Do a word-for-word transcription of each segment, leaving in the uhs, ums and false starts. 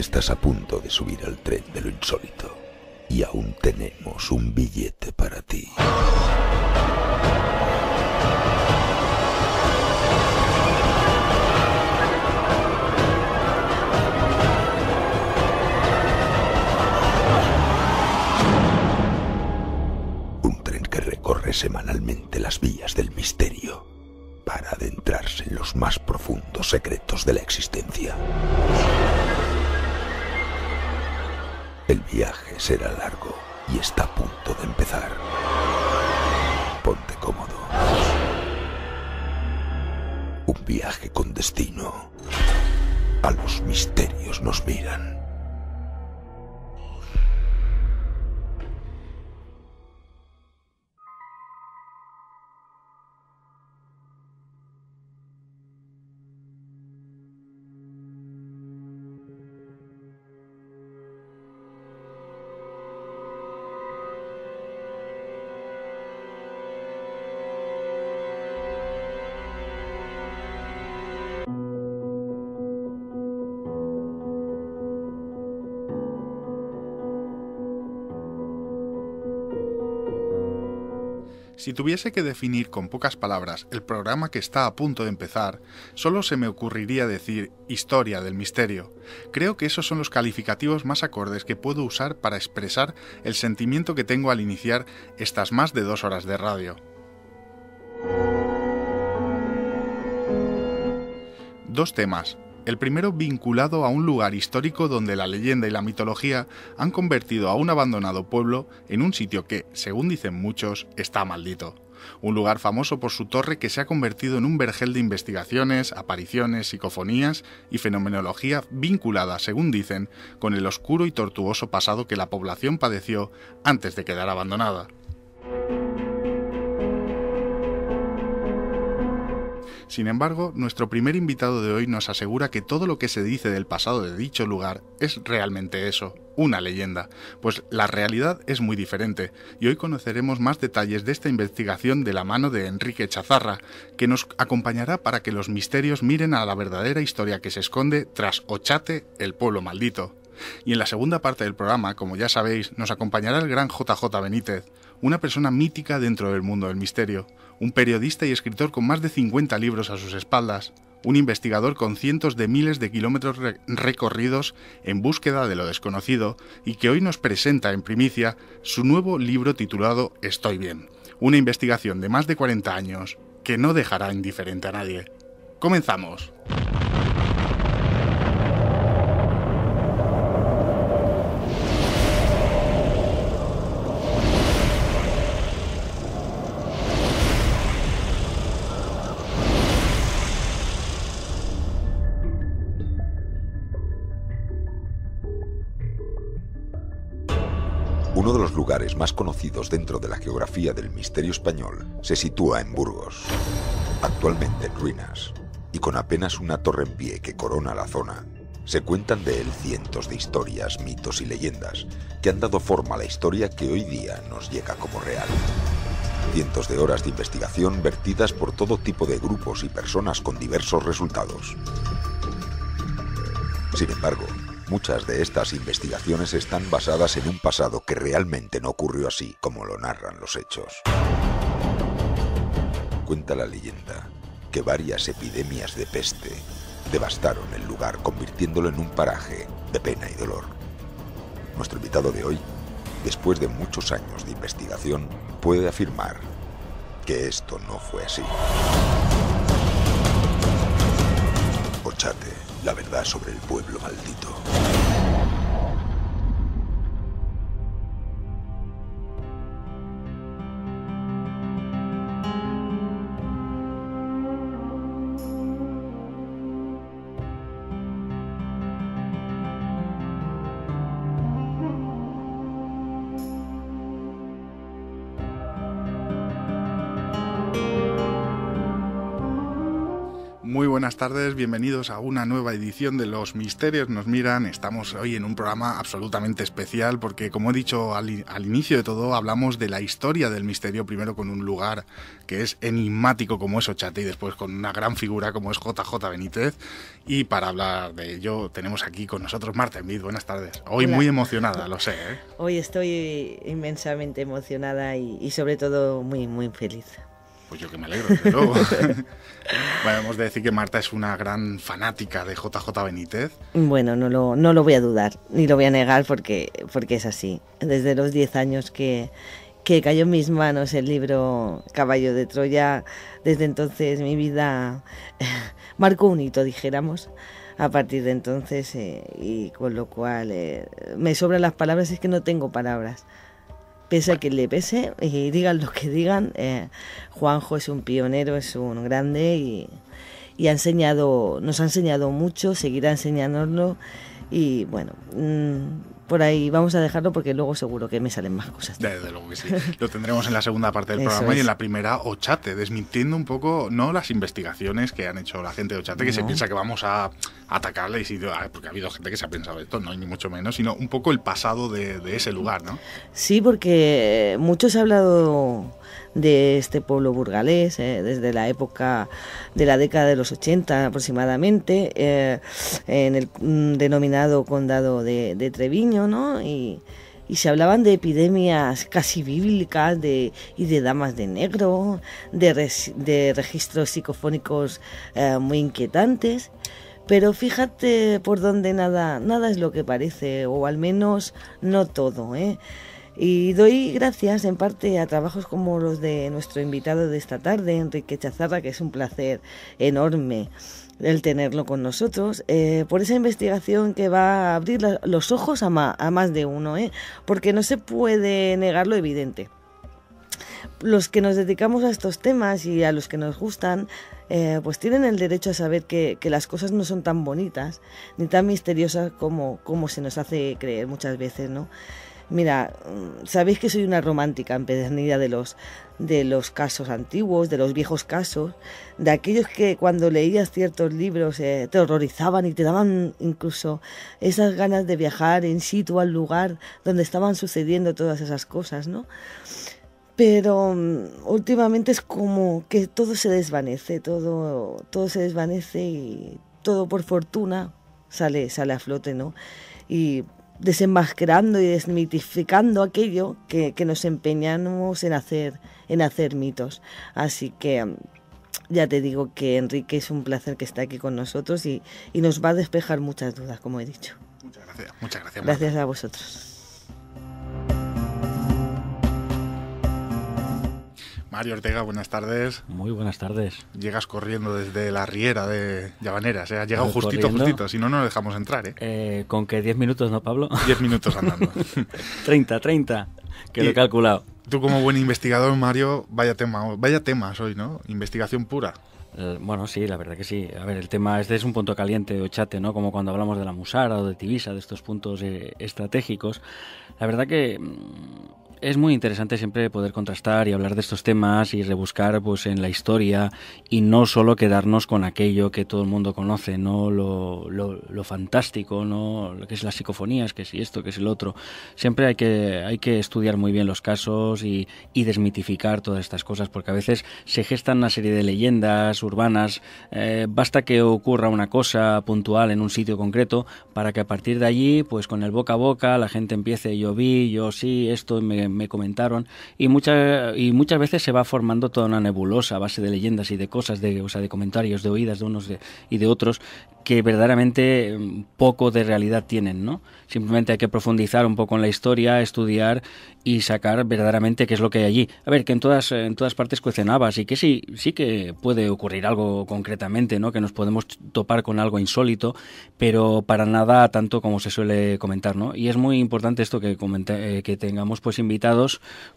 Estás a punto de subir al tren de lo insólito. Y aún tenemos un billete para ti. Un tren que recorre semanalmente las vías del misterio para adentrarse en los más profundos secretos de la existencia. El viaje será largo y está a punto de empezar. Ponte cómodo. Un viaje con destino. A los misterios nos miran. Si tuviese que definir con pocas palabras el programa que está a punto de empezar, solo se me ocurriría decir historia del misterio. Creo que esos son los calificativos más acordes que puedo usar para expresar el sentimiento que tengo al iniciar estas más de dos horas de radio. Dos temas. El primero vinculado a un lugar histórico donde la leyenda y la mitología han convertido a un abandonado pueblo en un sitio que, según dicen muchos, está maldito. Un lugar famoso por su torre que se ha convertido en un vergel de investigaciones, apariciones, psicofonías y fenomenología vinculada, según dicen, con el oscuro y tortuoso pasado que la población padeció antes de quedar abandonada. Sin embargo, nuestro primer invitado de hoy nos asegura que todo lo que se dice del pasado de dicho lugar es realmente eso, una leyenda, pues la realidad es muy diferente, y hoy conoceremos más detalles de esta investigación de la mano de Enrique Echazarra, que nos acompañará para que los misterios miren a la verdadera historia que se esconde tras Ochate, el pueblo maldito. Y en la segunda parte del programa, como ya sabéis, nos acompañará el gran J J Benítez, una persona mítica dentro del mundo del misterio, un periodista y escritor con más de cincuenta libros a sus espaldas, un investigador con cientos de miles de kilómetros re- recorridos en búsqueda de lo desconocido y que hoy nos presenta en primicia su nuevo libro titulado Estoy bien, una investigación de más de cuarenta años que no dejará indiferente a nadie. ¡Comenzamos! Uno de los lugares más conocidos dentro de la geografía del misterio español se sitúa en Burgos, actualmente en ruinas, y con apenas una torre en pie que corona la zona. Se cuentan de él cientos de historias, mitos y leyendas que han dado forma a la historia que hoy día nos llega como real. Cientos de horas de investigación vertidas por todo tipo de grupos y personas con diversos resultados. Sin embargo, muchas de estas investigaciones están basadas en un pasado que realmente no ocurrió así como lo narran los hechos. Cuenta la leyenda que varias epidemias de peste devastaron el lugar, convirtiéndolo en un paraje de pena y dolor. Nuestro invitado de hoy, después de muchos años de investigación, puede afirmar que esto no fue así. Ochate, la verdad sobre el pueblo maldito. Muy buenas tardes, bienvenidos a una nueva edición de Los Misterios Nos Miran. Estamos hoy en un programa absolutamente especial porque, como he dicho al, al inicio de todo, hablamos de la historia del misterio, primero con un lugar que es enigmático como es Ochate y después con una gran figura como es J J Benítez. Y para hablar de ello tenemos aquí con nosotros Marta Envid. Buenas tardes. Hoy Hola. Muy emocionada, lo sé, ¿eh? Hoy estoy inmensamente emocionada y, y sobre todo muy, muy feliz. Pues yo que me alegro, desde luego. Bueno, hemos de decir que Marta es una gran fanática de J J Benítez. Bueno, no lo, no lo voy a dudar, ni lo voy a negar porque, porque es así. Desde los diez años que, que cayó en mis manos el libro Caballo de Troya, desde entonces mi vida marcó un hito, dijéramos, a partir de entonces, eh, y con lo cual eh, me sobran las palabras, es que no tengo palabras. Pese a que le pese, y digan lo que digan, eh, Juanjo es un pionero, es un grande y, y ha enseñado, nos ha enseñado mucho, seguirá enseñándonos y bueno, mmm, por ahí vamos a dejarlo porque luego seguro que me salen más cosas. Desde luego que sí. Lo tendremos en la segunda parte del programa. Eso es. Y en la primera, Ochate, desmintiendo un poco, no las investigaciones que han hecho la gente de Ochate, que no se piensa que vamos a atacarle, y si, porque ha habido gente que se ha pensado esto, no, ni mucho menos, sino un poco el pasado de, de ese lugar, ¿no? Sí, porque mucho se ha hablado de este pueblo burgalés, eh, desde la época de la década de los ochenta aproximadamente, eh, en el mm, denominado condado de, de Treviño, ¿no? Y, y se hablaban de epidemias casi bíblicas de, y de damas de negro, de, res, de registros psicofónicos eh, muy inquietantes, pero fíjate por dónde nada, nada es lo que parece, o al menos no todo, ¿eh? Y doy gracias en parte a trabajos como los de nuestro invitado de esta tarde, Enrique Echazarra, que es un placer enorme el tenerlo con nosotros, eh, por esa investigación que va a abrir la, los ojos a, ma, a más de uno, eh, porque no se puede negar lo evidente. Los que nos dedicamos a estos temas y a los que nos gustan, eh, pues tienen el derecho a saber que, que las cosas no son tan bonitas ni tan misteriosas como, como se nos hace creer muchas veces, ¿no? Mira, sabéis que soy una romántica empedernida de los, de los casos antiguos, de los viejos casos, de aquellos que cuando leías ciertos libros eh, te horrorizaban y te daban incluso esas ganas de viajar in situ al lugar donde estaban sucediendo todas esas cosas, ¿no? Pero últimamente es como que todo se desvanece, todo, todo se desvanece y todo por fortuna sale, sale a flote, ¿no? Y desenmascarando y desmitificando aquello que, que nos empeñamos en hacer, en hacer mitos. Así que ya te digo que Enrique es un placer que esté aquí con nosotros y, y nos va a despejar muchas dudas, como he dicho. Muchas gracias, muchas gracias. Marta. Gracias a vosotros. Mario Ortega, buenas tardes. Muy buenas tardes. Llegas corriendo desde la riera de Llavaneres, ¿eh? Has llegado justito, corriendo. justito, si no, no lo dejamos entrar, ¿eh? eh con que diez minutos, ¿no, Pablo? diez minutos andando. treinta, treinta, que y lo he calculado. Tú como buen investigador, Mario, vaya tema, vaya temas hoy, ¿no? Investigación pura. Eh, bueno, sí, la verdad que sí. A ver, el tema este es un punto caliente de Ochate, ¿no? Como cuando hablamos de la Musara o de Tibisa, de estos puntos eh, estratégicos. La verdad que es muy interesante siempre poder contrastar y hablar de estos temas y rebuscar pues en la historia y no solo quedarnos con aquello que todo el mundo conoce, no lo, lo, lo fantástico, no lo que es las psicofonías, que si esto, que si lo otro. Siempre hay que, hay que estudiar muy bien los casos y, y desmitificar todas estas cosas, porque a veces se gestan una serie de leyendas urbanas. Eh, basta que ocurra una cosa puntual en un sitio concreto para que a partir de allí, pues con el boca a boca, la gente empiece, yo vi, yo sí, esto me me comentaron, y muchas y muchas veces se va formando toda una nebulosa a base de leyendas y de cosas, de, o sea, de comentarios, de oídas de unos de, y de otros, que verdaderamente poco de realidad tienen, ¿no? Simplemente hay que profundizar un poco en la historia, estudiar y sacar verdaderamente qué es lo que hay allí. A ver, que en todas en todas partes cuecen habas y que sí, sí que puede ocurrir algo concretamente, ¿no? Que nos podemos topar con algo insólito, pero para nada tanto como se suele comentar, ¿no? Y es muy importante esto que comenté, eh, que tengamos pues invitados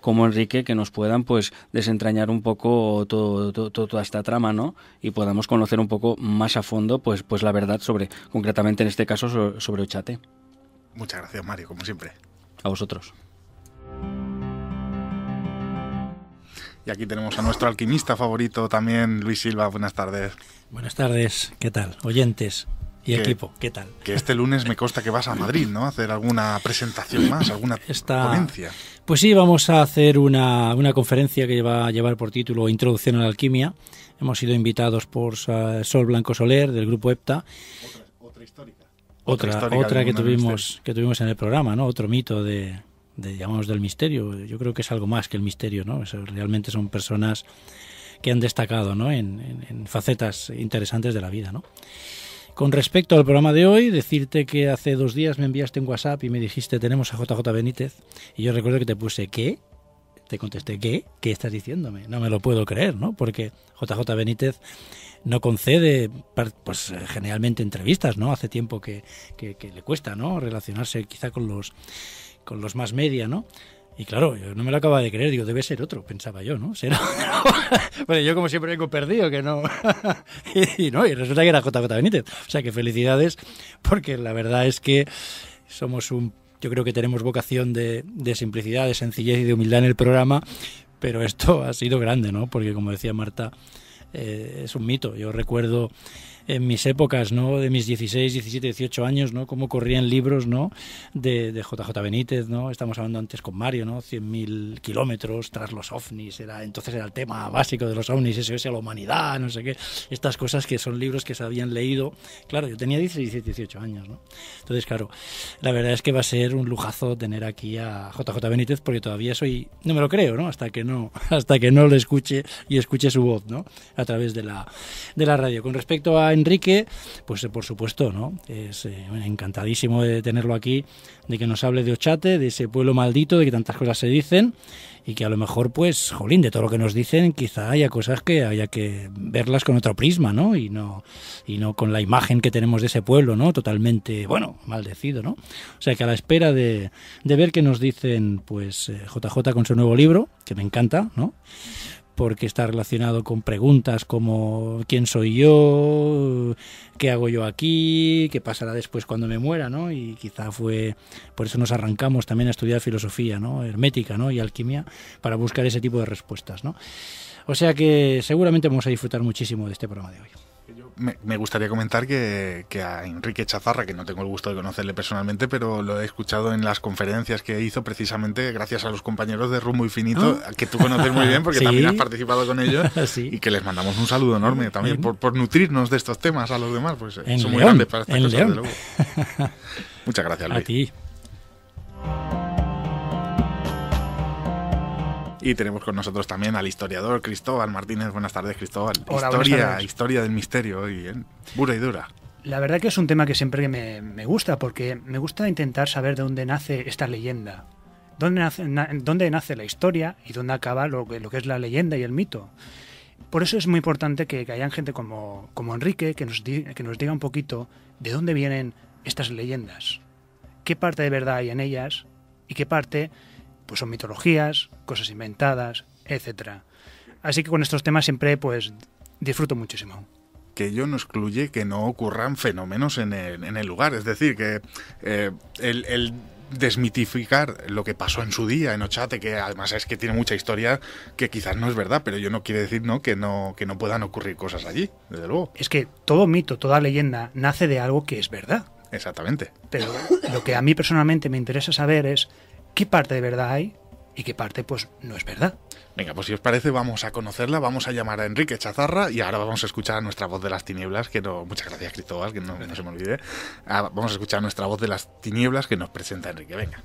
como Enrique que nos puedan pues desentrañar un poco todo, todo, todo, toda esta trama, ¿no? Y podamos conocer un poco más a fondo pues pues la verdad sobre, concretamente en este caso, sobre Ochate. Muchas gracias, Mario, como siempre. A vosotros. Y aquí tenemos a nuestro alquimista favorito también, Luis Silva. Buenas tardes. Buenas tardes. ¿Qué tal? Oyentes y que, equipo, ¿qué tal? Que este lunes me consta que vas a Madrid, ¿no? A hacer alguna presentación más, alguna Esta, ponencia. Pues sí, vamos a hacer una, una conferencia que va a llevar por título Introducción a la Alquimia. Hemos sido invitados por Sol Blanco Soler, del grupo E P T A. Otra, otra histórica. Otra, otra, otra que, tuvimos, que tuvimos en el programa, ¿no? Otro mito de... De, llamamos del misterio. Yo creo que es algo más que el misterio, ¿no? Eso, realmente son personas que han destacado, ¿no? en, en, en facetas interesantes de la vida, ¿no? Con respecto al programa de hoy, decirte que hace dos días me enviaste un WhatsApp y me dijiste tenemos a J J Benítez, y yo recuerdo que te puse ¿qué? Te contesté ¿qué? ¿Qué estás diciéndome? No me lo puedo creer, ¿no? Porque J J Benítez no concede, pues generalmente entrevistas, ¿no? Hace tiempo que, que, que le cuesta, ¿no? Relacionarse quizá con los con los más media, ¿no? Y claro, yo no me lo acababa de creer, digo, debe ser otro, pensaba yo, ¿no? ¿Será? Bueno, yo como siempre vengo perdido, que no... y, y no, y resulta que era J J Benítez. O sea, que felicidades, porque la verdad es que somos un... Yo creo que tenemos vocación de, de simplicidad, de sencillez y de humildad en el programa, pero esto ha sido grande, ¿no? Porque como decía Marta, eh, es un mito. Yo recuerdo... en mis épocas, ¿no? De mis dieciséis, diecisiete, dieciocho años, ¿no? Cómo corrían libros, ¿no? De, de J J Benítez, ¿no? Estamos hablando antes con Mario, ¿no? cien mil kilómetros tras los ovnis, era, entonces era el tema básico de los ovnis, eso es la humanidad, no sé qué. Estas cosas que son libros que se habían leído. Claro, yo tenía dieciséis, diecisiete, dieciocho años, ¿no? Entonces, claro, la verdad es que va a ser un lujazo tener aquí a J J Benítez, porque todavía soy... No me lo creo, ¿no? Hasta que no, hasta que no lo escuche y escuche su voz, ¿no? A través de la, de la radio. Con respecto a Enrique, pues por supuesto, ¿no? Es eh, encantadísimo de tenerlo aquí, de que nos hable de Ochate, de ese pueblo maldito, de que tantas cosas se dicen y que a lo mejor, pues, jolín, de todo lo que nos dicen, quizá haya cosas que haya que verlas con otro prisma, ¿no? Y no, y no con la imagen que tenemos de ese pueblo, ¿no? Totalmente, bueno, maldecido, ¿no? O sea, que a la espera de, de ver qué nos dicen, pues, J J con su nuevo libro, que me encanta, ¿no? Porque está relacionado con preguntas como ¿quién soy yo? ¿Qué hago yo aquí? ¿Qué pasará después cuando me muera? ¿No? Y quizá fue... Por eso nos arrancamos también a estudiar filosofía, ¿no? Hermética, ¿no? Y alquimia, para buscar ese tipo de respuestas, ¿no? O sea que seguramente vamos a disfrutar muchísimo de este programa de hoy. Me, me gustaría comentar que, que a Enrique Echazarra, que no tengo el gusto de conocerle personalmente, pero lo he escuchado en las conferencias que hizo precisamente gracias a los compañeros de Rumbo Infinito, ¿oh? Que tú conoces muy bien porque ¿sí? También has participado con ellos. ¿Sí? Y que les mandamos un saludo enorme también por, por nutrirnos de estos temas a los demás, pues son León, muy grandes para estas cosas, desde luego. Muchas gracias, Luis. A ti. Y tenemos con nosotros también al historiador Cristóbal Martínez. Buenas tardes, Cristóbal. Hola, historia, buenas tardes. Historia del misterio, y ¿eh? Pura y dura. La verdad que es un tema que siempre me, me gusta, porque me gusta intentar saber de dónde nace esta leyenda. Dónde nace, na, dónde nace la historia y dónde acaba lo que, lo que es la leyenda y el mito. Por eso es muy importante que, que haya gente como, como Enrique, que nos, di, que nos diga un poquito de dónde vienen estas leyendas. Qué parte de verdad hay en ellas y qué parte... pues son mitologías, cosas inventadas, etcétera. Así que con estos temas siempre pues disfruto muchísimo. Que ello no excluye que no ocurran fenómenos en el, en el lugar. Es decir, que eh, el, el desmitificar lo que pasó en su día en Ochate, que además es que tiene mucha historia, que quizás no es verdad, pero ello no quiere decir ¿no? Que, no, que no puedan ocurrir cosas allí, desde luego. Es que todo mito, toda leyenda nace de algo que es verdad. Exactamente. Pero lo que a mí personalmente me interesa saber es qué parte de verdad hay y qué parte pues no es verdad. Venga, pues si os parece vamos a conocerla, vamos a llamar a Enrique Echazarra y ahora vamos a escuchar a nuestra voz de las tinieblas, que no... Muchas gracias, Cristóbal, que no, no se me olvide. Ah, vamos a escuchar a nuestra voz de las tinieblas que nos presenta Enrique, venga.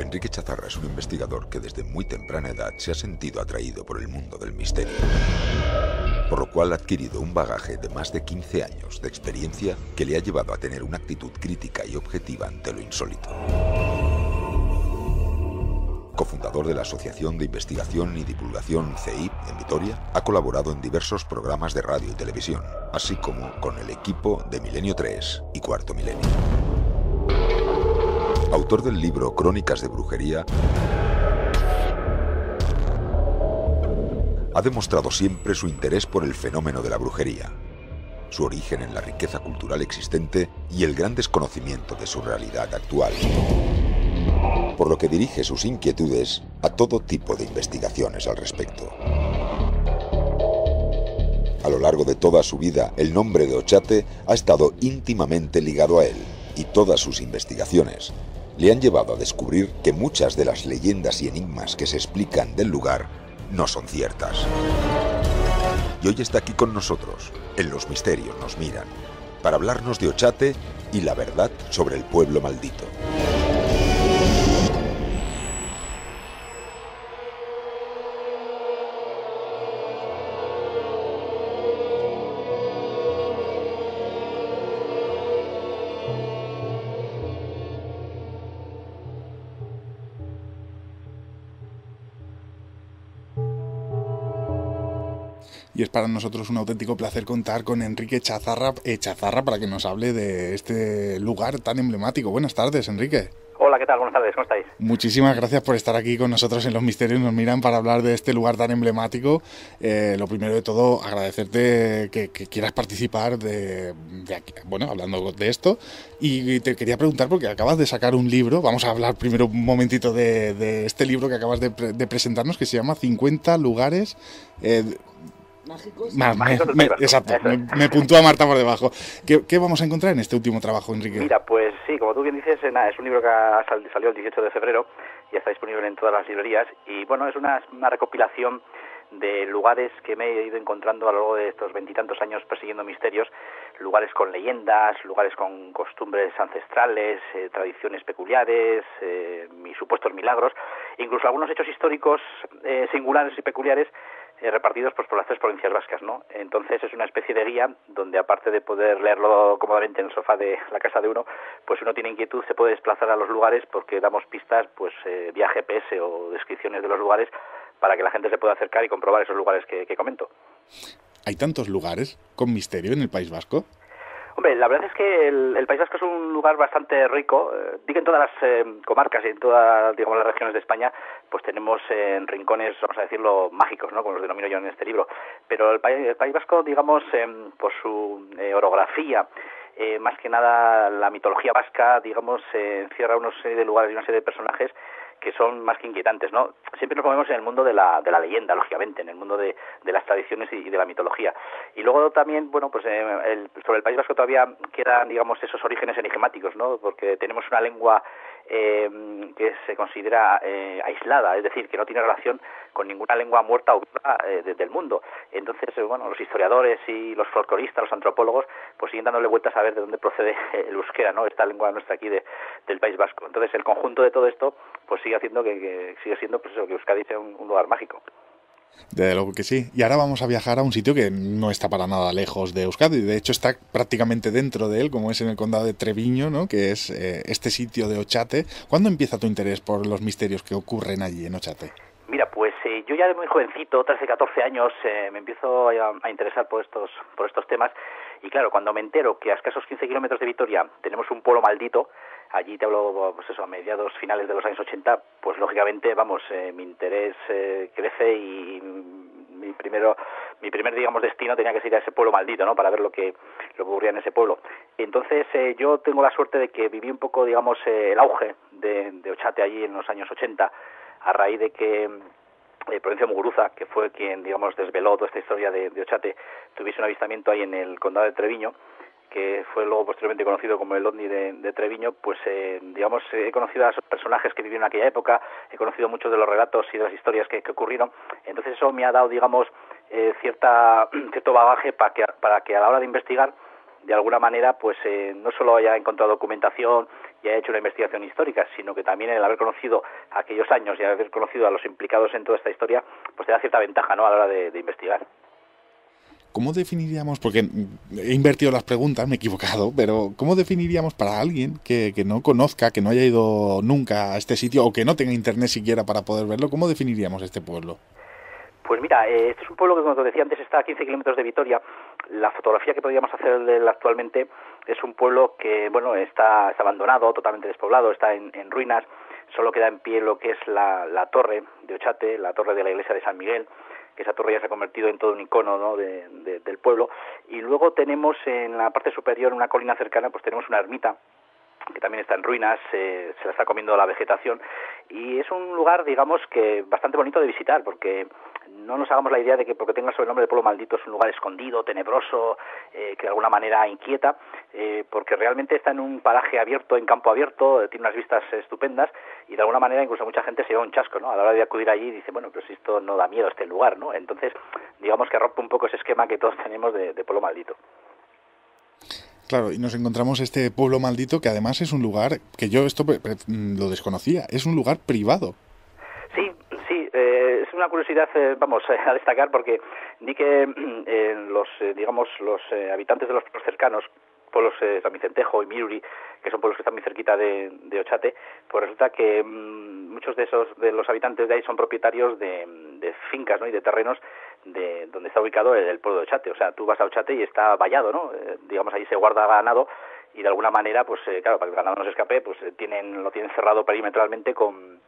Enrique Echazarra es un investigador que desde muy temprana edad se ha sentido atraído por el mundo del misterio, por lo cual ha adquirido un bagaje de más de quince años de experiencia que le ha llevado a tener una actitud crítica y objetiva ante lo insólito. Cofundador de la Asociación de Investigación y Divulgación C E I P en Vitoria, ha colaborado en diversos programas de radio y televisión, así como con el equipo de Milenio tres y Cuarto Milenio. Autor del libro Crónicas de Brujería, ha demostrado siempre su interés por el fenómeno de la brujería, su origen en la riqueza cultural existente y el gran desconocimiento de su realidad actual. Por lo que dirige sus inquietudes a todo tipo de investigaciones al respecto. A lo largo de toda su vida, el nombre de Ochate ha estado íntimamente ligado a él, y todas sus investigaciones le han llevado a descubrir que muchas de las leyendas y enigmas que se explican del lugar no son ciertas. Y hoy está aquí con nosotros, en Los Misterios Nos Miran, para hablarnos de Ochate y la verdad sobre el pueblo maldito. Y es para nosotros un auténtico placer contar con Enrique Echazarra, Echazarra para que nos hable de este lugar tan emblemático. Buenas tardes, Enrique. Hola, ¿qué tal? Buenas tardes, ¿cómo estáis? Muchísimas gracias por estar aquí con nosotros en Los Misterios Nos Miran para hablar de este lugar tan emblemático. Eh, lo primero de todo, agradecerte que, que quieras participar de, de aquí, bueno, hablando de esto. Y te quería preguntar, porque acabas de sacar un libro, vamos a hablar primero un momentito de, de este libro que acabas de, de presentarnos, que se llama cincuenta lugares... Eh, Mágicos. Ma, me, me, exacto, me, me puntúa Marta por debajo. ¿Qué, ¿Qué vamos a encontrar en este último trabajo, Enrique? Mira, pues sí, como tú bien dices, nada, es un libro que sal, salió el dieciocho de febrero y está disponible en todas las librerías. Y bueno, es una, una recopilación de lugares que me he ido encontrando a lo largo de estos veintitantos años persiguiendo misterios. Lugares con leyendas, lugares con costumbres ancestrales, eh, tradiciones peculiares, eh, mis supuestos milagros, incluso algunos hechos históricos eh, singulares y peculiares, Eh, repartidos pues por las tres provincias vascas, ¿no? Entonces es una especie de guía donde, aparte de poder leerlo cómodamente en el sofá de la casa de uno, pues uno tiene inquietud, se puede desplazar a los lugares porque damos pistas pues eh, vía G P S o descripciones de los lugares para que la gente se pueda acercar y comprobar esos lugares que, que comento. ¿Hay tantos lugares con misterio en el País Vasco? Hombre, la verdad es que el, el País Vasco es un lugar bastante rico. Eh, digo, en todas las eh, comarcas y en todas, digamos, las regiones de España, pues tenemos eh, rincones, vamos a decirlo, mágicos, ¿no?, como los denomino yo en este libro. Pero el, el País Vasco, digamos, eh, por su eh, orografía, eh, más que nada la mitología vasca, digamos, eh, encierra una serie de lugares y una serie de personajes que son más que inquietantes, ¿no? Siempre nos movemos en el mundo de la, de la leyenda, lógicamente, en el mundo de, de las tradiciones y, y de la mitología. Y luego también, bueno, pues eh, el, sobre el País Vasco todavía quedan, digamos, esos orígenes enigmáticos, ¿no? Porque tenemos una lengua eh, que se considera eh, aislada, es decir, que no tiene relación con ninguna lengua muerta o viva eh, del mundo. Entonces, eh, bueno, los historiadores y los folcloristas, los antropólogos, pues siguen dándole vueltas a ver de dónde procede el euskera, ¿no?, esta lengua nuestra aquí de, del País Vasco. Entonces, el conjunto de todo esto, pues sigue haciendo que, que sigue siendo, pues eso, que Euskadi sea un, un lugar mágico. Desde luego que sí. Y ahora vamos a viajar a un sitio que no está para nada lejos de Euskadi, de hecho está prácticamente dentro de él, como es en el condado de Treviño, ¿no?, que es eh, este sitio de Ochate. ¿Cuándo empieza tu interés por los misterios que ocurren allí en Ochate? Mira, pues eh, yo ya de muy jovencito, trece, catorce años, eh, me empiezo a, a interesar por estos, por estos temas. Y claro, cuando me entero que a escasos quince kilómetros de Vitoria tenemos un pueblo maldito, allí te hablo, pues eso, a mediados, finales de los años ochenta, pues lógicamente, vamos, eh, mi interés eh, crece y mi primero, mi primer, digamos, destino tenía que ser a ese pueblo maldito, ¿no?, para ver lo que, lo que ocurría en ese pueblo. Entonces, eh, yo tengo la suerte de que viví un poco, digamos, eh, el auge de, de Ochate allí en los años ochenta, a raíz de que Eh, Prudencio Muguruza, que fue quien, digamos, desveló toda esta historia de, de Ochate, tuviese un avistamiento ahí en el condado de Treviño, que fue luego posteriormente conocido como el ovni de, de Treviño. Pues, eh, digamos, eh, he conocido a esos personajes que vivieron en aquella época, he conocido muchos de los relatos y de las historias que, que ocurrieron. Entonces eso me ha dado, digamos, eh, cierta, cierto bagaje para que, para que a la hora de investigar, de alguna manera, pues eh, no solo haya encontrado documentación y haya hecho una investigación histórica, sino que también el haber conocido aquellos años y haber conocido a los implicados en toda esta historia, pues te da cierta ventaja, ¿no?, a la hora de, de investigar. ¿Cómo definiríamos, porque he invertido las preguntas, me he equivocado, pero ¿cómo definiríamos para alguien que, que no conozca, que no haya ido nunca a este sitio o que no tenga internet siquiera para poder verlo, ¿cómo definiríamos este pueblo? Pues mira, eh, este es un pueblo que, como te decía antes, está a quince kilómetros de Vitoria. La fotografía que podríamos hacer de él actualmente es un pueblo que, bueno, está, está abandonado, totalmente despoblado, está en, en ruinas. Solo queda en pie lo que es la, la torre de Ochate, la torre de la iglesia de San Miguel, que esa torre ya se ha convertido en todo un icono, ¿no?, de, de, del pueblo. Y luego tenemos en la parte superior, en una colina cercana, pues tenemos una ermita que también está en ruinas, eh, se la está comiendo la vegetación, y es un lugar, digamos, que bastante bonito de visitar, porque no nos hagamos la idea de que porque tenga sobrenombre de pueblo maldito es un lugar escondido, tenebroso, eh, que de alguna manera inquieta, eh, porque realmente está en un paraje abierto, en campo abierto, eh, tiene unas vistas estupendas, y de alguna manera incluso mucha gente se lleva un chasco, ¿no?, a la hora de acudir allí, dice, bueno, pero si esto no da miedo, este lugar, ¿no? Entonces, digamos que rompe un poco ese esquema que todos tenemos de, de pueblo maldito. Claro, y nos encontramos este pueblo maldito, que además es un lugar, que yo esto lo desconocía, es un lugar privado. Sí, sí, eh, es una curiosidad, eh, vamos, eh, a destacar, porque di que eh, los, eh, digamos, los eh, habitantes de los pueblos cercanos, pueblos de eh, San Vicentejo y Miruri, que son pueblos que están muy cerquita de, de Ochate, pues resulta que mmm, muchos de esos de los habitantes de ahí son propietarios de, de fincas, ¿no?, y de terrenos de donde está ubicado el, el pueblo de Ochate. O sea, tú vas a Ochate y está vallado, ¿no? Eh, digamos, ahí se guarda ganado y de alguna manera, pues eh, claro, para que el ganado no se escape, pues eh, tienen lo tienen cerrado perimetralmente con,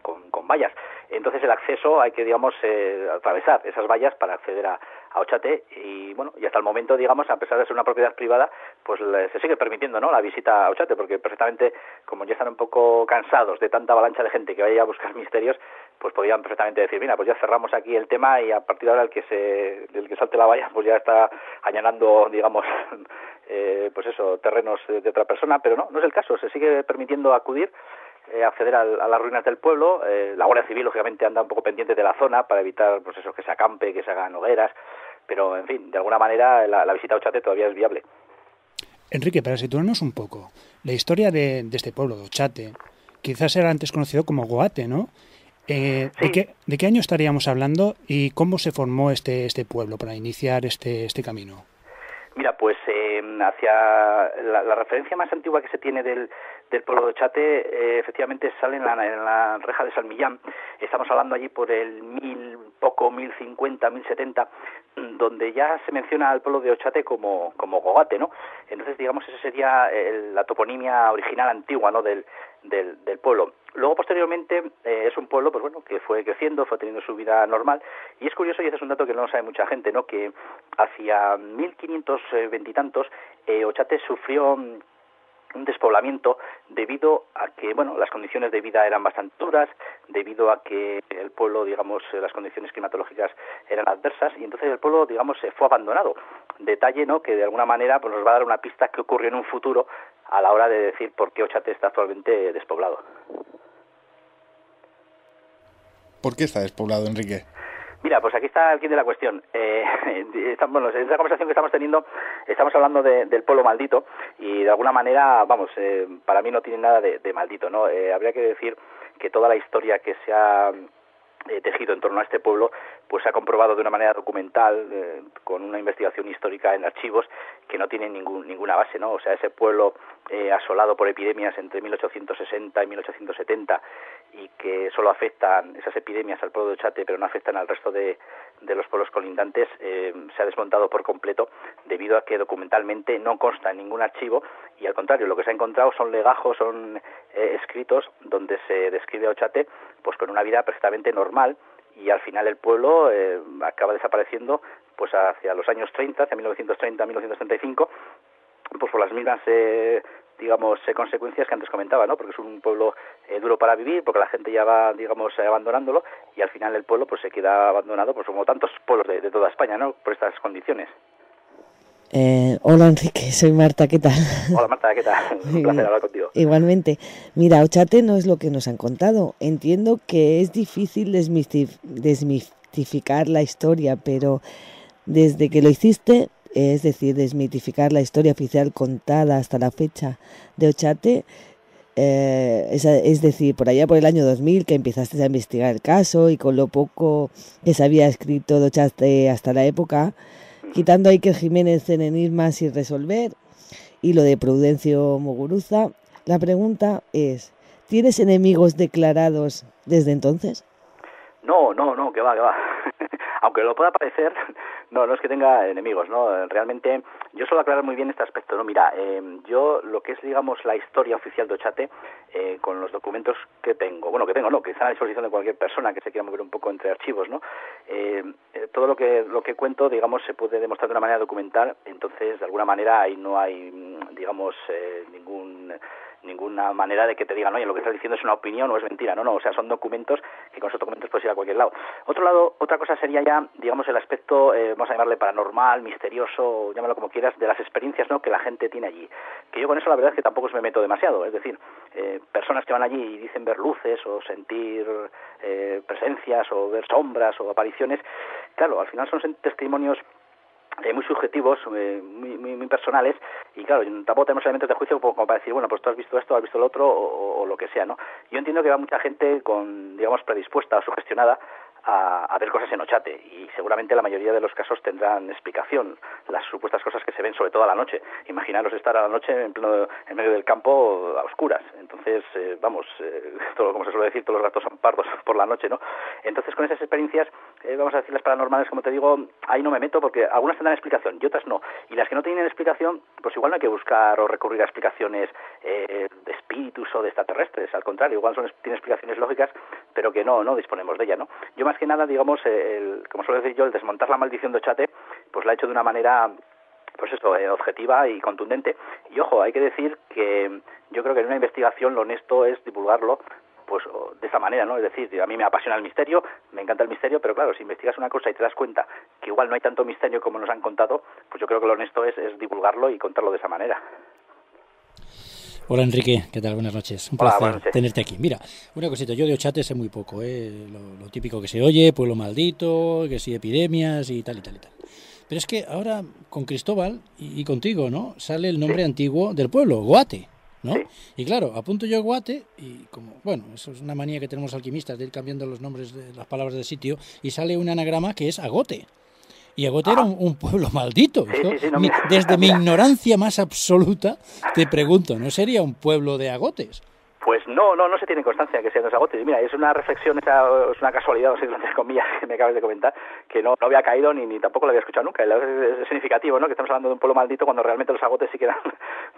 con, con vallas. Entonces el acceso hay que, digamos, eh, atravesar esas vallas para acceder a, a Ochate, y bueno, y hasta el momento, digamos, a pesar de ser una propiedad privada, pues le, se sigue permitiendo, ¿no?, la visita a Ochate, porque perfectamente, como ya están un poco cansados de tanta avalancha de gente que vaya a buscar misterios, pues podrían perfectamente decir, mira, pues ya cerramos aquí el tema y a partir de ahora el que se el que salte la valla pues ya está allanando, digamos, eh, pues eso, terrenos de, de otra persona, pero no, no es el caso, se sigue permitiendo acudir, eh, acceder a, a las ruinas del pueblo. Eh, la Guardia Civil, lógicamente, anda un poco pendiente de la zona para evitar, pues eso, que se acampe, que se hagan hogueras, pero, en fin, de alguna manera la, la visita a Ochate todavía es viable. Enrique, para situarnos un poco, la historia de, de este pueblo, de Ochate, quizás era antes conocido como Goate, ¿no? Eh, sí. ¿de, qué, ¿De qué año estaríamos hablando y cómo se formó este este pueblo para iniciar este este camino? Mira, pues eh, hacia la, la referencia más antigua que se tiene del, del pueblo de Ochate, eh, efectivamente sale en la, en la reja de San Millán. Estamos hablando allí por el mil poco, mil cincuenta, mil setenta, donde ya se menciona al pueblo de Ochate como, como Goate, ¿no? Entonces, digamos, esa sería el, la toponimia original antigua, ¿no?, del, del, del pueblo. Luego, posteriormente, eh, es un pueblo, pues bueno, que fue creciendo, fue teniendo su vida normal, y es curioso, y este es un dato que no sabe mucha gente, ¿no?, que hacia mil quinientos veinte y tantos, eh, Ochate sufrió un despoblamiento debido a que, bueno, las condiciones de vida eran bastante duras, debido a que el pueblo, digamos, las condiciones climatológicas eran adversas, y entonces el pueblo, digamos, se fue abandonado. Detalle, ¿no?, que de alguna manera pues nos va a dar una pista que ocurrió en un futuro a la hora de decir por qué Ochate está actualmente despoblado. ¿Por qué está despoblado, Enrique? Mira, pues aquí está el quid de la cuestión. Eh, está, bueno, en esta conversación que estamos teniendo estamos hablando de, del pueblo maldito y de alguna manera, vamos, eh, para mí no tiene nada de, de maldito, ¿no? Eh, habría que decir que toda la historia que se ha eh, tejido en torno a este pueblo pues se ha comprobado de una manera documental, eh, con una investigación histórica en archivos que no tiene ningún, ninguna base, ¿no? O sea, ese pueblo eh, asolado por epidemias entre mil ochocientos sesenta y mil ochocientos setenta, y que solo afectan esas epidemias al pueblo de Ochate, pero no afectan al resto de, de los pueblos colindantes, eh, se ha desmontado por completo debido a que documentalmente no consta en ningún archivo, y al contrario, lo que se ha encontrado son legajos, son eh, escritos donde se describe a Ochate pues con una vida perfectamente normal, y al final el pueblo eh, acaba desapareciendo pues hacia los años treinta, hacia mil novecientos treinta, mil novecientos treinta y cinco, pues por las mismas eh, digamos, eh, consecuencias que antes comentaba, ¿no? Porque es un pueblo eh, duro para vivir, porque la gente ya va, digamos, eh, abandonándolo, y al final el pueblo pues se queda abandonado, pues como tantos pueblos de, de toda España, ¿no?, por estas condiciones. Eh, hola Enrique, soy Marta, ¿qué tal? Hola Marta, ¿qué tal? Un placer hablar contigo. Igualmente. Mira, Ochate no es lo que nos han contado. Entiendo que es difícil desmistif- desmitificar la historia, pero desde que lo hiciste, es decir, desmitificar la historia oficial contada hasta la fecha de Ochate, eh, es, es decir, por allá por el año dos mil que empezaste a investigar el caso y con lo poco que se había escrito de Ochate hasta la época, quitando a Iker Jiménez en Enigmas y Resolver y lo de Prudencio Muguruza, la pregunta es, ¿tienes enemigos declarados desde entonces? No, no, no, que va, que va. Aunque lo pueda parecer, No, no es que tenga enemigos, ¿no? Realmente yo suelo aclarar muy bien este aspecto, ¿no? Mira, eh, yo lo que es, digamos, la historia oficial de Ochate, eh, con los documentos que tengo, bueno, que tengo, no, que están a disposición de cualquier persona que se quiera mover un poco entre archivos, ¿no? Eh, eh, todo lo que lo que cuento, digamos, se puede demostrar de una manera documental, entonces, de alguna manera, ahí no hay, digamos, eh, ningún... ninguna manera de que te digan, oye, lo que estás diciendo es una opinión o es mentira, no, no, o sea, son documentos que con esos documentos puedes ir a cualquier lado. Otro lado, otra cosa sería ya, digamos, el aspecto, eh, vamos a llamarle paranormal, misterioso, llámalo como quieras, de las experiencias, ¿no?, que la gente tiene allí, que yo con eso la verdad es que tampoco me meto demasiado, es decir, eh, personas que van allí y dicen ver luces o sentir eh, presencias o ver sombras o apariciones, claro, al final son testimonios Eh, muy subjetivos, eh, muy, muy, muy personales, y claro, tampoco tenemos elementos de juicio como para decir, bueno, pues tú has visto esto, has visto lo otro, o, o lo que sea, ¿no? Yo entiendo que va mucha gente con, digamos, predispuesta o sugestionada a, a ver cosas en Ochate, y seguramente la mayoría de los casos tendrán explicación, las supuestas cosas que se ven, sobre todo a la noche. Imaginaros estar a la noche en pleno, en medio del campo, a oscuras. Entonces, eh, vamos, eh, todo, como se suele decir, todos los gatos son pardos por la noche, ¿no? Entonces, con esas experiencias, eh, vamos a decir, las paranormales, como te digo, ahí no me meto, porque algunas tendrán explicación y otras no. Y las que no tienen explicación, pues igual no hay que buscar o recurrir a explicaciones eh, de espíritus o de extraterrestres, al contrario, igual son, tienen explicaciones lógicas, pero que no, no disponemos de ellas, ¿no? Yo más que nada, digamos, el, como suelo decir yo, el desmontar la maldición de Ochate, pues la he hecho de una manera, pues esto, eh, objetiva y contundente. Y ojo, hay que decir que yo creo que en una investigación lo honesto es divulgarlo, pues de esa manera, ¿no? Es decir, a mí me apasiona el misterio, me encanta el misterio, pero claro, si investigas una cosa y te das cuenta que igual no hay tanto misterio como nos han contado, pues yo creo que lo honesto es, es divulgarlo y contarlo de esa manera. Hola Enrique, ¿qué tal? Buenas noches. Un Hola, placer buenas noches. Tenerte aquí. Mira, una cosita, yo de Ochate sé muy poco, ¿eh? Lo, lo típico que se oye, pueblo maldito, que sí, epidemias y tal y tal y tal. Pero es que ahora con Cristóbal y, y contigo, ¿no?, sale el nombre sí. antiguo del pueblo, Goate, ¿no? Sí. Y claro, apunto yo Goate y como, bueno, eso es una manía que tenemos alquimistas de ir cambiando los nombres de las palabras del sitio, y sale un anagrama que es Agote. Y Agote ah. era un, un pueblo maldito. Sí, sí, sí, no, mi, desde mi ignorancia más absoluta te pregunto, ¿no sería un pueblo de agotes? Pues no, no, no se tiene constancia que sean los agotes. Mira, es una reflexión, es una casualidad, o sea, entre comillas, que me acabas de comentar, que no, no había caído ni, ni tampoco lo había escuchado nunca. Es significativo, ¿no?, que estamos hablando de un pueblo maldito cuando realmente los agotes sí que eran,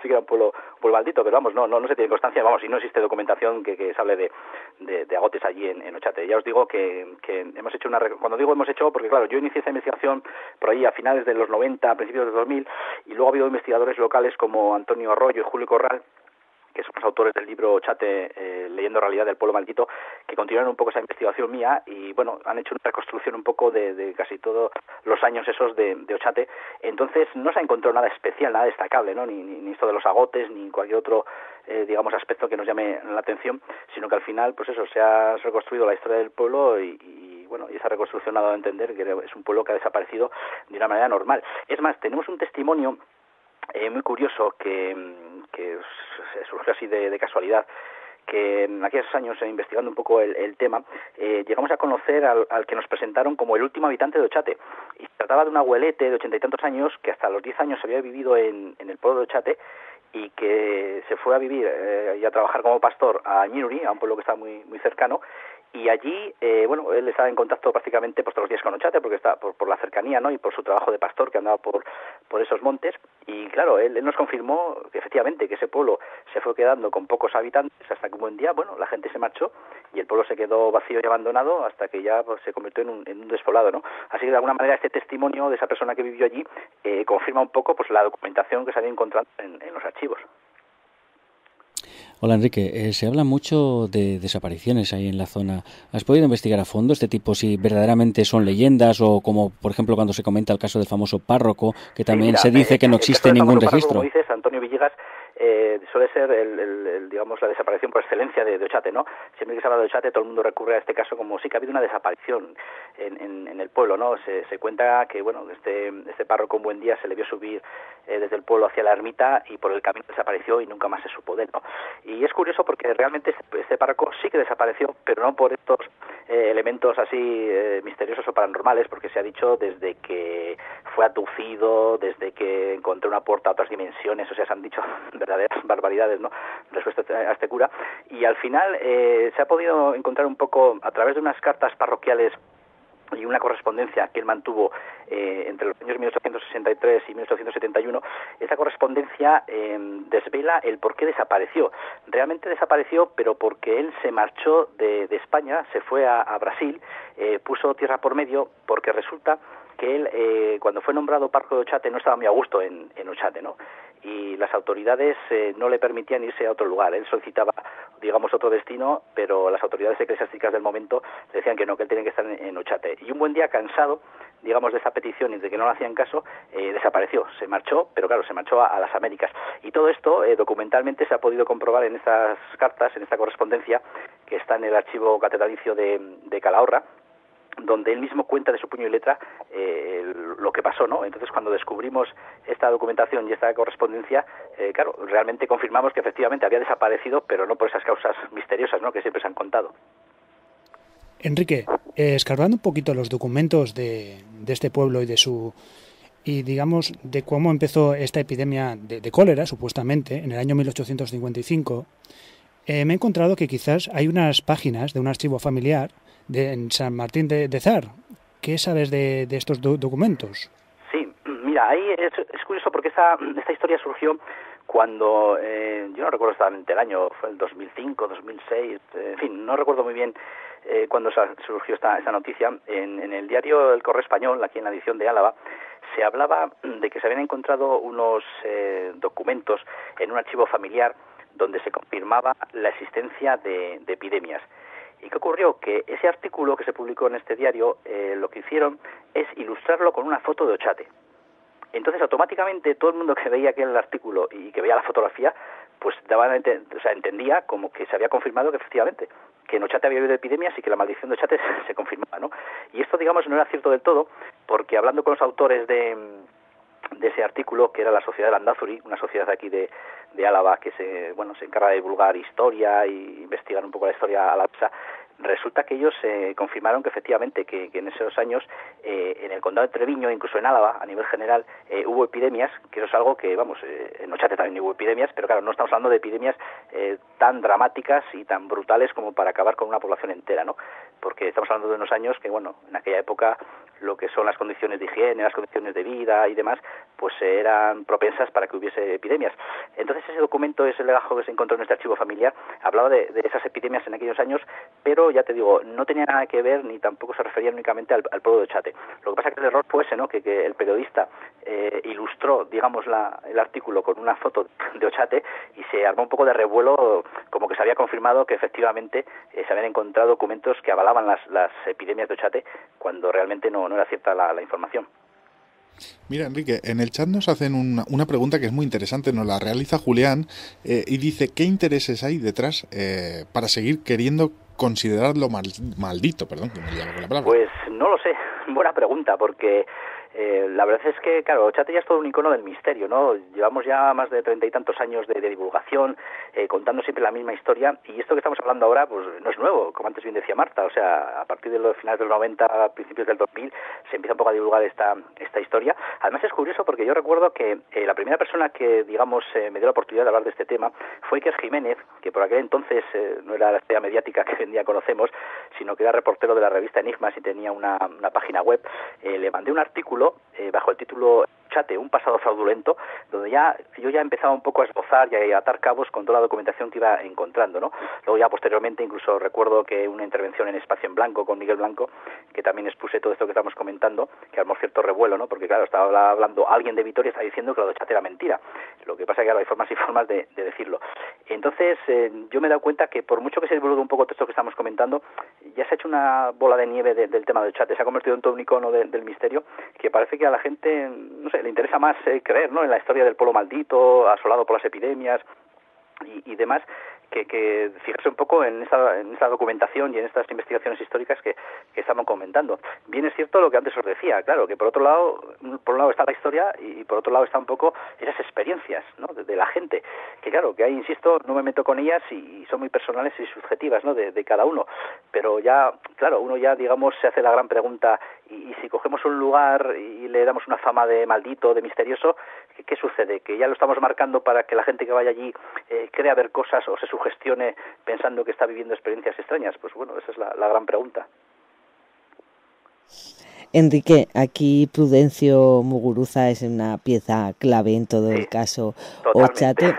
sí que eran un pueblo, pueblo maldito, pero vamos, no, no, no se tiene constancia, vamos, y no existe documentación que, que se hable de, de, de agotes allí en, en Ochate. Ya os digo que, que hemos hecho una, cuando digo hemos hecho, porque claro, yo inicié esta investigación por ahí a finales de los noventa, a principios de dos mil, y luego ha habido investigadores locales como Antonio Arroyo y Julio Corral, que son los autores del libro Ochate, eh, leyendo realidad del pueblo maldito, que continuaron un poco esa investigación mía y, bueno, han hecho una reconstrucción un poco de, de casi todos los años esos de, de Ochate. Entonces no se ha encontrado nada especial, nada destacable, ¿no?, ni, ni, ni esto de los agotes, ni cualquier otro, eh, digamos, aspecto que nos llame la atención, sino que al final, pues eso, se ha reconstruido la historia del pueblo y, y bueno, y esa reconstrucción ha dado a entender que es un pueblo que ha desaparecido de una manera normal. Es más, tenemos un testimonio eh, muy curioso que... que surgió así de, de casualidad, que en aquellos años, eh, investigando un poco el, el tema, eh, llegamos a conocer al, al que nos presentaron como el último habitante de Ochate. Y se trataba de un abuelete de ochenta y tantos años, que hasta los diez años había vivido en, en el pueblo de Ochate, y que se fue a vivir eh, y a trabajar como pastor a Miruri, a un pueblo que está muy, muy cercano, y allí, eh, bueno, él estaba en contacto prácticamente pues, todos los días con Ochate, porque está por, por la cercanía, ¿no?, y por su trabajo de pastor que andaba por, por esos montes, y claro, él, él nos confirmó que efectivamente que ese pueblo se fue quedando con pocos habitantes hasta que un buen día, bueno, la gente se marchó y el pueblo se quedó vacío y abandonado hasta que ya pues, se convirtió en un, en un despoblado, ¿no? Así que de alguna manera este testimonio de esa persona que vivió allí eh, confirma un poco pues la documentación que se había encontrado en, en los archivos. Hola Enrique, eh, se habla mucho de desapariciones ahí en la zona. ¿Has podido investigar a fondo este tipo, si verdaderamente son leyendas o como, por ejemplo, cuando se comenta el caso del famoso párroco, que también sí, mira, se dice eh, que no existe ningún registro? Párroco, como dices, Antonio Villegas, eh, suele ser el, el, el, digamos, la desaparición por excelencia de, de Ochate, ¿no? Siempre que se habla de Ochate, todo el mundo recurre a este caso como sí que ha habido una desaparición en, en, en el pueblo, ¿no? Se, se cuenta que, bueno, este, este párroco un buen día se le vio subir eh, desde el pueblo hacia la ermita y por el camino desapareció y nunca más se supo de él, ¿no? Y es curioso porque realmente este, este párroco sí que desapareció, pero no por estos eh, elementos así eh, misteriosos o paranormales, porque se ha dicho desde que fue abducido, desde que encontró una puerta a otras dimensiones, o sea, se han dicho verdaderas barbaridades, ¿no?, respecto a este cura. Y al final eh, se ha podido encontrar un poco, a través de unas cartas parroquiales y una correspondencia que él mantuvo eh, entre los años mil ochocientos sesenta y tres y mil ochocientos setenta y uno, esta correspondencia eh, desvela el por qué desapareció. Realmente desapareció, pero porque él se marchó de, de España, se fue a, a Brasil, eh, puso tierra por medio, porque resulta que él, eh, cuando fue nombrado parco de Ochate, no estaba muy a gusto en, en Ochate, ¿no? Y las autoridades eh, no le permitían irse a otro lugar. Él solicitaba, digamos, otro destino, pero las autoridades eclesiásticas del momento decían que no, que él tenía que estar en, en Ochate. Y un buen día, cansado, digamos, de esa petición y de que no le hacían caso, eh, desapareció, se marchó, pero claro, se marchó a, a las Américas. Y todo esto eh, documentalmente se ha podido comprobar en estas cartas, en esta correspondencia, que está en el archivo catedralicio de, de Calahorra, donde él mismo cuenta de su puño y letra eh, lo que pasó, ¿no? Entonces, cuando descubrimos esta documentación y esta correspondencia, eh, claro, realmente confirmamos que efectivamente había desaparecido, pero no por esas causas misteriosas, ¿no?, que siempre se han contado. Enrique, eh, escarbando un poquito los documentos de, de este pueblo y de su... y digamos, de cómo empezó esta epidemia de, de cólera, supuestamente, en el año mil ochocientos cincuenta y cinco, eh, me he encontrado que quizás hay unas páginas de un archivo familiar de, en San Martín de, de Zar. ¿Qué sabes de, de estos do documentos? Sí, mira, ahí es, es curioso porque esta, esta historia surgió cuando, eh, yo no recuerdo exactamente el año, fue el dos mil cinco, dos mil seis, eh, en fin, no recuerdo muy bien eh, cuándo surgió esta, esta noticia. En, en el diario El Correo Español, aquí en la edición de Álava, se hablaba de que se habían encontrado unos eh, documentos en un archivo familiar donde se confirmaba la existencia de, de epidemias. ¿Y qué ocurrió? Que ese artículo que se publicó en este diario, eh, lo que hicieron es ilustrarlo con una foto de Ochate. Entonces, automáticamente, todo el mundo que veía aquel artículo y que veía la fotografía, pues daba, o sea, entendía como que se había confirmado que efectivamente, que en Ochate había habido epidemias y que la maldición de Ochate se confirmaba, ¿no? Y esto, digamos, no era cierto del todo, porque hablando con los autores de... de ese artículo, que era la Sociedad de Landázuri, una sociedad aquí de, de Álava que se bueno se encarga de divulgar historia e investigar un poco la historia alavesa, resulta que ellos eh, confirmaron que efectivamente que, que en esos años eh, en el condado de Treviño, incluso en Álava a nivel general, eh, hubo epidemias, que eso es algo que, vamos, eh, en Ochate también hubo epidemias, pero claro, no estamos hablando de epidemias eh, tan dramáticas y tan brutales como para acabar con una población entera, ¿no? Porque estamos hablando de unos años que, bueno, en aquella época lo que son las condiciones de higiene, las condiciones de vida y demás, pues eran propensas para que hubiese epidemias. Entonces ese documento, ese legajo que se encontró en este archivo familiar, hablaba de, de esas epidemias en aquellos años, pero ya te digo, no tenía nada que ver ni tampoco se refería únicamente al, al pueblo de Ochate. Lo que pasa es que el error fue ese, ¿no?, que, que el periodista eh, ilustró, digamos, la, el artículo con una foto de Ochate y se armó un poco de revuelo, como que se había confirmado que efectivamente eh, se habían encontrado documentos que avalaban las, las epidemias de Ochate, cuando realmente no, no era cierta la, la información. Mira, Enrique, en el chat nos hacen una, una pregunta que es muy interesante, nos la realiza Julián eh, y dice, ¿qué intereses hay detrás eh, para seguir queriendo considerarlo mal, maldito? Perdón, que me liaba con la palabra. Pues no lo sé, buena pregunta, porque eh, la verdad es que, claro, Ochate ya es todo un icono del misterio, ¿no? Llevamos ya más de treinta y tantos años de, de divulgación, eh, contando siempre la misma historia, y esto que estamos hablando ahora, pues no es nuevo, como antes bien decía Marta, o sea, a partir de los finales de los noventa, a principios del dos mil, se empieza un poco a divulgar esta, esta historia. Además es curioso porque yo recuerdo que eh, la primera persona que, digamos, eh, me dio la oportunidad de hablar de este tema fue Iker Jiménez, que por aquel entonces eh, no era la estrella mediática que hoy en día conocemos, sino que era reportero de la revista Enigmas y tenía una, una página web. Eh, le mandé un artículo eh, bajo el título Ochate, un pasado fraudulento, donde ya yo ya empezaba un poco a esbozar y a atar cabos con toda la documentación que iba encontrando, ¿no? Luego ya posteriormente incluso recuerdo que una intervención en Espacio en Blanco con Miguel Blanco, que también expuse todo esto que estamos comentando, que armó cierto revuelo, ¿no? Porque claro, estaba hablando alguien de Vitoria, está diciendo que lo de Ochate era mentira. Lo que pasa es que ahora hay formas y formas de, de decirlo. Entonces eh, yo me he dado cuenta que por mucho que se divulgue un poco todo esto que estamos comentando, ya se ha hecho una bola de nieve de, del tema de Ochate, se ha convertido en todo un icono de, del misterio, que parece que a la gente, no sé, le interesa más eh, creer, ¿no?, en la historia del pueblo maldito, asolado por las epidemias y, y demás, que, que fijarse un poco en esta, en esta documentación y en estas investigaciones históricas que, que estamos comentando. Bien es cierto lo que antes os decía, claro, que por otro lado, por un lado está la historia y por otro lado está un poco esas experiencias, ¿no?, de, de la gente, que claro, que ahí, insisto, no me meto con ellas y, y son muy personales y subjetivas, ¿no?, de, de cada uno, pero ya, claro, uno ya, digamos, se hace la gran pregunta, y, y si cogemos un lugar y le damos una fama de maldito, de misterioso, ¿qué, qué sucede? ¿Que ya lo estamos marcando para que la gente que vaya allí eh, crea ver cosas o se gestione pensando que está viviendo experiencias extrañas? Pues bueno, esa es la, la gran pregunta. Enrique, aquí Prudencio Muguruza es una pieza clave en todo sí, el caso Ochate.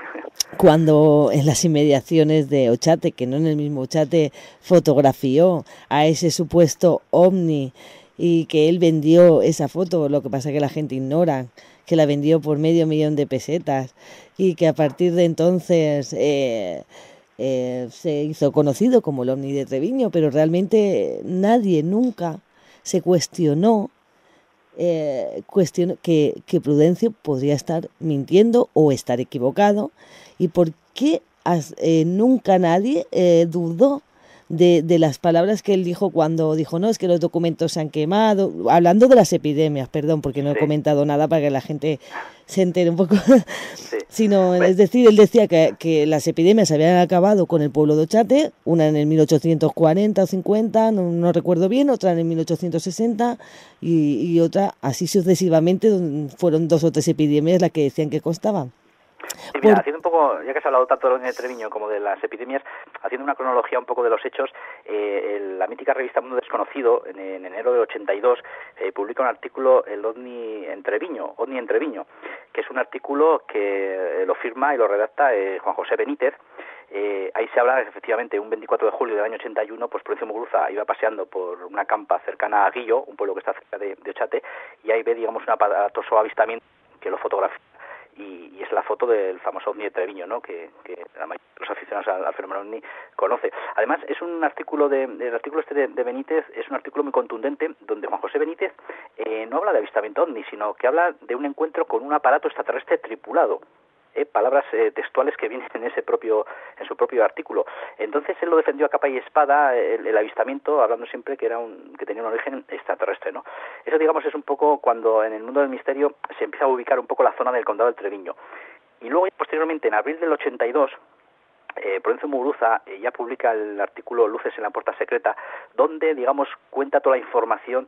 Cuando en las inmediaciones de Ochate, que no en el mismo Ochate, fotografió a ese supuesto ovni y que él vendió esa foto, lo que pasa es que la gente ignora que la vendió por medio millón de pesetas y que a partir de entonces eh, eh, se hizo conocido como el ovni de Treviño, pero realmente nadie nunca se cuestionó, eh, cuestionó que, que Prudencio podría estar mintiendo o estar equivocado. ¿Y por qué has, eh, nunca nadie eh, dudó de, de las palabras que él dijo cuando dijo no, es que los documentos se han quemado? Hablando de las epidemias, perdón, porque no sí. he comentado nada para que la gente se entere un poco. Sí. Sino, bueno. Es decir, él decía que, que las epidemias se habían acabado con el pueblo de Ochate, una en el mil ochocientos cuarenta o cincuenta, no, no recuerdo bien, otra en el mil ochocientos sesenta y, y otra así sucesivamente, fueron dos o tres epidemias las que decían que costaban. Sí, mira, haciendo un poco, ya que has hablado tanto de Treviño como de las epidemias, haciendo una cronología un poco de los hechos, eh, el, la mítica revista Mundo Desconocido, en, en enero del ochenta y dos, eh, publica un artículo, el OVNI en Treviño, OVNI en Treviño, que es un artículo que eh, lo firma y lo redacta eh, Juan José Benítez. Eh, ahí se habla, efectivamente, un veinticuatro de julio del año ochenta y uno, pues Prudencio Muguruza iba paseando por una campa cercana a Guillo, un pueblo que está cerca de, de Ochate, y ahí ve, digamos, un aparatoso avistamiento que lo fotografía. Y, y es la foto del famoso ovni de Treviño, ¿no? Que, que la mayoría de los aficionados al, al fenómeno ovni conoce. Además, es un artículo de, el artículo este de, de Benítez es un artículo muy contundente donde Juan José Benítez eh, no habla de avistamiento ovni, sino que habla de un encuentro con un aparato extraterrestre tripulado. Eh, palabras eh, textuales que vienen en ese propio en su propio artículo. Entonces él lo defendió a capa y espada el, el avistamiento, hablando siempre que era un que tenía un origen extraterrestre, ¿no? Eso, digamos, es un poco cuando en el mundo del misterio se empieza a ubicar un poco la zona del condado del Treviño. Y luego posteriormente en abril del ochenta y dos Eh, Prudencio Muguruza eh, ya publica el artículo Luces en la puerta secreta, donde, digamos, cuenta toda la información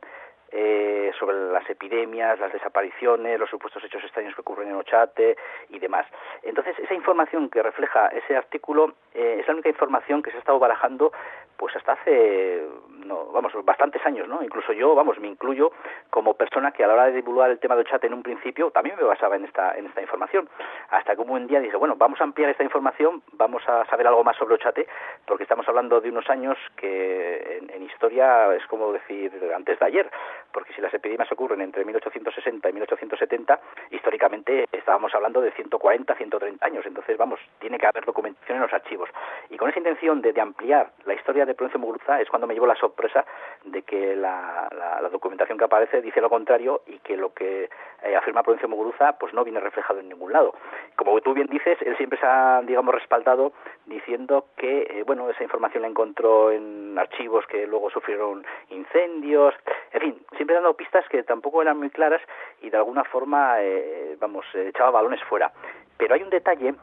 Eh, sobre las epidemias, las desapariciones, los supuestos hechos extraños que ocurren en Ochate y demás. Entonces, esa información que refleja ese artículo eh, es la única información que se ha estado barajando pues hasta hace, no, vamos, bastantes años, ¿no? Incluso yo, vamos, me incluyo como persona que a la hora de divulgar el tema de Ochate en un principio también me basaba en esta en esta información. Hasta que un buen día dije, bueno, vamos a ampliar esta información, vamos a saber algo más sobre Ochate, porque estamos hablando de unos años que en, en historia es como decir antes de ayer, porque si las epidemias ocurren entre mil ochocientos sesenta y mil ochocientos setenta, históricamente estábamos hablando de ciento cuarenta, ciento treinta años. Entonces, vamos, tiene que haber documentación en los archivos. Y con esa intención de, de ampliar la historia de Prudencio Muguruza es cuando me llevo la sorpresa de que la, la, la documentación que aparece dice lo contrario y que lo que eh, afirma Prudencio Muguruza pues no viene reflejado en ningún lado. Como tú bien dices, él siempre se ha, digamos, respaldado diciendo que, eh, bueno, esa información la encontró en archivos que luego sufrieron incendios, en fin, siempre dando pistas que tampoco eran muy claras y de alguna forma, eh, vamos, echaba balones fuera. Pero hay un detalle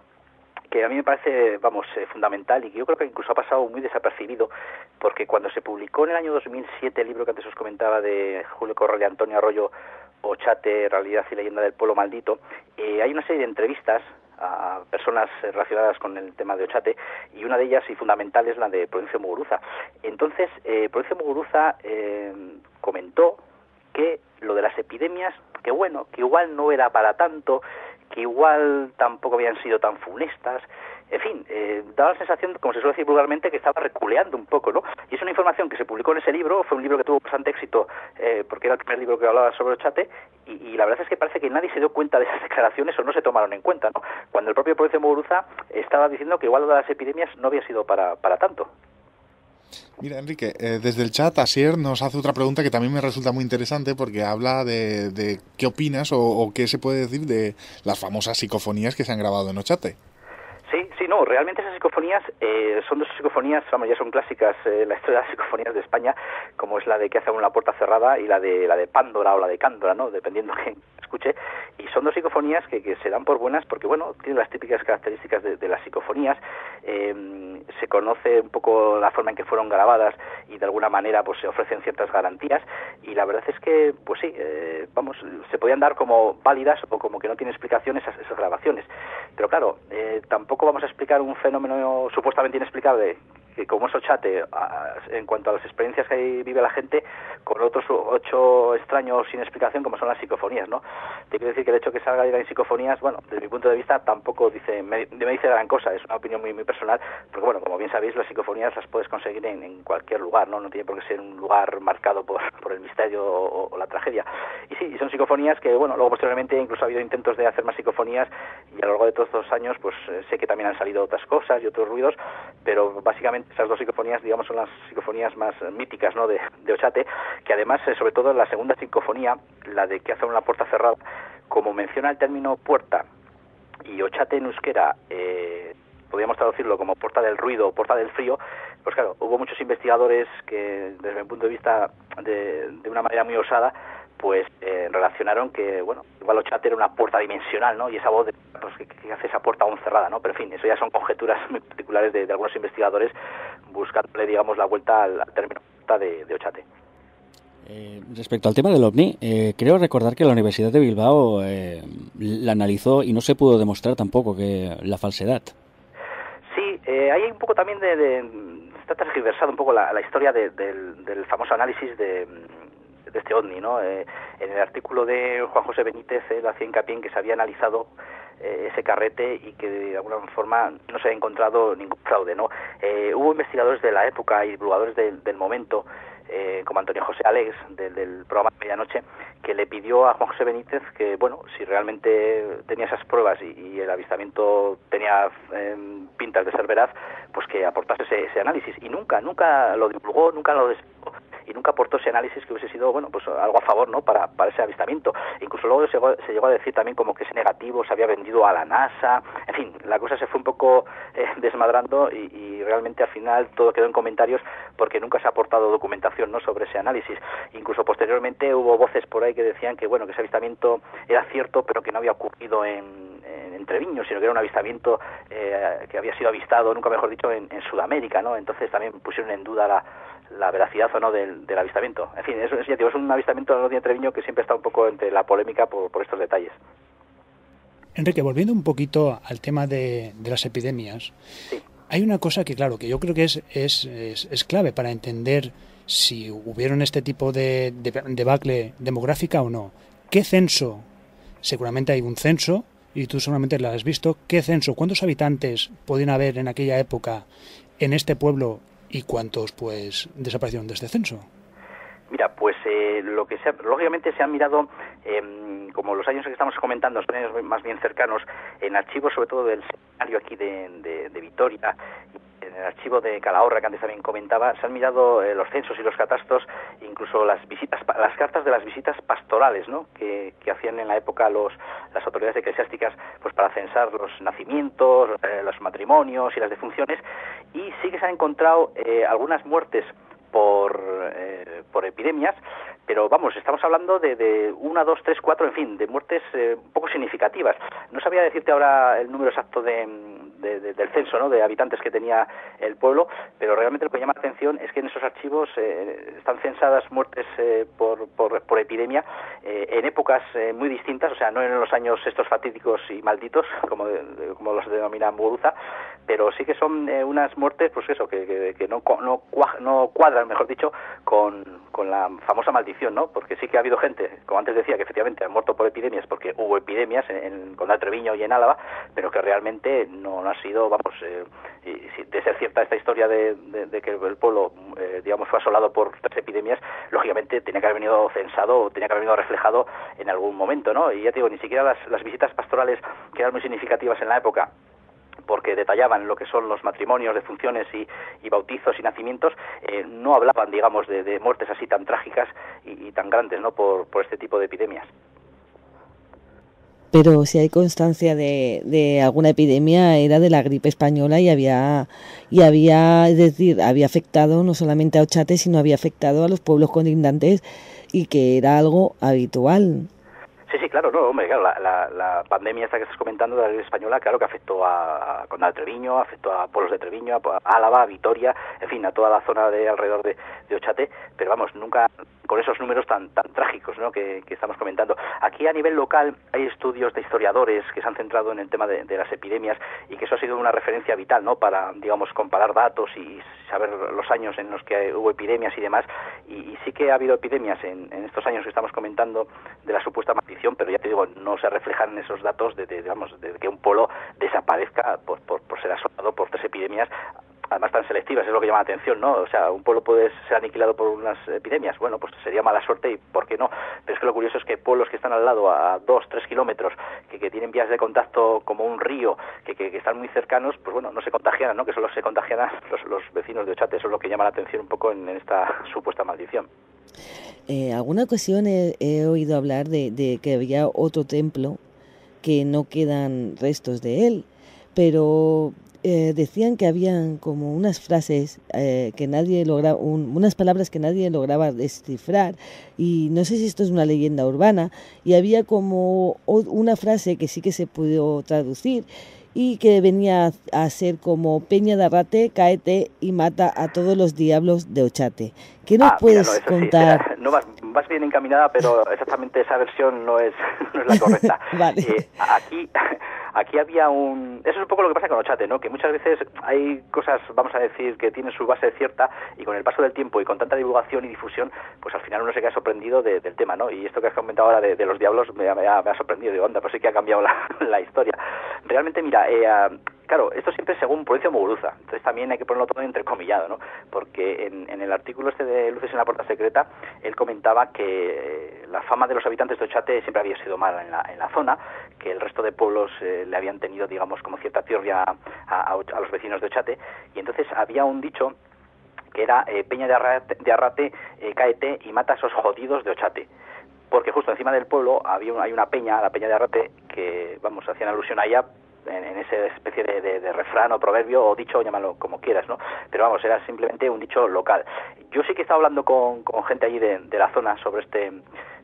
que a mí me parece, vamos, eh, fundamental y que yo creo que incluso ha pasado muy desapercibido, porque cuando se publicó en el año dos mil siete el libro que antes os comentaba de Julio Corral y Antonio Arroyo, Ochate, Realidad y Leyenda del Pueblo Maldito, eh, hay una serie de entrevistas a personas relacionadas con el tema de Ochate, y una de ellas y fundamental es la de Prudencio Muguruza. Entonces, eh, Prudencio Muguruza eh, comentó que lo de las epidemias, que bueno, que igual no era para tanto, que igual tampoco habían sido tan funestas. En fin, eh, daba la sensación, como se suele decir vulgarmente, que estaba reculeando un poco, ¿no? Y es una información que se publicó en ese libro, fue un libro que tuvo bastante éxito, eh, porque era el primer libro que hablaba sobre Ochate, y, y la verdad es que parece que nadie se dio cuenta de esas declaraciones o no se tomaron en cuenta, ¿no? Cuando el propio Prudencio Muguruza estaba diciendo que igual lo de las epidemias no había sido para, para tanto. Mira, Enrique, eh, desde el chat Asier nos hace otra pregunta que también me resulta muy interesante porque habla de, de qué opinas o, o qué se puede decir de las famosas psicofonías que se han grabado en Ochate. Sí, sí, no, realmente esas psicofonías eh, son dos psicofonías, vamos, ya son clásicas eh, la historia de las psicofonías de España, como es la de que hace una puerta cerrada y la de la de Pándora o la de Cándora, ¿no? Dependiendo de quién escuche. Y son dos psicofonías que, que se dan por buenas porque, bueno, tienen las típicas características de, de las psicofonías. Eh, se conoce un poco la forma en que fueron grabadas y de alguna manera pues se ofrecen ciertas garantías. Y la verdad es que, pues sí, eh, vamos, se podían dar como válidas o como que no tienen explicación esas, esas grabaciones. Pero claro, eh, tampoco vamos a explicar un fenómeno supuestamente inexplicable que como es Ochate, en cuanto a las experiencias que ahí vive la gente, con otros ocho extraños sin explicación, como son las psicofonías, ¿no? Te quiero decir que el hecho de que salga de las psicofonías, bueno, desde mi punto de vista tampoco dice, me, me dice gran cosa, es una opinión muy, muy personal, porque bueno, como bien sabéis, las psicofonías las puedes conseguir en, en cualquier lugar, ¿no? No tiene por qué ser un lugar marcado por, por el misterio o, o la tragedia. Y sí, son psicofonías que, bueno, luego posteriormente incluso ha habido intentos de hacer más psicofonías y a lo largo de todos estos años, pues sé que también han salido otras cosas y otros ruidos, pero básicamente esas dos psicofonías, digamos, son las psicofonías más míticas, ¿no?, de, de Ochate, que además, sobre todo la segunda psicofonía, la de que hace una puerta cerrada, como menciona el término puerta y Ochate en euskera, eh, podríamos traducirlo como puerta del ruido o puerta del frío. Pues claro, hubo muchos investigadores que, desde mi punto de vista, de, de una manera muy osada, pues eh, relacionaron que, bueno, igual Ochate era una puerta dimensional, ¿no? Y esa voz de, pues, que, que hace esa puerta aún cerrada, ¿no? Pero en fin, eso ya son conjeturas muy particulares de, de algunos investigadores buscándole, digamos, la vuelta al, al término de, de Ochate. Eh, respecto al tema del ovni, eh, creo recordar que la Universidad de Bilbao eh, la analizó y no se pudo demostrar tampoco que la falsedad. Sí, eh, ahí hay un poco también de... de está tergiversado un poco la, la historia de, de, del, del famoso análisis de... de este ovni, ¿no? Eh, en el artículo de Juan José Benítez, él hacía hincapié en que se había analizado eh, ese carrete y que de alguna forma no se había encontrado ningún fraude, ¿no? Eh, hubo investigadores de la época y divulgadores de, del momento, eh, como Antonio José Alex, de, del programa Medianoche, que le pidió a Juan José Benítez que, bueno, si realmente tenía esas pruebas y, y el avistamiento tenía eh, pintas de ser veraz, pues que aportase ese, ese análisis. Y nunca, nunca lo divulgó, nunca lo desveló. Y nunca aportó ese análisis que hubiese sido, bueno, pues algo a favor, ¿no?, para, para ese avistamiento. Incluso luego se llegó, se llegó a decir también como que ese negativo se había vendido a la NASA. En fin, la cosa se fue un poco eh, desmadrando y, y realmente al final todo quedó en comentarios porque nunca se ha aportado documentación, ¿no?, sobre ese análisis. Incluso posteriormente hubo voces por ahí que decían que, bueno, que ese avistamiento era cierto, pero que no había ocurrido en, en, en Treviño, sino que era un avistamiento eh, que había sido avistado, nunca mejor dicho, en, en Sudamérica, ¿no? Entonces también pusieron en duda la... la veracidad o no del, del avistamiento. En fin, es, es, es un avistamiento de la de Treviño que siempre está un poco entre la polémica por, por estos detalles. Enrique, volviendo un poquito al tema de, de las epidemias, sí. Hay una cosa que, claro, que yo creo que es, es, es, es clave para entender si hubieron este tipo de, de debacle demográfica o no. ¿Qué censo? Seguramente hay un censo, y tú seguramente lo has visto. ¿Qué censo? ¿Cuántos habitantes podían haber en aquella época en este pueblo? ¿Y cuántos, pues, desaparecieron de este censo? Mira, pues eh, lo que se ha, lógicamente se han mirado, eh, como los años que estamos comentando, los años más bien cercanos, en archivos sobre todo del seminario aquí de, de, de Vitoria, en el archivo de Calahorra, que antes también comentaba, se han mirado eh, los censos y los catastros, incluso las visitas, las cartas de las visitas pastorales, ¿no?, que, que hacían en la época los, las autoridades eclesiásticas, pues para censar los nacimientos, eh, los matrimonios y las defunciones, y sí que se han encontrado eh, algunas muertes por eh, por epidemias, pero vamos, estamos hablando de, de una, dos, tres, cuatro, en fin, de muertes eh, poco significativas. No sabía decirte ahora el número exacto de, de, de del censo, ¿no?, de habitantes que tenía el pueblo, pero realmente lo que llama la atención es que en esos archivos eh, están censadas muertes eh, por, por por epidemia eh, en épocas eh, muy distintas, o sea, no en los años estos fatídicos y malditos, como, como los denomina Muguruza, pero sí que son eh, unas muertes, pues eso, que, que, que no, no, no cuadran, mejor dicho, con, con la famosa maldición, ¿no? Porque sí que ha habido gente, como antes decía, que efectivamente han muerto por epidemias, porque hubo epidemias en, en con el Treviño y en Álava, pero que realmente no, no ha sido, vamos, eh, y, de ser cierta esta historia de, de, de que el pueblo, eh, digamos, fue asolado por tres epidemias, lógicamente tenía que haber venido censado, tenía que haber venido reflejado en algún momento, ¿no? Y ya te digo, ni siquiera las, las visitas pastorales, que eran muy significativas en la época, porque detallaban lo que son los matrimonios, defunciones y, y bautizos y nacimientos, eh, no hablaban, digamos, de, de muertes así tan trágicas y, y tan grandes, ¿no?, por, por este tipo de epidemias. Pero si hay constancia de, de alguna epidemia, era de la gripe española y había, y había, es decir, había afectado no solamente a Ochate, sino había afectado a los pueblos colindantes y que era algo habitual. Sí, sí, claro, no, hombre, claro, la, la, la pandemia esta que estás comentando de la gripe española, claro que afectó a, a Condado de Treviño, afectó a pueblos de Treviño, a, a Álava, a Vitoria, en fin, a toda la zona de alrededor de, de Ochate, pero vamos, nunca con esos números tan tan trágicos, ¿no?, que, que estamos comentando. Aquí a nivel local hay estudios de historiadores que se han centrado en el tema de, de las epidemias y que eso ha sido una referencia vital, ¿no?, para, digamos, comparar datos y saber los años en los que hubo epidemias y demás, y, y sí que ha habido epidemias en, en estos años que estamos comentando de la supuesta maldición, pero ya te digo, no se reflejan en esos datos de, de, digamos, de que un pueblo desaparezca por, por, por ser asolado por tres epidemias, además tan selectivas, es lo que llama la atención, ¿no? O sea, un pueblo puede ser aniquilado por unas epidemias, bueno, pues sería mala suerte y ¿por qué no? Pero es que lo curioso es que pueblos que están al lado a dos, tres kilómetros, que, que tienen vías de contacto como un río, que, que, que están muy cercanos, pues bueno, no se contagian, ¿no? Que solo se contagian los, los vecinos de Ochate, eso es lo que llama la atención un poco en, en esta supuesta maldición. Eh, alguna ocasión he, he oído hablar de, de que había otro templo que no quedan restos de él, pero... Eh, decían que habían como unas frases eh, que nadie lograba, un, unas palabras que nadie lograba descifrar, y no sé si esto es una leyenda urbana, y había como una frase que sí que se pudo traducir y que venía a, a ser como Peña de Arrate, cáete y mata a todos los diablos de Ochate. ¿Qué nos ah, puedes mira, no, contar? Sí, mira, no vas, vas bien encaminada, pero exactamente esa versión no es, no es la correcta. Vale. Eh, aquí... Aquí había un... Eso es un poco lo que pasa con Ochate, ¿no? Que muchas veces hay cosas, vamos a decir, que tienen su base cierta y con el paso del tiempo y con tanta divulgación y difusión, pues al final uno se queda sorprendido de, del tema, ¿no? Y esto que has comentado ahora de, de los diablos me, me, ha, me ha sorprendido. Digo, anda, pues sí que ha cambiado la, la historia. Realmente, mira... Eh, uh... Claro, esto siempre según Prudencio Muguruza, entonces también hay que ponerlo todo entrecomillado, ¿no? Porque en, en el artículo este de Luces en la Puerta Secreta, él comentaba que la fama de los habitantes de Ochate siempre había sido mala en la, en la zona, que el resto de pueblos eh, le habían tenido, digamos, como cierta tirria a, a, a los vecinos de Ochate, y entonces había un dicho que era eh, Peña de Arrate, de Arrate eh, cáete y mata a esos jodidos de Ochate. Porque justo encima del pueblo había un, hay una peña, la Peña de Arrate, que, vamos, hacían alusión a ella, En, en esa especie de, de, de refrán o proverbio o dicho, llámalo como quieras, ¿no? Pero vamos, era simplemente un dicho local. Yo sí que he estado hablando con, con gente allí de, de la zona sobre este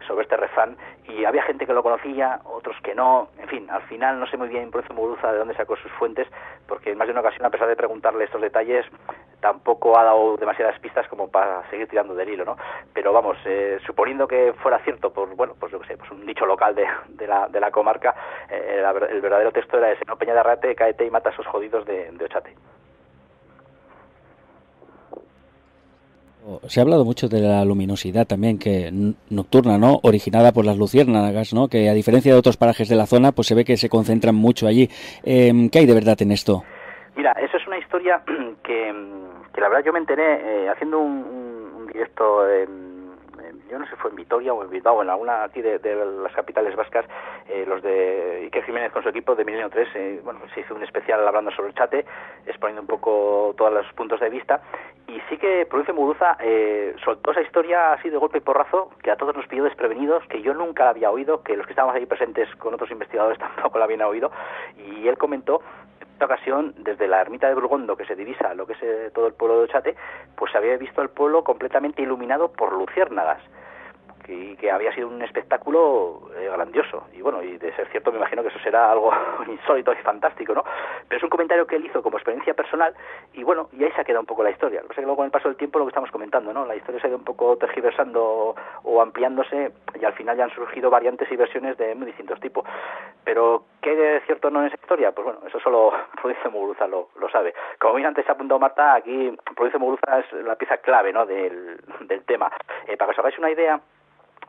sobre este refrán y había gente que lo conocía, otros que no, en fin, al final no sé muy bien Prudencio Muguruza de dónde sacó sus fuentes, porque en más de una ocasión, a pesar de preguntarle estos detalles, tampoco ha dado demasiadas pistas como para seguir tirando del hilo, ¿no? Pero vamos, eh, suponiendo que fuera cierto, por bueno, pues yo que sé, pues un dicho local de, de, la, de la comarca, eh, el, el verdadero texto era ese, ¿no? Peña de Arrate, cáete y mata a esos jodidos de, de Ochate. Se ha hablado mucho de la luminosidad también, que nocturna, ¿no?, originada por las luciérnagas, ¿no?, que a diferencia de otros parajes de la zona, pues se ve que se concentran mucho allí. Eh, ¿Qué hay de verdad en esto? Mira, eso es una historia que, que la verdad yo me enteré eh, haciendo un, un directo... En... yo no sé si fue en Vitoria o en Bilbao, en alguna aquí de, de las capitales vascas, eh, los de Iker Jiménez con su equipo de Milenio tres, eh, bueno, se hizo un especial hablando sobre Ochate, exponiendo un poco todos los puntos de vista, y sí que Prudencio Muguruza eh, soltó esa historia así de golpe y porrazo, que a todos nos pilló desprevenidos, que yo nunca la había oído, que los que estábamos ahí presentes con otros investigadores tampoco la habían oído, y él comentó esta ocasión, desde la ermita de Burgondo, que se divisa lo que es eh, todo el pueblo de Ochate, pues se había visto el pueblo completamente iluminado por luciérnagas, y que había sido un espectáculo eh, grandioso, y bueno, y de ser cierto me imagino que eso será algo insólito y fantástico, ¿no? Pero es un comentario que él hizo como experiencia personal, y bueno, y ahí se ha quedado un poco la historia. Lo que pasa es que luego con el paso del tiempo, lo que estamos comentando, ¿no?, la historia se ha ido un poco tergiversando o ampliándose, y al final ya han surgido variantes y versiones de muy distintos tipos. Pero, ¿qué hay de cierto no en esa historia? Pues bueno, eso solo Prudencio Muguruza lo, lo sabe. Como bien antes se ha apuntado Marta, aquí Prudencio Muguruza es la pieza clave, ¿no?, del, del tema. Eh, para que os hagáis una idea,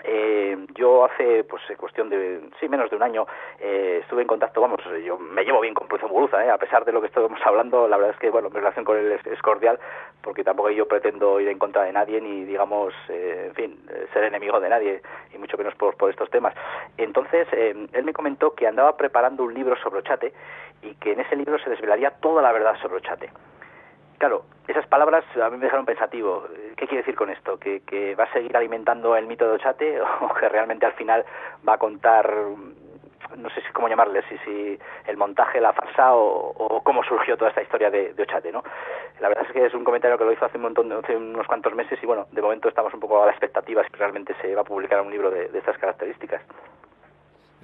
Eh, yo hace, pues, cuestión de, sí, menos de un año, eh, estuve en contacto, vamos, yo me llevo bien con Prudencio Muguruza, eh, a pesar de lo que estamos hablando, la verdad es que, bueno, mi relación con él es, es cordial, porque tampoco yo pretendo ir en contra de nadie, ni, digamos, eh, en fin, ser enemigo de nadie, y mucho menos por, por estos temas. Entonces, eh, él me comentó que andaba preparando un libro sobre Ochate, y que en ese libro se desvelaría toda la verdad sobre Ochate. Claro, esas palabras a mí me dejaron pensativo. ¿Qué quiere decir con esto? ¿Que, que va a seguir alimentando el mito de Ochate o que realmente al final va a contar, no sé si cómo llamarle, si, si el montaje, la farsa o, o cómo surgió toda esta historia de, de Ochate, ¿no? La verdad es que es un comentario que lo hizo hace un montón, hace unos cuantos meses y bueno, de momento estamos un poco a la expectativa si realmente se va a publicar un libro de, de estas características.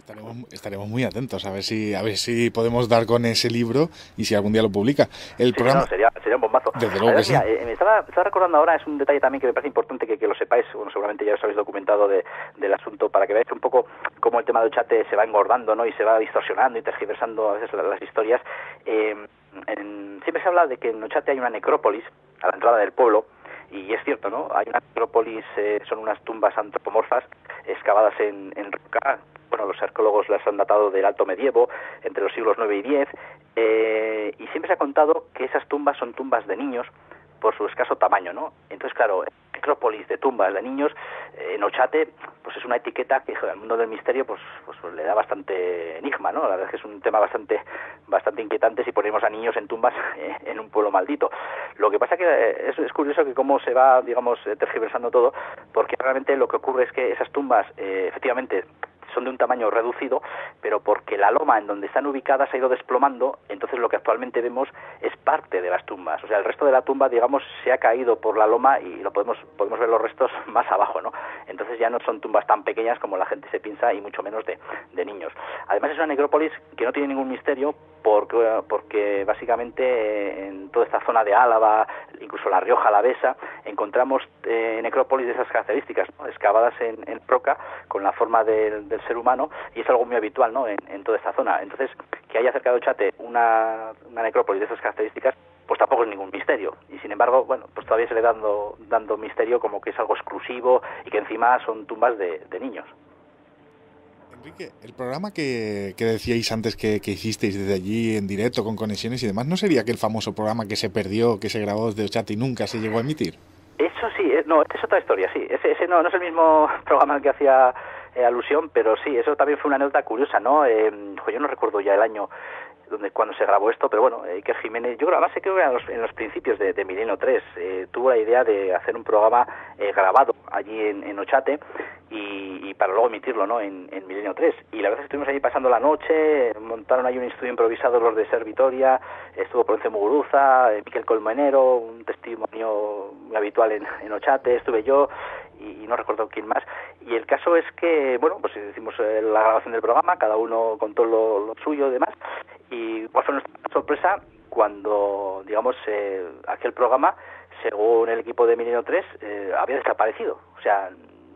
Estaremos, estaremos muy atentos a ver si a ver si podemos dar con ese libro y si algún día lo publica. El sí, programa... no, sería, sería un bombazo. Desde luego ver, que mira, sí. Eh, me estaba, estaba recordando ahora, es un detalle también que me parece importante que, que lo sepáis, bueno, seguramente ya os habéis documentado de, del asunto, para que veáis un poco cómo el tema de Ochate se va engordando, ¿no? Y se va distorsionando y tergiversando a veces las, las historias. Eh, en, siempre se habla de que en Ochate hay una necrópolis a la entrada del pueblo, y es cierto, ¿no? Hay una necrópolis, eh, son unas tumbas antropomorfas excavadas en, en roca. Bueno, los arqueólogos las han datado del Alto Medievo, entre los siglos nueve y diez, eh, y siempre se ha contado que esas tumbas son tumbas de niños por su escaso tamaño, ¿no? Entonces, claro, necrópolis de tumbas de niños, eh, en Ochate, pues es una etiqueta que al mundo del misterio pues, pues le da bastante enigma, ¿no? La verdad es que es un tema bastante bastante inquietante si ponemos a niños en tumbas eh, en un pueblo maldito. Lo que pasa que es, es curioso que cómo se va, digamos, tergiversando todo, porque realmente lo que ocurre es que esas tumbas, eh, efectivamente, son de un tamaño reducido, pero porque la loma en donde están ubicadas se ha ido desplomando, entonces lo que actualmente vemos es parte de las tumbas. O sea, el resto de la tumba, digamos, se ha caído por la loma y lo podemos podemos ver los restos más abajo, ¿no? Entonces ya no son tumbas tan pequeñas como la gente se piensa, y mucho menos de, de niños. Además es una necrópolis que no tiene ningún misterio, porque, porque básicamente en toda esta zona de Álava, incluso la Rioja alavesa, encontramos eh, necrópolis de esas características, ¿no? Excavadas en, en roca, con la forma del, del ser humano, y es algo muy habitual, ¿no? en, en toda esta zona. Entonces, que haya cerca de Ochate una, una necrópolis de esas características, pues tampoco es ningún misterio, y sin embargo, bueno, pues todavía se le dando dando misterio, como que es algo exclusivo y que encima son tumbas de, de niños. Enrique, el programa que, que decíais antes que, que hicisteis desde allí en directo con conexiones y demás, ¿no sería aquel famoso programa que se perdió, que se grabó desde Ochate y nunca se llegó a emitir? Eso sí, no, es otra historia, sí. Ese, ese no, no es el mismo programa al que hacía eh, alusión, pero sí, eso también fue una anécdota curiosa, ¿no? Eh, yo no recuerdo ya el año donde cuando se grabó esto, pero bueno, Iker Jiménez, yo creo, además creo que en los, en los principios de, de Milenio tres, eh, tuvo la idea de hacer un programa eh, grabado allí en, en Ochate, y, y para luego emitirlo, ¿no?, en, en Milenio tres. Y la verdad es que estuvimos allí pasando la noche, montaron ahí un estudio improvisado los de Ser Vitoria, estuvo Prudencio Muguruza, eh, Miquel Colmenero, un testimonio muy habitual en, en Ochate, estuve yo, y no recuerdo quién más, y el caso es que, bueno, pues hicimos la grabación del programa, cada uno contó lo, lo suyo y demás, y pues fue nuestra sorpresa cuando, digamos, eh, aquel programa, según el equipo de Milenio tres, eh, había desaparecido. O sea,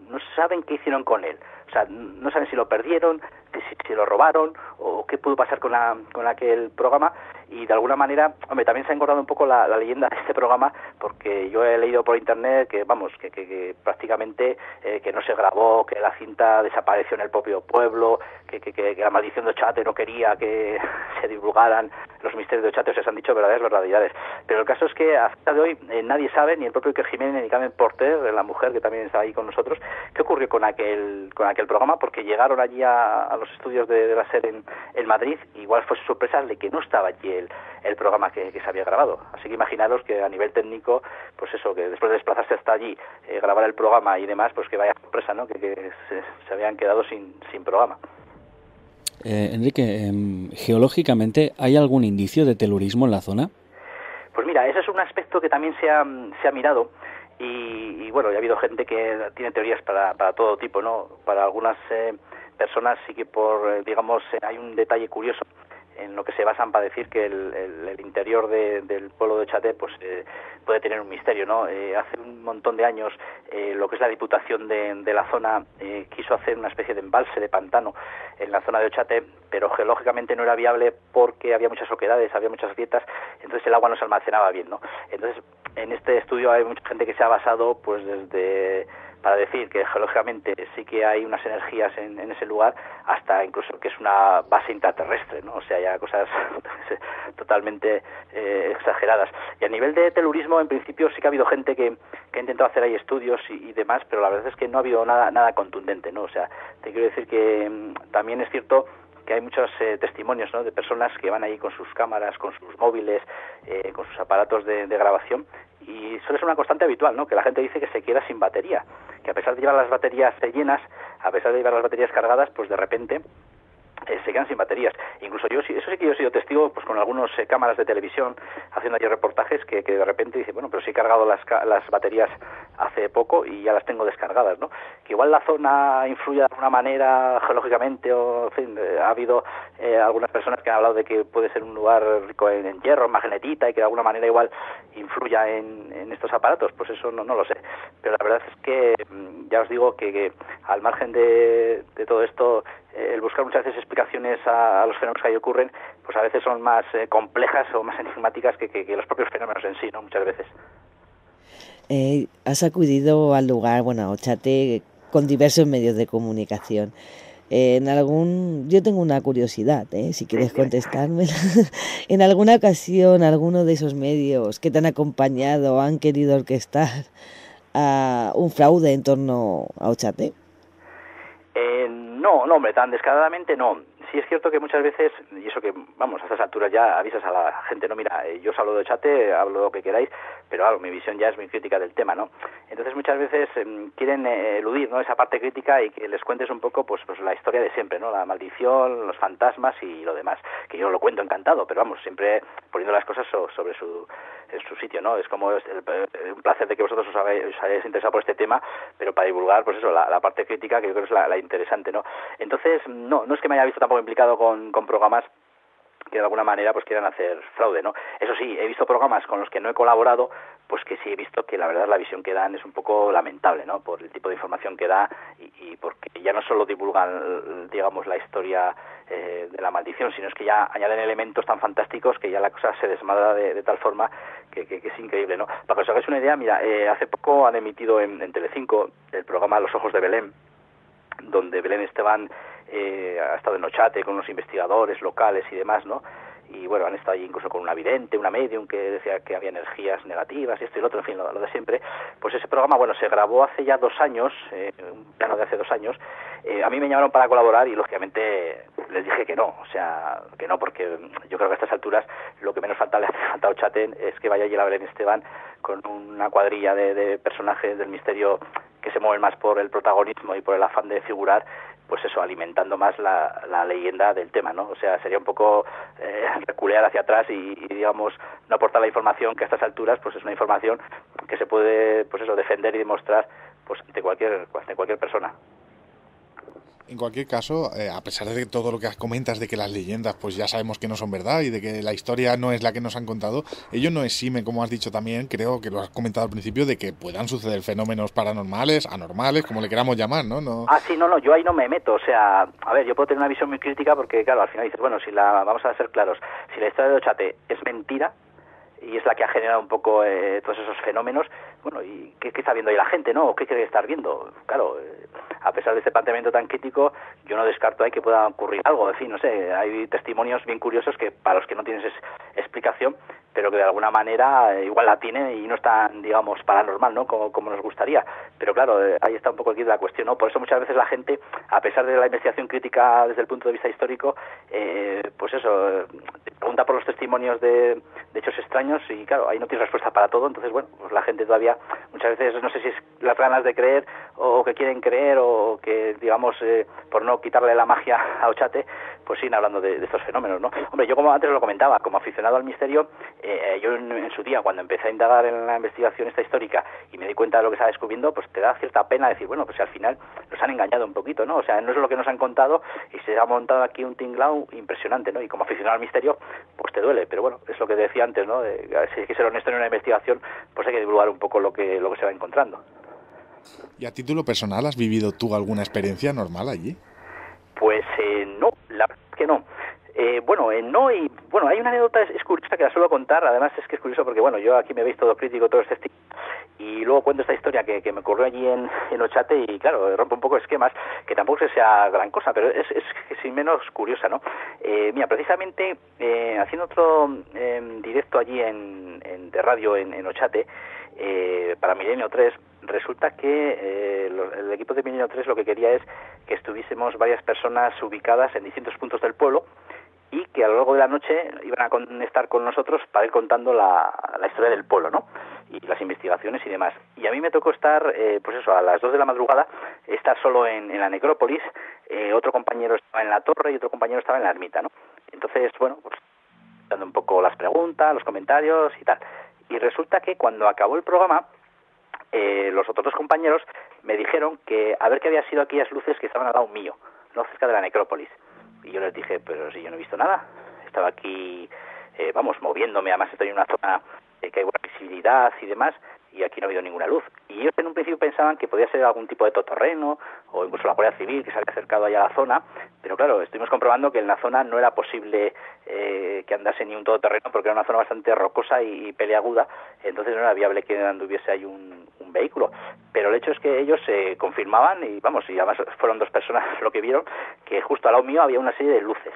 no saben qué hicieron con él, o sea, no saben si lo perdieron, si, si lo robaron, o qué pudo pasar con, la, con aquel programa. Y de alguna manera, hombre, también se ha engordado un poco la, la leyenda de este programa, porque yo he leído por internet que, vamos, que, que, que prácticamente eh, que no se grabó, que la cinta desapareció en el propio pueblo, que, que, que la maldición de Ochate no quería que se divulgaran los misterios de Ochate. O sea, se han dicho verdaderas barbaridades. Pero el caso es que hasta de hoy eh, nadie sabe, ni el propio Iker Jiménez, ni Carmen Porter, la mujer que también está ahí con nosotros, qué ocurrió con aquel con aquel programa, porque llegaron allí a, a los estudios de, de la SER en, en Madrid, y igual fue sorpresa de que no estaba allí El, el programa que, que se había grabado. Así que imaginaros que a nivel técnico, pues eso, que después de desplazarse hasta allí, eh, grabar el programa y demás, pues que vaya sorpresa, ¿no? Que, que se, se habían quedado sin, sin programa. Eh, Enrique, eh, geológicamente, ¿hay algún indicio de telurismo en la zona? Pues mira, ese es un aspecto que también se ha, se ha mirado. Y, y bueno, ya ha habido gente que tiene teorías para, para todo tipo, ¿no? Para algunas eh, personas sí que por, digamos, hay un detalle curioso en lo que se basan para decir que el, el, el interior de, del pueblo de Ochate pues, eh, puede tener un misterio, ¿no? Eh, hace un montón de años eh, lo que es la Diputación de, de la zona eh, quiso hacer una especie de embalse de pantano en la zona de Ochate, pero geológicamente no era viable porque había muchas oquedades, había muchas grietas, entonces el agua no se almacenaba bien, ¿no? Entonces, en este estudio hay mucha gente que se ha basado pues desde... para decir que geológicamente sí que hay unas energías en, en ese lugar, hasta incluso que es una base intraterrestre, ¿no? O sea, ya cosas totalmente eh, exageradas. Y a nivel de telurismo, en principio sí que ha habido gente que, que ha intentado hacer ahí estudios y, y demás, pero la verdad es que no ha habido nada nada contundente, ¿no? O sea, te quiero decir que también es cierto que hay muchos eh, testimonios, ¿no?, de personas que van ahí con sus cámaras, con sus móviles, eh, con sus aparatos de, de grabación, y suele ser una constante habitual, ¿no?, que la gente dice que se queda sin batería, que a pesar de llevar las baterías llenas, a pesar de llevar las baterías cargadas, pues de repente eh, se quedan sin baterías. Incluso yo, eso sí que yo he sido testigo, pues con algunos eh, cámaras de televisión, haciendo allí reportajes, que, que de repente dice, bueno, pero si he cargado las, las baterías hace poco y ya las tengo descargadas, ¿no? Que igual la zona influye de alguna manera geológicamente o, en fin, ha habido eh, algunas personas que han hablado de que puede ser un lugar rico en, en hierro, en magnetita, y que de alguna manera igual influya en, en estos aparatos, pues eso no, no lo sé. Pero la verdad es que ya os digo que, que al margen de, de todo esto, el buscar muchas veces explicaciones a, a los fenómenos que ahí ocurren, pues a veces son más eh, complejas o más enigmáticas que, que, que los propios fenómenos en sí, ¿no? Muchas veces. Eh, has acudido al lugar, bueno, a Ochate, con diversos medios de comunicación. Eh, en algún, yo tengo una curiosidad, ¿eh? Si quieres contestármela. ¿En alguna ocasión alguno de esos medios que te han acompañado han querido orquestar a un fraude en torno a Ochate? Eh, no, no, hombre, tan descaradamente no. Sí es cierto que muchas veces, y eso que, vamos, a estas alturas ya avisas a la gente, no, mira, yo os hablo de Ochate, hablo lo que queráis, pero claro, mi visión ya es mi crítica del tema, ¿no? Entonces muchas veces eh, quieren eh, eludir, ¿no?, esa parte crítica y que les cuentes un poco, pues, pues la historia de siempre, ¿no? La maldición, los fantasmas y lo demás, que yo lo cuento encantado, pero vamos, siempre poniendo las cosas so, sobre su, en su sitio, ¿no? Es como es el, el, un placer de que vosotros os habéis, os hayáis interesado por este tema, pero para divulgar, pues eso, la, la parte crítica, que yo creo que es la, la interesante, ¿no? Entonces, no, no es que me haya visto tampoco implicado con, con programas que de alguna manera pues quieran hacer fraude, ¿no? Eso sí, he visto programas con los que no he colaborado, pues que sí he visto que la verdad la visión que dan es un poco lamentable, ¿no? Por el tipo de información que da y, y porque ya no solo divulgan, digamos, la historia eh, de la maldición, sino es que ya añaden elementos tan fantásticos que ya la cosa se desmadra de, de tal forma que, que, que es increíble, ¿no? Para que os hagáis una idea, mira, eh, hace poco han emitido en, en Telecinco el programa Los Ojos de Belén, donde Belén Esteban Eh, ha estado en Ochate con unos investigadores locales y demás, ¿no? Y bueno, han estado allí incluso con una vidente, una medium que decía que había energías negativas y esto y lo otro, en fin, lo, lo de siempre. Pues ese programa, bueno, se grabó hace ya dos años, eh, un plano de hace dos años. Eh, a mí me llamaron para colaborar y lógicamente les dije que no, o sea, que no, porque yo creo que a estas alturas lo que menos falta le hace falta a Ochate es que vaya allí la Belén Esteban con una cuadrilla de, de personajes del misterio que se mueven más por el protagonismo y por el afán de figurar, pues eso, alimentando más la, la leyenda del tema, ¿no? O sea, sería un poco eh, reculear hacia atrás y, y, digamos, no aportar la información que a estas alturas, pues es una información que se puede, pues eso, defender y demostrar, pues ante cualquier, ante cualquier persona. En cualquier caso, eh, a pesar de todo lo que comentas de que las leyendas pues ya sabemos que no son verdad y de que la historia no es la que nos han contado, ello no exime, como has dicho también, creo que lo has comentado al principio, de que puedan suceder fenómenos paranormales, anormales, como le queramos llamar, ¿no? no... Ah, sí, no, no, yo ahí no me meto, o sea, a ver, yo puedo tener una visión muy crítica porque, claro, al final dices, bueno, si la, vamos a ser claros, si la historia de Ochate es mentira y es la que ha generado un poco eh, todos esos fenómenos, bueno, ¿y qué, qué está viendo ahí la gente, no? ¿Qué quiere estar viendo? Claro, eh, a pesar de este planteamiento tan crítico, yo no descarto ahí que pueda ocurrir algo, en fin, no sé, hay testimonios bien curiosos que para los que no tienes es, explicación, pero que de alguna manera eh, igual la tiene y no es tan, digamos, paranormal, ¿no?, como, como nos gustaría, pero claro, eh, ahí está un poco aquí la cuestión, ¿no? Por eso muchas veces la gente, a pesar de la investigación crítica desde el punto de vista histórico, eh, pues eso, eh, pregunta por los testimonios de, de hechos extraños, y claro, ahí no tienes respuesta para todo, entonces bueno, pues la gente todavía muchas veces no sé si es las ganas de creer o que quieren creer o que digamos eh, por no quitarle la magia a Ochate, pues siguen hablando de, de estos fenómenos, ¿no? Hombre, yo como antes lo comentaba, como aficionado al misterio, eh, yo en, en su día cuando empecé a indagar en la investigación esta histórica y me di cuenta de lo que estaba descubriendo, pues te da cierta pena decir, bueno, pues al final nos han engañado un poquito, ¿no? O sea, no es lo que nos han contado y se ha montado aquí un tinglao impresionante, ¿no? Y como aficionado al misterio, pues te duele, pero bueno, es lo que decía antes, ¿no? De si hay que ser honesto en una investigación, pues hay que divulgar un poco lo que lo que se va encontrando. ¿Y a título personal has vivido tú alguna experiencia normal allí? Pues eh, no, la verdad es que no. Eh, bueno, eh, no y bueno, hay una anécdota es, es curiosa que la suelo contar, además es que es curioso porque bueno, yo aquí me veis todo crítico, todo escéptico, y luego cuento esta historia que, que me ocurrió allí en, en Ochate y claro, rompe un poco esquemas, que tampoco es que sea gran cosa, pero es, es, es sin menos curiosa, ¿no? Eh, mira, precisamente eh, haciendo otro eh, directo allí en, en de radio en, en Ochate, eh, para Milenio tres, resulta que eh, lo, el equipo de Milenio tres lo que quería es que estuviésemos varias personas ubicadas en distintos puntos del pueblo, y que a lo largo de la noche iban a con, estar con nosotros para ir contando la, la historia del pueblo, ¿no? Y las investigaciones y demás. Y a mí me tocó estar, eh, pues eso, a las dos de la madrugada, estar solo en, en la necrópolis, eh, otro compañero estaba en la torre y otro compañero estaba en la ermita, ¿no? Entonces, bueno, pues dando un poco las preguntas, los comentarios y tal. Y resulta que cuando acabó el programa, eh, los otros dos compañeros me dijeron que a ver qué había sido aquellas luces que estaban al lado mío, no cerca de la necrópolis. Y yo les dije, pero si yo no he visto nada, estaba aquí, eh, vamos, moviéndome, además estoy en una zona eh, que hay buena visibilidad y demás, y aquí no ha habido ninguna luz. Y ellos en un principio pensaban que podía ser algún tipo de totorreno o incluso la Guardia Civil que se había acercado allá a la zona, pero claro, estuvimos comprobando que en la zona no era posible eh, que andase ni un todoterreno porque era una zona bastante rocosa y, y peleaguda, entonces no era viable que anduviese ahí un, un vehículo. Pero el hecho es que ellos se eh, confirmaban, y vamos, y además fueron dos personas lo que vieron, que justo al lado mío había una serie de luces.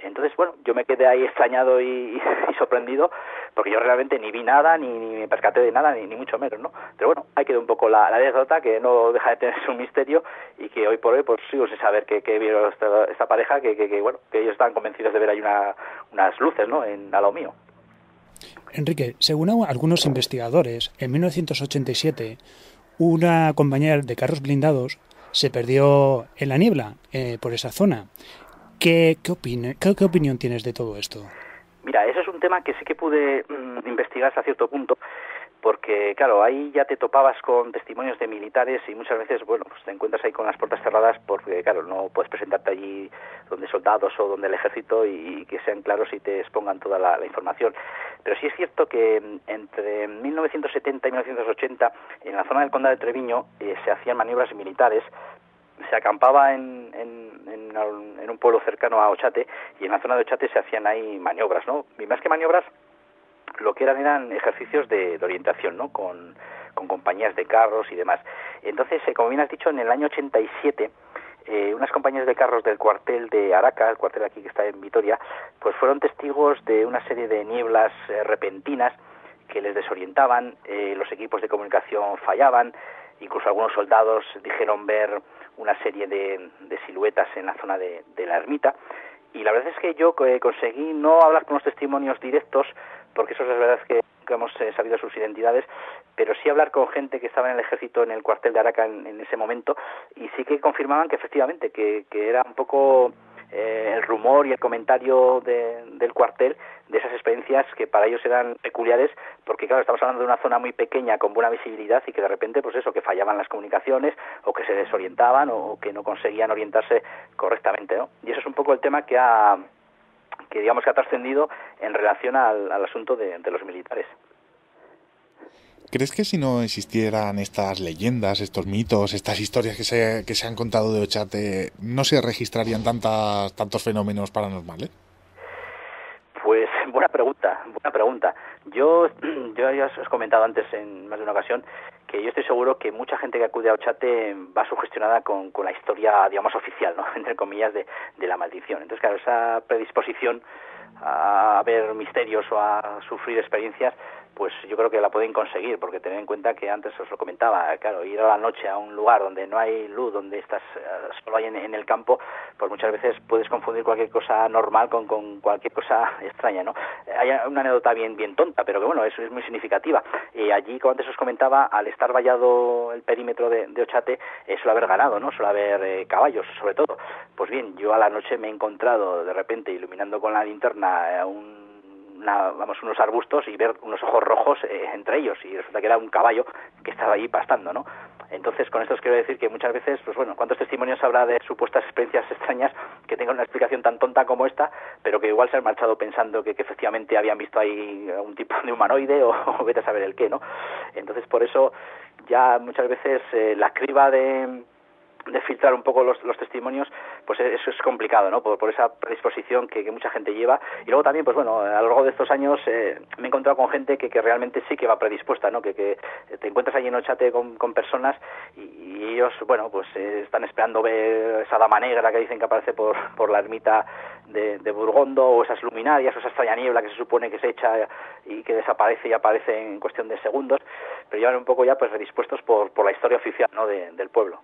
Entonces, bueno, yo me quedé ahí extrañado y, y sorprendido, porque yo realmente ni vi nada, ni, ni me percaté de nada, ni, ni mucho menos, ¿no? Pero bueno, ahí quedó un poco la, la anécdota, que no deja de tener su misterio, y que hoy por hoy, pues sigo sin saber qué vieron esta, esta pareja, que, que, que, bueno, que ellos estaban convencidos de ver ahí una, unas luces, ¿no?, en, a lo mío. Enrique, según algunos investigadores, en mil novecientos ochenta y siete, una compañía de carros blindados se perdió en la niebla, eh, por esa zona. ¿Qué, qué, opine, qué, ¿Qué opinión tienes de todo esto? Mira, eso es un tema que sí que pude mmm, investigar hasta cierto punto, porque, claro, ahí ya te topabas con testimonios de militares y muchas veces, bueno, pues te encuentras ahí con las puertas cerradas porque, claro, no puedes presentarte allí donde soldados o donde el ejército y, y que sean claros y te expongan toda la, la información. Pero sí es cierto que entre mil novecientos setenta y mil novecientos ochenta, en la zona del condado de Treviño, eh, se hacían maniobras militares, se acampaba en, en, en, en un pueblo cercano a Ochate, y en la zona de Ochate se hacían ahí maniobras, ¿no? Y más que maniobras, lo que eran eran ejercicios de, de orientación, ¿no?, con, con compañías de carros y demás. Entonces, eh, como bien has dicho, en el año ochenta y siete, eh, unas compañías de carros del cuartel de Araca, el cuartel aquí que está en Vitoria, pues fueron testigos de una serie de nieblas eh, repentinas que les desorientaban, eh, los equipos de comunicación fallaban, incluso algunos soldados dijeron ver una serie de, de siluetas en la zona de, de la ermita, y la verdad es que yo conseguí no hablar con los testimonios directos, porque eso es la verdad que nunca hemos sabido sus identidades, pero sí hablar con gente que estaba en el ejército, en el cuartel de Araca en, en ese momento, y sí que confirmaban que efectivamente, que, que era un poco eh, el rumor y el comentario de, del cuartel, de esas experiencias que para ellos eran peculiares, porque claro, estamos hablando de una zona muy pequeña con buena visibilidad y que de repente, pues eso, que fallaban las comunicaciones o que se desorientaban o que no conseguían orientarse correctamente, ¿no? Y eso es un poco el tema que ha, que digamos que ha trascendido en relación al, al asunto de, de los militares. ¿Crees que si no existieran estas leyendas, estos mitos, estas historias que se, que se han contado de Ochate, no se registrarían tantas, tantos fenómenos paranormales? Pues buena pregunta, buena pregunta. Yo, yo ya os he comentado antes en más de una ocasión que yo estoy seguro que mucha gente que acude a Ochate va sugestionada con, con la historia, digamos, oficial, ¿no?, entre comillas, de, de la maldición. Entonces, claro, esa predisposición a ver misterios o a sufrir experiencias, pues yo creo que la pueden conseguir, porque tener en cuenta que antes os lo comentaba, claro, ir a la noche a un lugar donde no hay luz, donde estás solo hay en, en el campo, pues muchas veces puedes confundir cualquier cosa normal con, con cualquier cosa extraña, ¿no? Hay una anécdota bien bien tonta, pero que bueno, eso es muy significativa. Y allí, como antes os comentaba, al estar vallado el perímetro de, de Ochate, eh, suele haber ganado, ¿no? Suele haber eh, caballos, sobre todo. Pues bien, yo a la noche me he encontrado, de repente, iluminando con la linterna, eh, un... Una, vamos, unos arbustos y ver unos ojos rojos eh, entre ellos, y resulta que era un caballo que estaba ahí pastando, ¿no? Entonces, con esto os quiero decir que muchas veces, pues bueno, ¿cuántos testimonios habrá de supuestas experiencias extrañas que tengan una explicación tan tonta como esta, pero que igual se han marchado pensando que, que efectivamente habían visto ahí un tipo de humanoide o, o vete a saber el qué, ¿no? Entonces, por eso, ya muchas veces eh, la criba de... de filtrar un poco los, los testimonios, pues eso es complicado, ¿no?, por, por esa predisposición que, que mucha gente lleva. Y luego también, pues bueno, a lo largo de estos años eh, me he encontrado con gente que, que realmente sí que va predispuesta, ¿no?, que, que te encuentras allí en Ochate con, con personas y, y ellos, bueno, pues eh, están esperando ver esa dama negra que dicen que aparece por, por la ermita de, de Burgondo, o esas luminarias, o esa extraña niebla que se supone que se echa y que desaparece y aparece en cuestión de segundos, pero llevan un poco ya pues predispuestos por, por la historia oficial, ¿no?, de, del pueblo.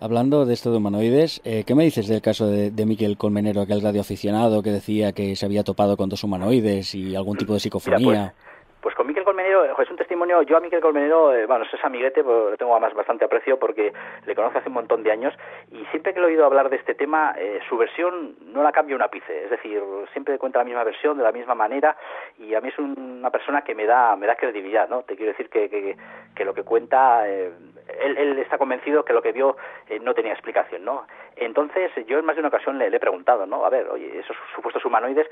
Hablando de esto de humanoides, eh, ¿qué me dices del caso de, de Miquel Colmenero, aquel radioaficionado que decía que se había topado con dos humanoides y algún tipo de psicofonía? Mira, pues, Pues con Miquel Colmenero, es un testimonio, yo a Miquel Colmenero, eh, bueno, es amiguete, pues lo tengo además bastante aprecio porque le conozco hace un montón de años y siempre que lo he oído hablar de este tema, eh, su versión no la cambia un ápice, es decir, siempre cuenta la misma versión, de la misma manera, y a mí es un, una persona que me da me da credibilidad, ¿no? Te quiero decir que, que, que lo que cuenta, eh, él, él está convencido que lo que vio eh, no tenía explicación, ¿no? Entonces, yo en más de una ocasión le, le he preguntado, ¿no? A ver, oye, esos supuestos humanoides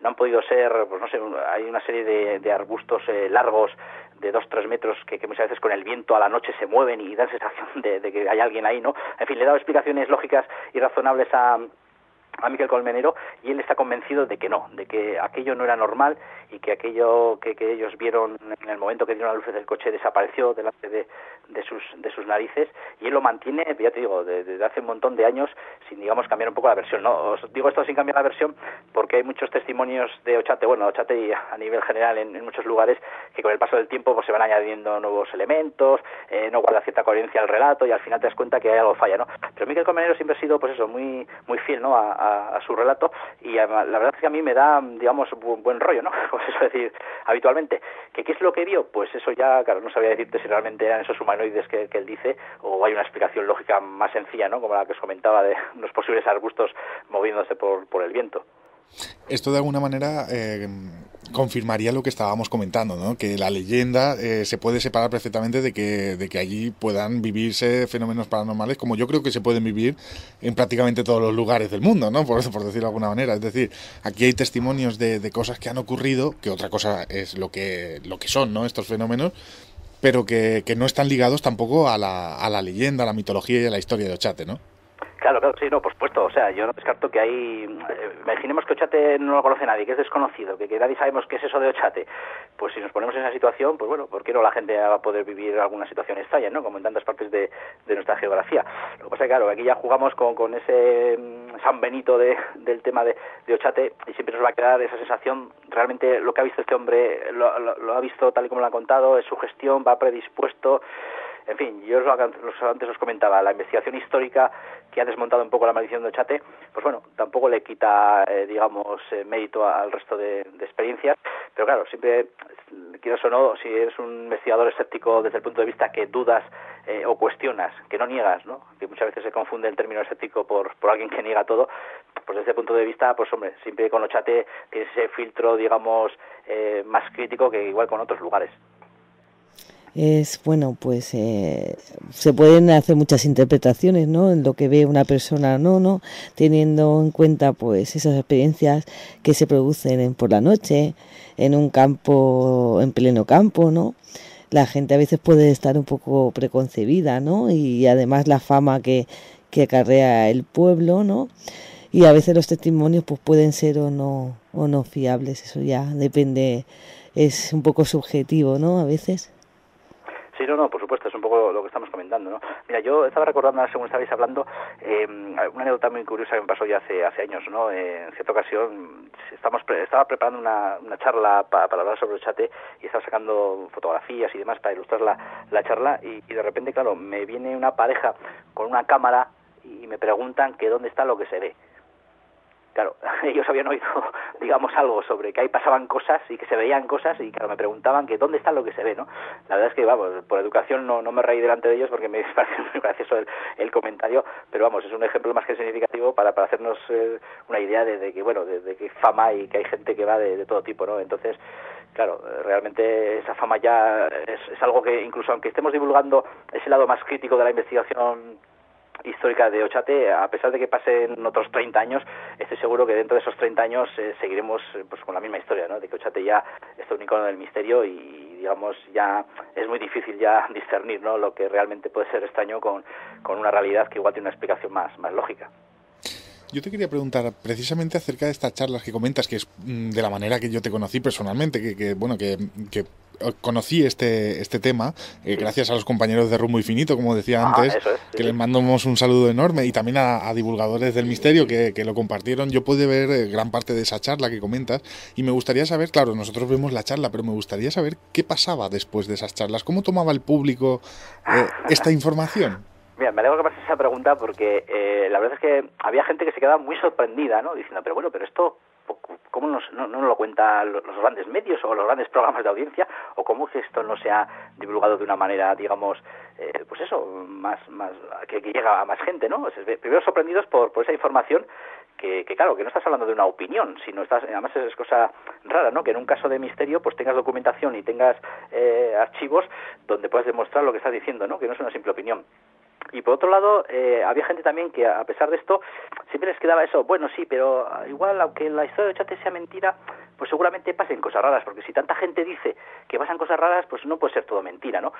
no han podido ser, pues no sé, hay una serie de, de arbustos eh, largos de dos, tres metros que, que muchas veces con el viento a la noche se mueven y dan sensación de, de que hay alguien ahí, ¿no? En fin, le he dado explicaciones lógicas y razonables a... a Miquel Colmenero, y él está convencido de que no, de que aquello no era normal y que aquello que, que ellos vieron en el momento que dieron las luces del coche desapareció delante de, de sus de sus narices, y él lo mantiene, ya te digo, desde de hace un montón de años, sin, digamos, cambiar un poco la versión, ¿no? Os digo esto sin cambiar la versión porque hay muchos testimonios de Ochate, bueno, Ochate y a nivel general en, en muchos lugares, que con el paso del tiempo pues se van añadiendo nuevos elementos, eh, no guarda cierta coherencia al relato y al final te das cuenta que hay algo falla, ¿no? Pero Miquel Colmenero siempre ha sido, pues eso, muy muy fiel, ¿no?, a A, a su relato, y a, la verdad es que a mí me da, digamos, buen, buen rollo, ¿no? Pues eso, es decir, habitualmente. ¿Que qué es lo que vio? Pues eso ya, claro, no sabía decirte si realmente eran esos humanoides que, que él dice, o hay una explicación lógica más sencilla, ¿no? Como la que os comentaba de unos posibles arbustos moviéndose por, por el viento. Esto de alguna manera eh, confirmaría lo que estábamos comentando, ¿no? Que la leyenda eh, se puede separar perfectamente de que, de que allí puedan vivirse fenómenos paranormales, como yo creo que se pueden vivir en prácticamente todos los lugares del mundo, ¿no? Por, por decirlo de alguna manera. Es decir, aquí hay testimonios de, de cosas que han ocurrido, que otra cosa es lo que, lo que son, ¿no?, estos fenómenos, pero que, que no están ligados tampoco a la, a la leyenda, a la mitología y a la historia de Ochate, ¿no? Claro, claro, sí, no, por supuesto, o sea, yo no descarto que hay, eh, imaginemos que Ochate no lo conoce nadie, que es desconocido, que, que nadie sabemos qué es eso de Ochate, pues si nos ponemos en esa situación, pues bueno, ¿por qué no la gente va a poder vivir alguna situación extraña, ¿no?, como en tantas partes de, de nuestra geografía? Lo que pasa es que, claro, aquí ya jugamos con, con ese San Benito de, del tema de, de Ochate, y siempre nos va a quedar esa sensación, realmente lo que ha visto este hombre, lo, lo, lo ha visto tal y como lo ha contado, es su gestión, va predispuesto. En fin, yo antes os comentaba, la investigación histórica que ha desmontado un poco la maldición de Ochate, pues bueno, tampoco le quita, eh, digamos, eh, mérito al resto de, de experiencias, pero claro, siempre, quieras o no, si eres un investigador escéptico desde el punto de vista que dudas eh, o cuestionas, que no niegas, ¿no?, que muchas veces se confunde el término escéptico por, por alguien que niega todo, pues desde ese punto de vista, pues hombre, siempre con Ochate tienes ese filtro, digamos, eh, más crítico que igual con otros lugares. Es bueno, pues eh, se pueden hacer muchas interpretaciones, ¿no?, en lo que ve una persona, no, no, teniendo en cuenta pues esas experiencias que se producen en, por la noche, en un campo, en pleno campo, ¿no? La gente a veces puede estar un poco preconcebida, ¿no? Y además la fama que, que acarrea el pueblo, ¿no? Y a veces los testimonios pues pueden ser o no, o no fiables, eso ya depende, es un poco subjetivo, ¿no?, a veces. Sí, no, no, por supuesto, es un poco lo que estamos comentando, ¿no? Mira, yo estaba recordando, según estabais hablando, eh, una anécdota muy curiosa que me pasó ya hace hace años, ¿no? Eh, en cierta ocasión estamos pre- estaba preparando una, una charla pa- para hablar sobre Ochate y estaba sacando fotografías y demás para ilustrar la, la charla y, y de repente, claro, me viene una pareja con una cámara y me preguntan que dónde está lo que se ve. Claro, ellos habían oído, digamos, algo sobre que ahí pasaban cosas y que se veían cosas y, claro, me preguntaban que dónde está lo que se ve, ¿no? La verdad es que, vamos, por educación no, no me reí delante de ellos porque me parece muy gracioso el, el comentario, pero, vamos, es un ejemplo más que significativo para, para hacernos eh, una idea de, de que, bueno, de, de que fama y que hay gente que va de, de todo tipo, ¿no? Entonces, claro, realmente esa fama ya es, es algo que, incluso aunque estemos divulgando ese lado más crítico de la investigación histórica de Ochate, a pesar de que pasen otros treinta años, estoy seguro que dentro de esos treinta años eh, seguiremos eh, pues con la misma historia, ¿no? De que Ochate ya es un icono del misterio y, digamos, ya es muy difícil ya discernir, ¿no?, lo que realmente puede ser extraño con, con una realidad que igual tiene una explicación más, más lógica. Yo te quería preguntar precisamente acerca de estas charlas que comentas, que es de la manera que yo te conocí personalmente, que, que bueno, que, que conocí este este tema eh, gracias a los compañeros de Rumbo Infinito, como decía antes, ah, eso es, sí, que les mandamos un saludo enorme, y también a, a divulgadores del misterio que, que lo compartieron. Yo pude ver gran parte de esa charla que comentas y me gustaría saber, claro, nosotros vemos la charla, pero me gustaría saber qué pasaba después de esas charlas, cómo tomaba el público eh, esta información. Mira, me alegro que me hagas esa pregunta porque eh, la verdad es que había gente que se quedaba muy sorprendida, ¿no?, diciendo, pero bueno, pero esto, cómo nos, no, no nos lo cuentan los grandes medios o los grandes programas de audiencia, o cómo que esto no se ha divulgado de una manera, digamos, eh, pues eso, más, más que, que llega a más gente, ¿no? Primero sorprendidos por, por esa información. Que, que claro, que no estás hablando de una opinión, sino estás, además es cosa rara, ¿no? Que en un caso de misterio, pues tengas documentación y tengas eh, archivos donde puedas demostrar lo que estás diciendo, ¿no? Que no es una simple opinión. Y por otro lado, eh, había gente también que, a pesar de esto, siempre les quedaba eso, bueno, sí, pero igual, aunque la historia de Ochate sea mentira, pues seguramente pasen cosas raras, porque si tanta gente dice que pasan cosas raras, pues no puede ser todo mentira, ¿no?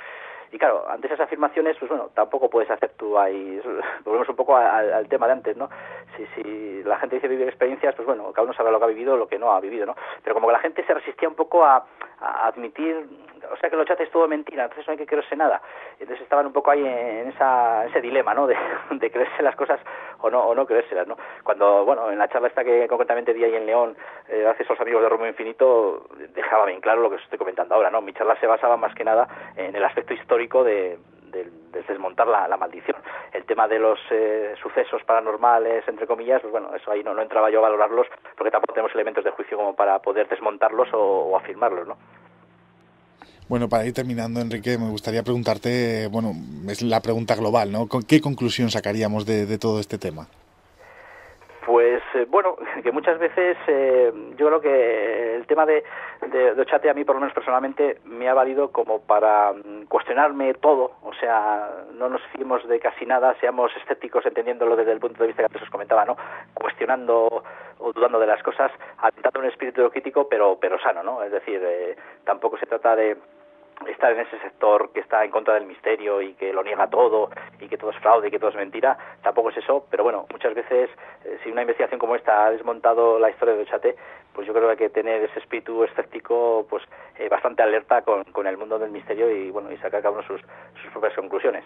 Y claro, ante esas afirmaciones, pues bueno, tampoco puedes hacer tú ahí... Volvemos un poco al, al tema de antes, ¿no? Si, si la gente dice vivir experiencias, pues bueno, cada uno sabe lo que ha vivido o lo que no ha vivido, ¿no? Pero como que la gente se resistía un poco a, a admitir... O sea, que los chates es todo mentira, entonces no hay que creerse nada. Entonces estaban un poco ahí en esa, ese dilema, ¿no? De, de creerse las cosas o no, o no creérselas, ¿no? Cuando, bueno, en la charla esta que concretamente di ahí en León, eh, hace esos amigos de Rumbo Infinito, dejaba bien claro lo que os estoy comentando ahora, ¿no? Mi charla se basaba más que nada en el aspecto histórico De, de, de desmontar la, la maldición. El tema de los eh, sucesos paranormales, entre comillas, pues bueno, eso ahí no, no entraba yo a valorarlos, porque tampoco tenemos elementos de juicio como para poder desmontarlos o, o afirmarlos, ¿no? Bueno, para ir terminando, Enrique, me gustaría preguntarte, bueno, es la pregunta global, ¿no? ¿Qué conclusión sacaríamos de, de todo este tema? Pues, eh, bueno, que muchas veces eh, yo creo que el tema de, de, de Ochate a mí, por lo menos personalmente, me ha valido como para mm, cuestionarme todo. O sea, no nos fiemos de casi nada, seamos escépticos entendiéndolo desde el punto de vista que antes os comentaba, ¿no? Cuestionando o dudando de las cosas, atentando un espíritu crítico, pero, pero sano, ¿no? Es decir, eh, tampoco se trata de estar en ese sector que está en contra del misterio y que lo niega todo y que todo es fraude y que todo es mentira, tampoco es eso, pero bueno, muchas veces eh, si una investigación como esta ha desmontado la historia de Ochate, pues yo creo que hay que tener ese espíritu escéptico pues eh, bastante alerta con, con el mundo del misterio y bueno, y sacar cada uno sus, sus propias conclusiones.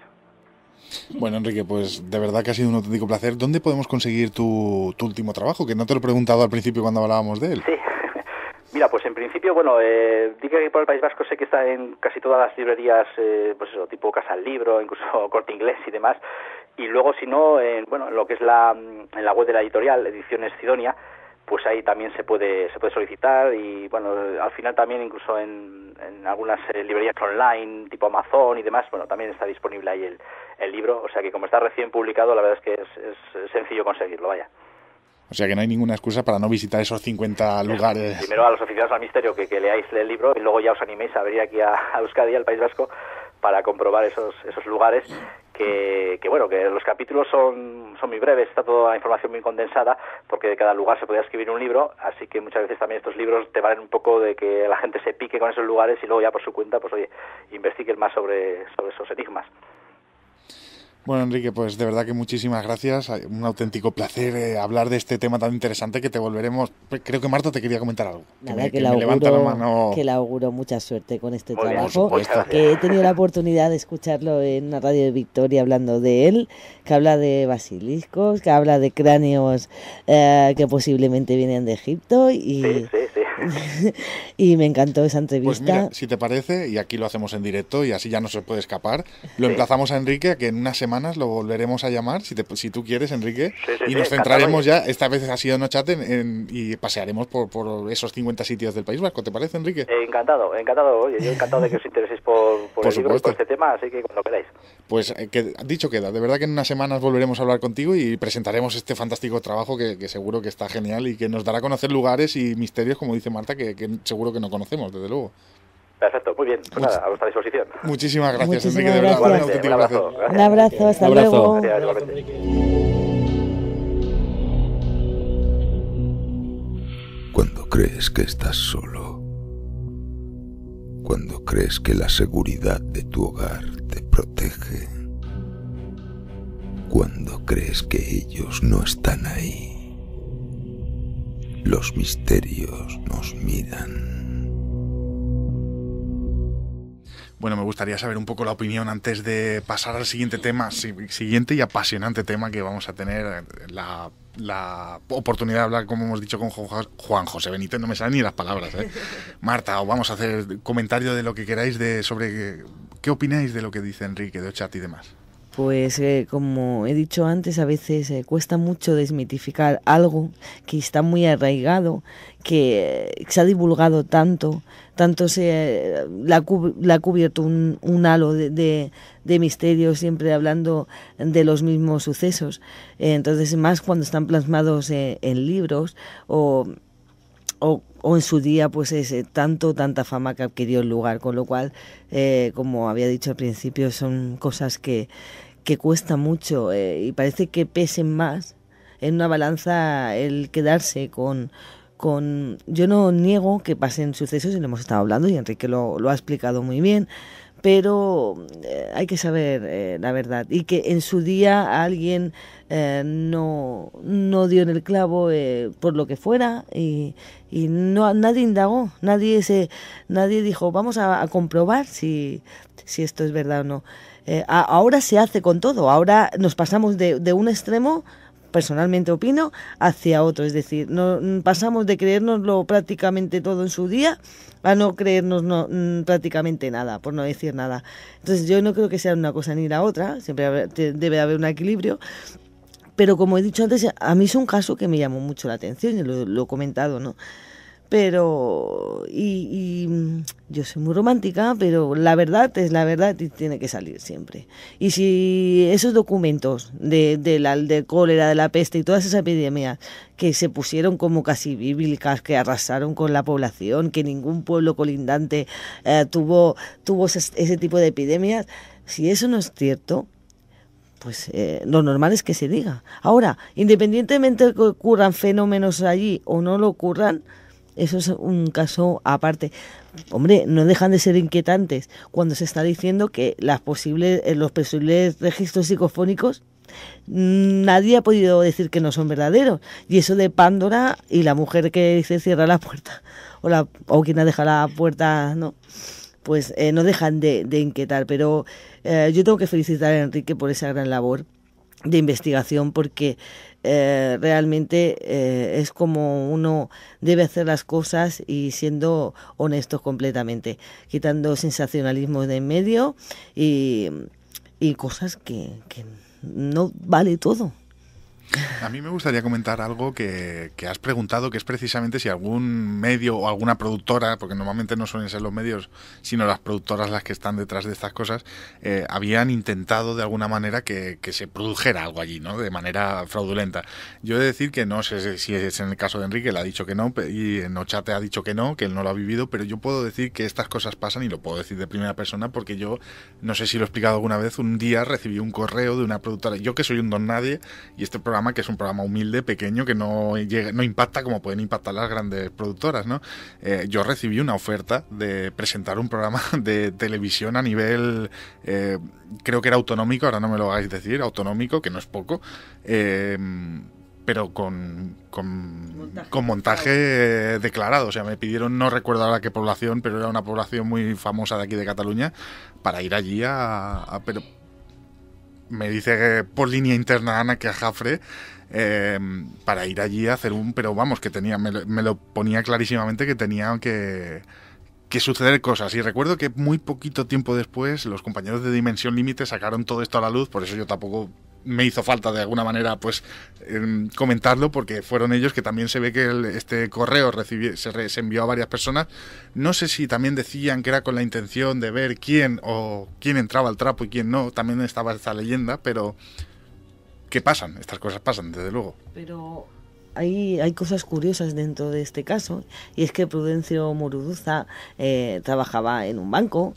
Bueno, Enrique, pues de verdad que ha sido un auténtico placer. ¿Dónde podemos conseguir tu, tu último trabajo? Que no te lo he preguntado al principio cuando hablábamos de él. Sí. Mira, pues en principio, bueno, eh, digo que por el País Vasco sé que está en casi todas las librerías, eh, pues eso, tipo Casa del Libro, incluso Corte Inglés y demás. Y luego, si no, eh, bueno, lo que es la, en la web de la editorial, Ediciones Cidonia, pues ahí también se puede se puede solicitar y, bueno, al final también incluso en, en algunas eh, librerías online, tipo Amazon y demás, bueno, también está disponible ahí el, el libro. O sea que como está recién publicado, la verdad es que es, es sencillo conseguirlo, vaya. O sea que no hay ninguna excusa para no visitar esos cincuenta lugares. Primero a los aficionados al misterio que, que leáis el libro y luego ya os animéis a venir aquí a, a Euskadi, al País Vasco, para comprobar esos esos lugares que, que bueno, que los capítulos son, son muy breves, está toda la información muy condensada, porque de cada lugar se podía escribir un libro, así que muchas veces también estos libros te valen un poco de que la gente se pique con esos lugares y luego ya por su cuenta, pues oye, investiguen más sobre, sobre esos enigmas. Bueno, Enrique, pues de verdad que muchísimas gracias. Un auténtico placer eh, hablar de este tema tan interesante que te volveremos... Creo que Marta te quería comentar algo. Que Nada, me, que, que, auguro, me levanta la mano. Que le auguro mucha suerte con este Muy trabajo. Bien, que he tenido la oportunidad de escucharlo en una radio de Vitoria hablando de él, que habla de basiliscos, que habla de cráneos eh, que posiblemente vienen de Egipto y... Sí, sí, sí. Y me encantó esa entrevista. Pues mira, si te parece, y aquí lo hacemos en directo y así ya no se puede escapar, lo sí. Emplazamos a Enrique a que en unas semanas lo volveremos a llamar, si, te, si tú quieres, Enrique, sí, sí, y nos sí, centraremos ya, esta vez ha sido en Ochate, en, en, y pasearemos por, por esos cincuenta sitios del País Vasco, ¿te parece, Enrique? Eh, encantado, encantado, oye, yo encantado de que os intereséis por, por, por, el libro, por este tema, así que cuando queráis. Pues eh, que, dicho queda, de verdad que en unas semanas volveremos a hablar contigo y presentaremos este fantástico trabajo que, que seguro que está genial y que nos dará a conocer lugares y misterios, como dice Marta, que, que seguro que no conocemos, desde luego. Perfecto, muy bien, pues Much- nada, a vuestra disposición. Muchísimas gracias, muchísimas Enrique, gracias. De verdad, un auténtico placer. Un abrazo, hasta luego. Cuando crees que estás solo, cuando crees que la seguridad de tu hogar te protege, cuando crees que ellos no están ahí, los misterios nos miran. Bueno, me gustaría saber un poco la opinión antes de pasar al siguiente tema, siguiente y apasionante tema que vamos a tener la, la oportunidad de hablar, como hemos dicho, con Juan José Benítez. No me salen ni las palabras, ¿eh? Marta, os vamos a hacer comentario de lo que queráis de sobre qué opináis de lo que dice Enrique de Ochate y demás. Pues eh, como he dicho antes, a veces eh, cuesta mucho desmitificar algo que está muy arraigado, que eh, se ha divulgado tanto, tanto se eh, la, cub la ha cubierto un, un halo de, de, de misterio, siempre hablando de los mismos sucesos. Eh, entonces, más cuando están plasmados eh, en libros o... o o en su día, pues ese tanto, tanta fama que adquirió el lugar, con lo cual, eh, como había dicho al principio, son cosas que, que cuesta mucho eh, y parece que pesen más en una balanza el quedarse con, con... Yo no niego que pasen sucesos, y lo hemos estado hablando, y Enrique lo, lo ha explicado muy bien, pero eh, hay que saber eh, la verdad, y que en su día alguien eh, no, no dio en el clavo eh, por lo que fuera, y, y no nadie indagó, nadie se nadie dijo vamos a, a comprobar si, si esto es verdad o no. Eh, a, ahora se hace con todo, ahora nos pasamos de, de un extremo, personalmente opino, hacia otro, es decir, no, pasamos de creérnoslo prácticamente todo en su día a no creernos no, prácticamente nada, por no decir nada. Entonces yo no creo que sea una cosa ni la otra, siempre debe haber un equilibrio, pero como he dicho antes, a mí es un caso que me llamó mucho la atención, y lo, lo he comentado, ¿no? Pero, y, y yo soy muy romántica, pero la verdad es la verdad y tiene que salir siempre. Y si esos documentos de, de la de cólera, de la peste y todas esas epidemias que se pusieron como casi bíblicas, que arrasaron con la población, que ningún pueblo colindante eh, tuvo, tuvo ese, ese tipo de epidemias, si eso no es cierto, pues eh, lo normal es que se diga. Ahora, independientemente de que ocurran fenómenos allí o no lo ocurran, eso es un caso aparte. Hombre, no dejan de ser inquietantes cuando se está diciendo que las posibles, los posibles registros psicofónicos nadie ha podido decir que no son verdaderos. Y eso de Pandora y la mujer que dice cierra la puerta, o, la, o quien ha dejado la puerta, no, pues eh, no dejan de, de inquietar. Pero eh, yo tengo que felicitar a Enrique por esa gran labor de investigación, porque eh, realmente eh, es como uno debe hacer las cosas, y siendo honestos completamente, quitando sensacionalismos de en medio y, y cosas que, que no vale todo. A mí me gustaría comentar algo que, que has preguntado, que es precisamente si algún medio o alguna productora, porque normalmente no suelen ser los medios, sino las productoras las que están detrás de estas cosas, eh, habían intentado de alguna manera que, que se produjera algo allí, ¿no?, de manera fraudulenta. Yo he de decir que no sé si es en el caso de Enrique, él ha dicho que no, y en Ochate ha dicho que no, que él no lo ha vivido, pero yo puedo decir que estas cosas pasan, y lo puedo decir de primera persona, porque yo, no sé si lo he explicado alguna vez, un día recibí un correo de una productora, yo que soy un don nadie, y este programa que es un programa humilde, pequeño, que no llega, no impacta como pueden impactar las grandes productoras, ¿no? Eh, yo recibí una oferta de presentar un programa de televisión a nivel, eh, creo que era autonómico, ahora no me lo hagáis decir, autonómico, que no es poco, eh, pero con, con, montaje. con montaje eh, declarado. O sea, me pidieron, no recuerdo ahora qué población, pero era una población muy famosa de aquí de Cataluña, para ir allí a... a pero, me dice por línea interna Ana que a Jafre, eh, para ir allí a hacer un... Pero vamos, que tenía, me lo, me lo ponía clarísimamente que tenía que, que suceder cosas. Y recuerdo que muy poquito tiempo después los compañeros de Dimensión Límite sacaron todo esto a la luz, por eso yo tampoco... me hizo falta de alguna manera pues eh, comentarlo, porque fueron ellos, que también se ve que el, este correo recibí, se, re, se envió a varias personas. No sé si también decían que era con la intención de ver quién o quién entraba al trapo y quién no, también estaba esta leyenda, pero ¿qué pasan? Estas cosas pasan, desde luego. Pero hay, hay cosas curiosas dentro de este caso, y es que Prudencio Muguruza eh, trabajaba en un banco.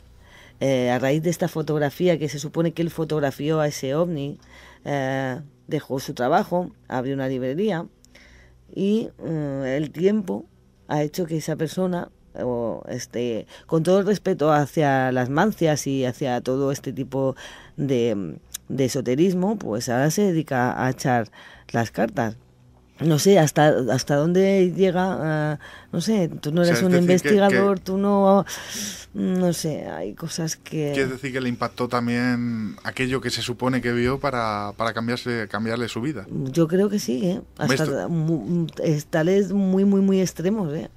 Eh, a raíz de esta fotografía, que se supone que él fotografió a ese ovni, eh, dejó su trabajo, abrió una librería, y eh, el tiempo ha hecho que esa persona, o este, con todo el respeto hacia las mancias y hacia todo este tipo de, de esoterismo, pues ahora se dedica a echar las cartas. No sé, hasta hasta dónde llega, uh, no sé, tú no eres, o sea, un investigador, que, que, tú no, no sé, hay cosas que... Quiere decir que le impactó también aquello que se supone que vio para, para cambiarse, cambiarle su vida. Yo creo que sí, ¿eh? Hasta muy, tales muy, muy, muy extremos, ¿eh?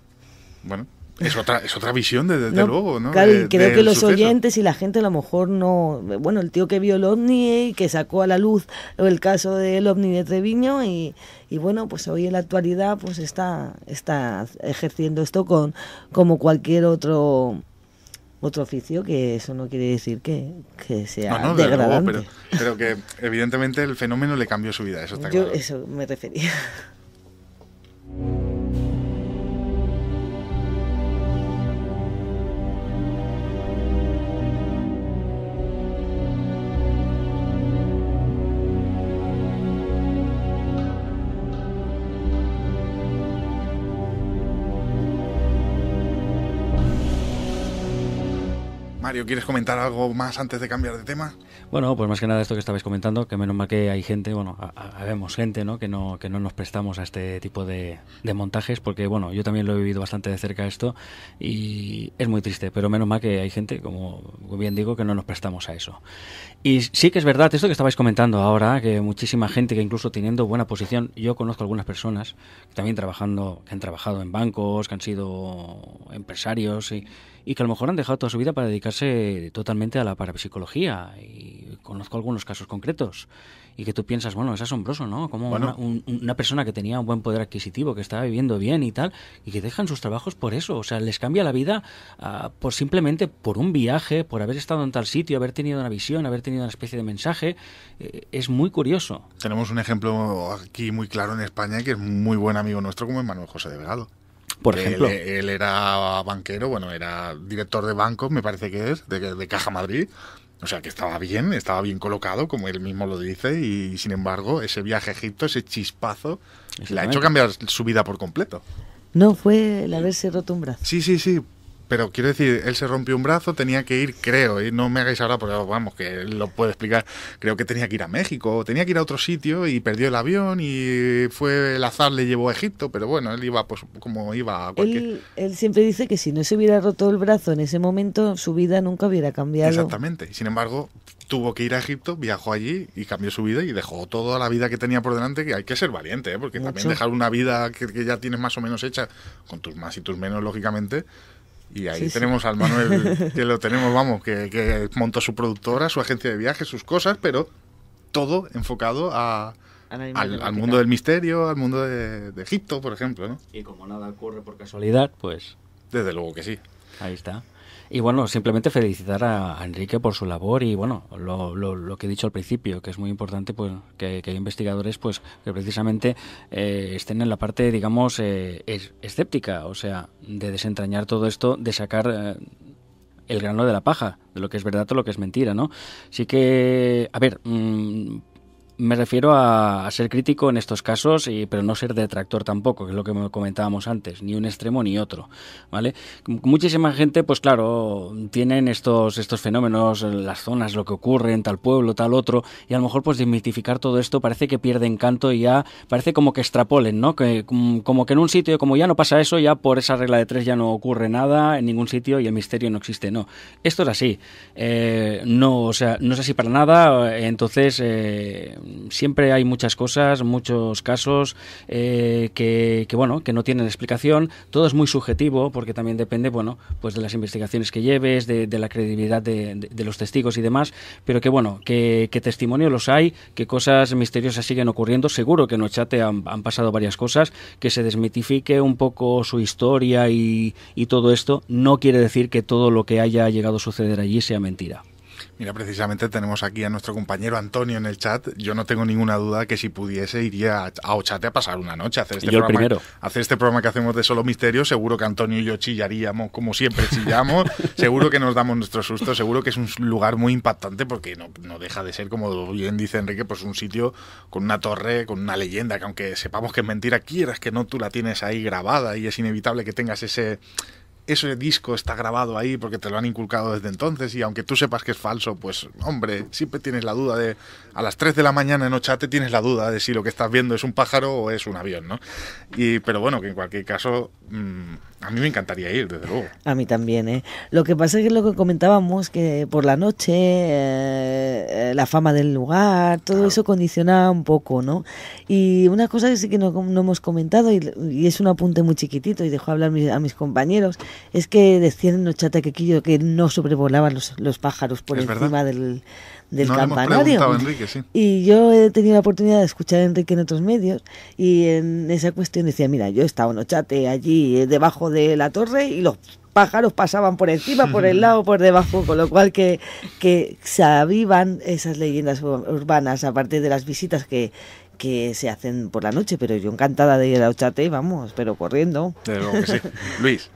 Bueno, Es otra, es otra visión, desde de, no, luego, ¿no? Claro, y creo de, que los suceso. oyentes y la gente a lo mejor no... Bueno, el tío que vio el ovni y que sacó a la luz el caso del ovni de Treviño y, y bueno, pues hoy en la actualidad pues está, está ejerciendo esto con como cualquier otro... otro oficio, que eso no quiere decir que, que sea no, no, degradante. Luego, pero, pero que evidentemente el fenómeno le cambió su vida, eso está claro. Yo eso me refería. Mario, ¿quieres comentar algo más antes de cambiar de tema? Bueno, pues más que nada esto que estabais comentando, que menos mal que hay gente, bueno, habemos gente, ¿no? Que no que no nos prestamos a este tipo de, de montajes, porque, bueno, yo también lo he vivido bastante de cerca esto y es muy triste, pero menos mal que hay gente, como bien digo, que no nos prestamos a eso. Y sí que es verdad esto que estabais comentando ahora, que muchísima gente que incluso teniendo buena posición, yo conozco algunas personas que también trabajando, que han trabajado en bancos, que han sido empresarios y... y que a lo mejor han dejado toda su vida para dedicarse totalmente a la parapsicología, y conozco algunos casos concretos, y que tú piensas, bueno, es asombroso, ¿no? Como bueno, una, un, una persona que tenía un buen poder adquisitivo, que estaba viviendo bien y tal, y que dejan sus trabajos por eso, o sea, les cambia la vida uh, por simplemente por un viaje, por haber estado en tal sitio, haber tenido una visión, haber tenido una especie de mensaje, eh, es muy curioso. Tenemos un ejemplo aquí muy claro en España, que es muy buen amigo nuestro, como es Manuel José de Vegado. Por ejemplo. Él, él era banquero, bueno, era director de bancos, me parece que es, de, de Caja Madrid. O sea, que estaba bien, estaba bien colocado, como él mismo lo dice, y sin embargo, ese viaje a Egipto, ese chispazo, le ha hecho cambiar su vida por completo. No, fue el haberse roto un brazo. Sí, sí, sí. Pero quiero decir, él se rompió un brazo, tenía que ir, creo, y no me hagáis ahora, porque vamos, que lo puede explicar, creo que tenía que ir a México, tenía que ir a otro sitio y perdió el avión y fue el azar, le llevó a Egipto, pero bueno, él iba pues como iba a cualquier... Él, él siempre dice que si no se hubiera roto el brazo en ese momento, su vida nunca hubiera cambiado. Exactamente, sin embargo, tuvo que ir a Egipto, viajó allí y cambió su vida y dejó toda la vida que tenía por delante, que hay que ser valiente, ¿eh? Porque Mucho. También dejar una vida que, que ya tienes más o menos hecha, con tus más y tus menos, lógicamente... Y ahí sí, tenemos sí. al Manuel, que lo tenemos, vamos, que, que montó su productora, su agencia de viajes, sus cosas, pero todo enfocado a, al, al mundo del misterio, al mundo de, de Egipto, por ejemplo, ¿no? Y como nada ocurre por casualidad, pues... Desde luego que sí. Ahí está. Y bueno, simplemente felicitar a Enrique por su labor y bueno, lo, lo, lo que he dicho al principio, que es muy importante pues que, que hay investigadores pues que precisamente eh, estén en la parte, digamos, eh, escéptica, o sea, de desentrañar todo esto, de sacar eh, el grano de la paja, de lo que es verdad o lo que es mentira, ¿no? Sí que, a ver... Mmm, me refiero a, a ser crítico en estos casos, y, pero no ser detractor tampoco, que es lo que comentábamos antes, ni un extremo ni otro, ¿vale? Muchísima gente, pues claro, tienen estos estos fenómenos, las zonas, lo que ocurre en tal pueblo, tal otro, y a lo mejor pues desmitificar todo esto parece que pierde encanto y ya parece como que extrapolen, ¿no? Que, como que en un sitio, como ya no pasa eso, ya por esa regla de tres ya no ocurre nada en ningún sitio y el misterio no existe, no. Esto es así, eh, no, o sea, no es así para nada, entonces... Eh, siempre hay muchas cosas, muchos casos eh, que, que bueno, que no tienen explicación, todo es muy subjetivo porque también depende, bueno, pues de las investigaciones que lleves, de, de la credibilidad de, de, de los testigos y demás, pero que bueno, que, que testimonios los hay, que cosas misteriosas siguen ocurriendo, seguro que en Ochate han, han pasado varias cosas, que se desmitifique un poco su historia y, y todo esto, no quiere decir que todo lo que haya llegado a suceder allí sea mentira. Mira, precisamente tenemos aquí a nuestro compañero Antonio en el chat. Yo no tengo ninguna duda que si pudiese iría a Ochate a pasar una noche, a hacer este yo programa, primero. hacer este programa que hacemos de Solo Misterio. Seguro que Antonio y yo chillaríamos como siempre chillamos. Seguro que nos damos nuestro susto. Seguro que es un lugar muy impactante porque no, no deja de ser, como bien dice Enrique, pues un sitio con una torre, con una leyenda que aunque sepamos que es mentira, quieras que no, tú la tienes ahí grabada y es inevitable que tengas ese... Ese disco está grabado ahí porque te lo han inculcado desde entonces y aunque tú sepas que es falso, pues, hombre, siempre tienes la duda de... A las tres de la mañana en Ochate tienes la duda de si lo que estás viendo es un pájaro o es un avión, ¿no? Y, pero bueno, que en cualquier caso, mmm, a mí me encantaría ir, desde luego. A mí también, ¿eh? Lo que pasa es que lo que comentábamos, que por la noche eh, la fama del lugar, todo claro. eso condiciona un poco, ¿no? Y una cosa que sí que no, no hemos comentado, y, y es un apunte muy chiquitito, y dejo hablar mis, a mis compañeros, es que decían en Ochate que, que no sobrevolaban los, los pájaros por encima verdad? del, del no campanario. Lo hemos preguntado a Enrique, sí. Y yo he tenido la oportunidad de escuchar a Enrique en otros medios, y en esa cuestión decía, mira, yo he estado en Ochate allí debajo de la torre y los pájaros pasaban por encima, por el lado, por debajo, con lo cual que, que se avivan esas leyendas urbanas, aparte de las visitas que, que se hacen por la noche, pero yo encantada de ir a Ochate, vamos, pero corriendo. Desde luego que sí. Luis.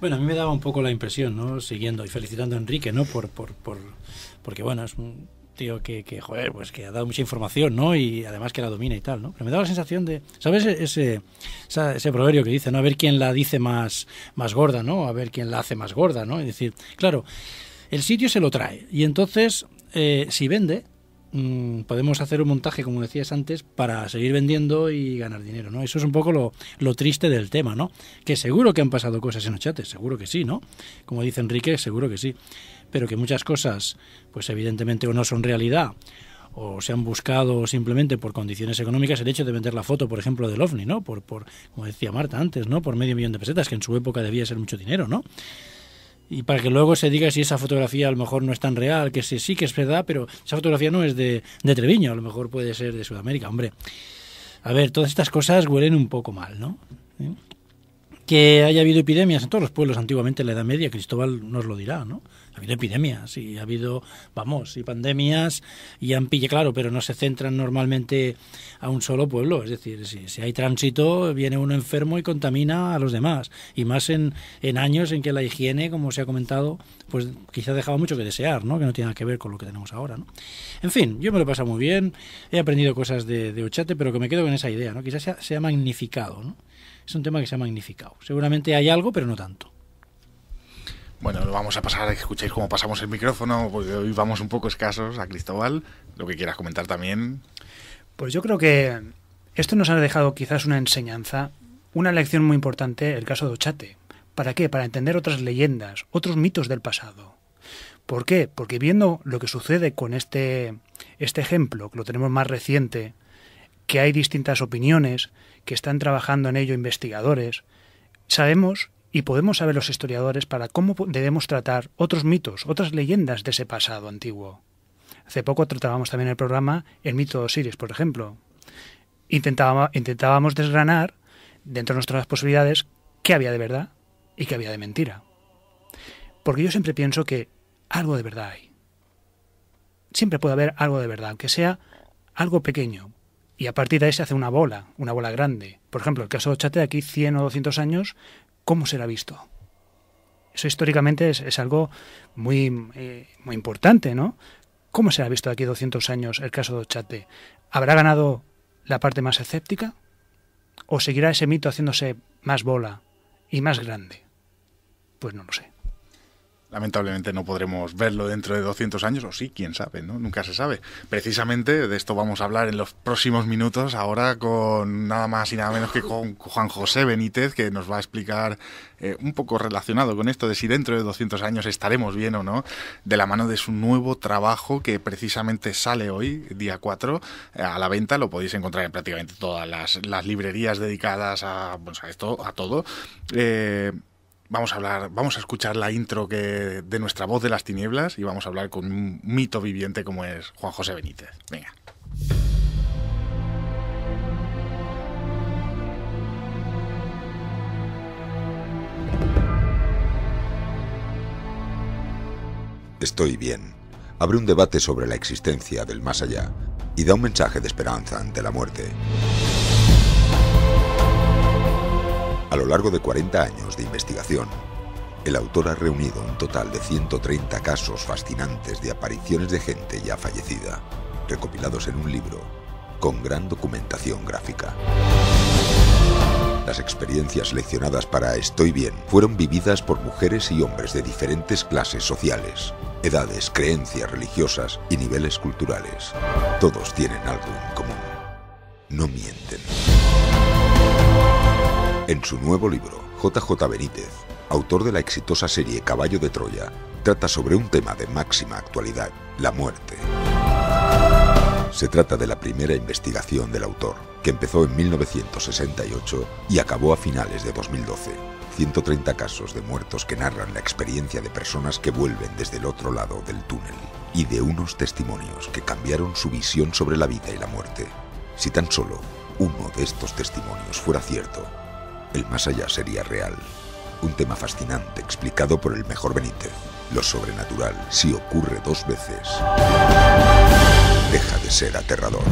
Bueno, a mí me daba un poco la impresión, ¿no?, siguiendo y felicitando a Enrique, ¿no?, por, por, por porque bueno, es un tío que, que, joder, pues que ha dado mucha información, ¿no?, y además que la domina y tal, ¿no? Pero me da la sensación de, ¿sabes? Ese, ese, ese proverbio que dice, ¿no?, a ver quién la dice más, más gorda, ¿no?, a ver quién la hace más gorda, ¿no? Es decir, claro, el sitio se lo trae, y entonces, eh, si vende, mmm, podemos hacer un montaje, como decías antes, para seguir vendiendo y ganar dinero, ¿no? Eso es un poco lo, lo triste del tema, ¿no? Que seguro que han pasado cosas en Ochate, seguro que sí, ¿no? Como dice Enrique, seguro que sí. Pero que muchas cosas, pues evidentemente o no son realidad, o se han buscado simplemente por condiciones económicas el hecho de vender la foto, por ejemplo, del ovni, ¿no? Por, por como decía Marta antes, ¿no? Por medio millón de pesetas, que en su época debía ser mucho dinero, ¿no? Y para que luego se diga si esa fotografía a lo mejor no es tan real, que sí, sí que es verdad, pero esa fotografía no es de, de Treviño, a lo mejor puede ser de Sudamérica, hombre. A ver, todas estas cosas huelen un poco mal, ¿no? ¿Sí? Que haya habido epidemias en todos los pueblos antiguamente en la Edad Media, Cristóbal nos lo dirá, ¿no? Ha habido epidemias y ha habido, vamos, y pandemias y han pillado, claro, pero no se centran normalmente a un solo pueblo. Es decir, si, si hay tránsito, viene uno enfermo y contamina a los demás. Y más en, en años en que la higiene, como se ha comentado, pues quizá dejaba mucho que desear, ¿no? Que no tiene nada que ver con lo que tenemos ahora, ¿no? En fin, yo me lo he pasado muy bien, he aprendido cosas de, de Ochate, pero que me quedo con esa idea, ¿no? Quizás sea, sea magnificado, ¿no? Es un tema que se ha magnificado. Seguramente hay algo, pero no tanto. Bueno, lo vamos a pasar a que escuchéis cómo pasamos el micrófono, porque hoy vamos un poco escasos a Cristóbal. Lo que quieras comentar también. Pues yo creo que esto nos ha dejado quizás una enseñanza, una lección muy importante, el caso de Ochate. ¿Para qué? Para entender otras leyendas, otros mitos del pasado. ¿Por qué? Porque viendo lo que sucede con este, este ejemplo, que lo tenemos más reciente, que hay distintas opiniones, que están trabajando en ello investigadores, sabemos y podemos saber los historiadores para cómo debemos tratar otros mitos, otras leyendas de ese pasado antiguo. Hace poco tratábamos también en el programa el mito de Osiris, por ejemplo. Intentaba, intentábamos desgranar, dentro de nuestras posibilidades, qué había de verdad y qué había de mentira. Porque yo siempre pienso que algo de verdad hay. Siempre puede haber algo de verdad, aunque sea algo pequeño. Y a partir de ahí se hace una bola, una bola grande. Por ejemplo, el caso de Ochate de aquí cien o doscientos años, ¿cómo será visto? Eso históricamente es, es algo muy, eh, muy importante, ¿no? ¿Cómo será visto de aquí doscientos años el caso de Ochate? ¿Habrá ganado la parte más escéptica? ¿O seguirá ese mito haciéndose más bola y más grande? Pues no lo sé. Lamentablemente no podremos verlo dentro de doscientos años, o sí, quién sabe, ¿no? Nunca se sabe. Precisamente de esto vamos a hablar en los próximos minutos, ahora con nada más y nada menos que con Juan José Benítez, que nos va a explicar eh, un poco relacionado con esto de si dentro de doscientos años estaremos bien o no, de la mano de su nuevo trabajo que precisamente sale hoy, día cuatro, a la venta. Lo podéis encontrar en prácticamente todas las, las librerías dedicadas a, pues, a esto, a todo. Eh, Vamos a hablar, vamos a escuchar la intro que, de nuestra voz de las tinieblas, y vamos a hablar con un mito viviente como es Juan José Benítez. Venga. Estoy bien. Abre un debate sobre la existencia del más allá y da un mensaje de esperanza ante la muerte. A lo largo de cuarenta años de investigación, el autor ha reunido un total de ciento treinta casos fascinantes de apariciones de gente ya fallecida, recopilados en un libro con gran documentación gráfica. Las experiencias seleccionadas para Estoy bien fueron vividas por mujeres y hombres de diferentes clases sociales, edades, creencias religiosas y niveles culturales. Todos tienen algo en común. No mienten. En su nuevo libro, J J Benítez, autor de la exitosa serie Caballo de Troya, trata sobre un tema de máxima actualidad, la muerte. se trata de la primera investigación del autor, que empezó en mil novecientos sesenta y ocho y acabó a finales de dos mil doce. ciento treinta casos de muertos que narran la experiencia de personas que vuelven desde el otro lado del túnel y de unos testimonios que cambiaron su visión sobre la vida y la muerte. Si tan solo uno de estos testimonios fuera cierto, el más allá sería real. Un tema fascinante explicado por el mejor Benítez. Lo sobrenatural, si ocurre dos veces, deja de ser aterrador.